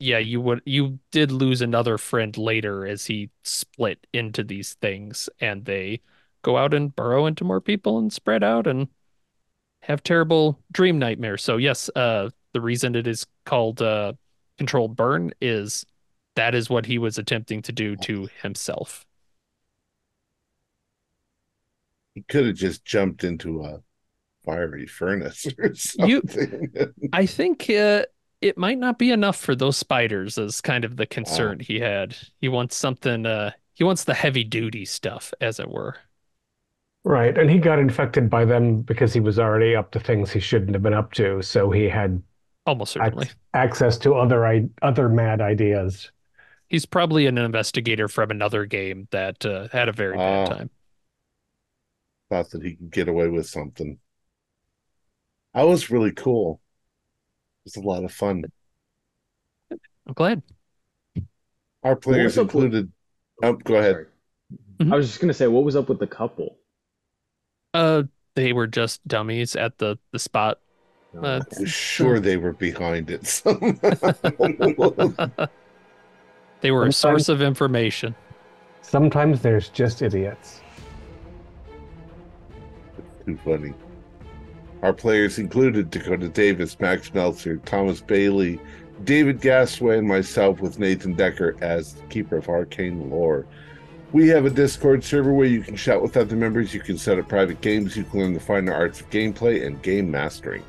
you did lose another friend later as he split into these things, and they go out and burrow into more people and spread out and have terrible dream nightmares. So yes, the reason it is called Controlled Burn is that is what he was attempting to do to himself. He could have just jumped into a fiery furnace or something. I think it might not be enough for those spiders is kind of the concern he had. He wants something, he wants the heavy duty stuff, as it were. Right, and he got infected by them because he was already up to things he shouldn't have been up to, so he had almost certainly access to other mad ideas. He's probably an investigator from another game that had a very bad time. Thought that he could get away with something. That was really cool. It was a lot of fun. I'm glad. Our players included... Oh, go ahead. Mm-hmm. I was just going to say, what was up with the couple? They were just dummies at the spot. I was sure they were behind it somehow. They were a source of information. Sometimes there's just idiots. Funny. Our players included Dakota Davis, Max Meltzer, Thomas Bailey, David Gasway, and myself, with Nathan Decker as the keeper of arcane lore. We have a Discord server where you can chat with other members, you can set up private games, you can learn the finer arts of gameplay and game mastering.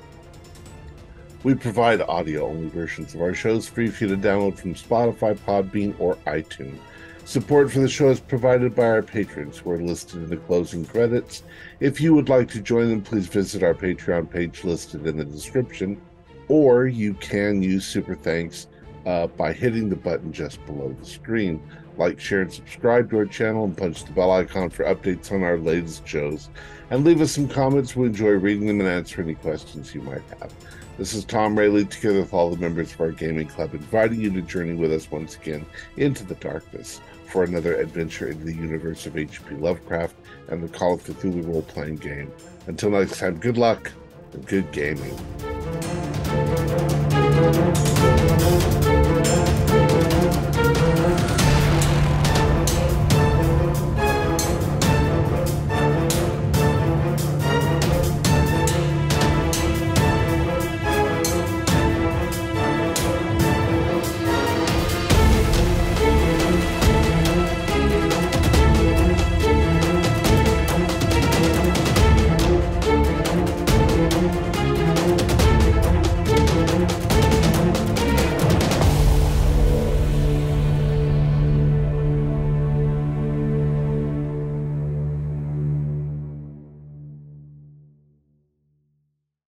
We provide audio-only versions of our shows free for you to download from Spotify, Podbean, or iTunes. Support for the show is provided by our patrons who are listed in the closing credits. If you would like to join them, please visit our Patreon page listed in the description, or you can use Super Thanks by hitting the button just below the screen. Like, share, and subscribe to our channel, and punch the bell icon for updates on our latest shows. And leave us some comments. We enjoy reading them and answer any questions you might have. This is Thom Raley, together with all the members of our gaming club, inviting you to journey with us once again into the darkness for another adventure into the universe of H. P. Lovecraft and the Call of Cthulhu role-playing game. Until next time, good luck and good gaming.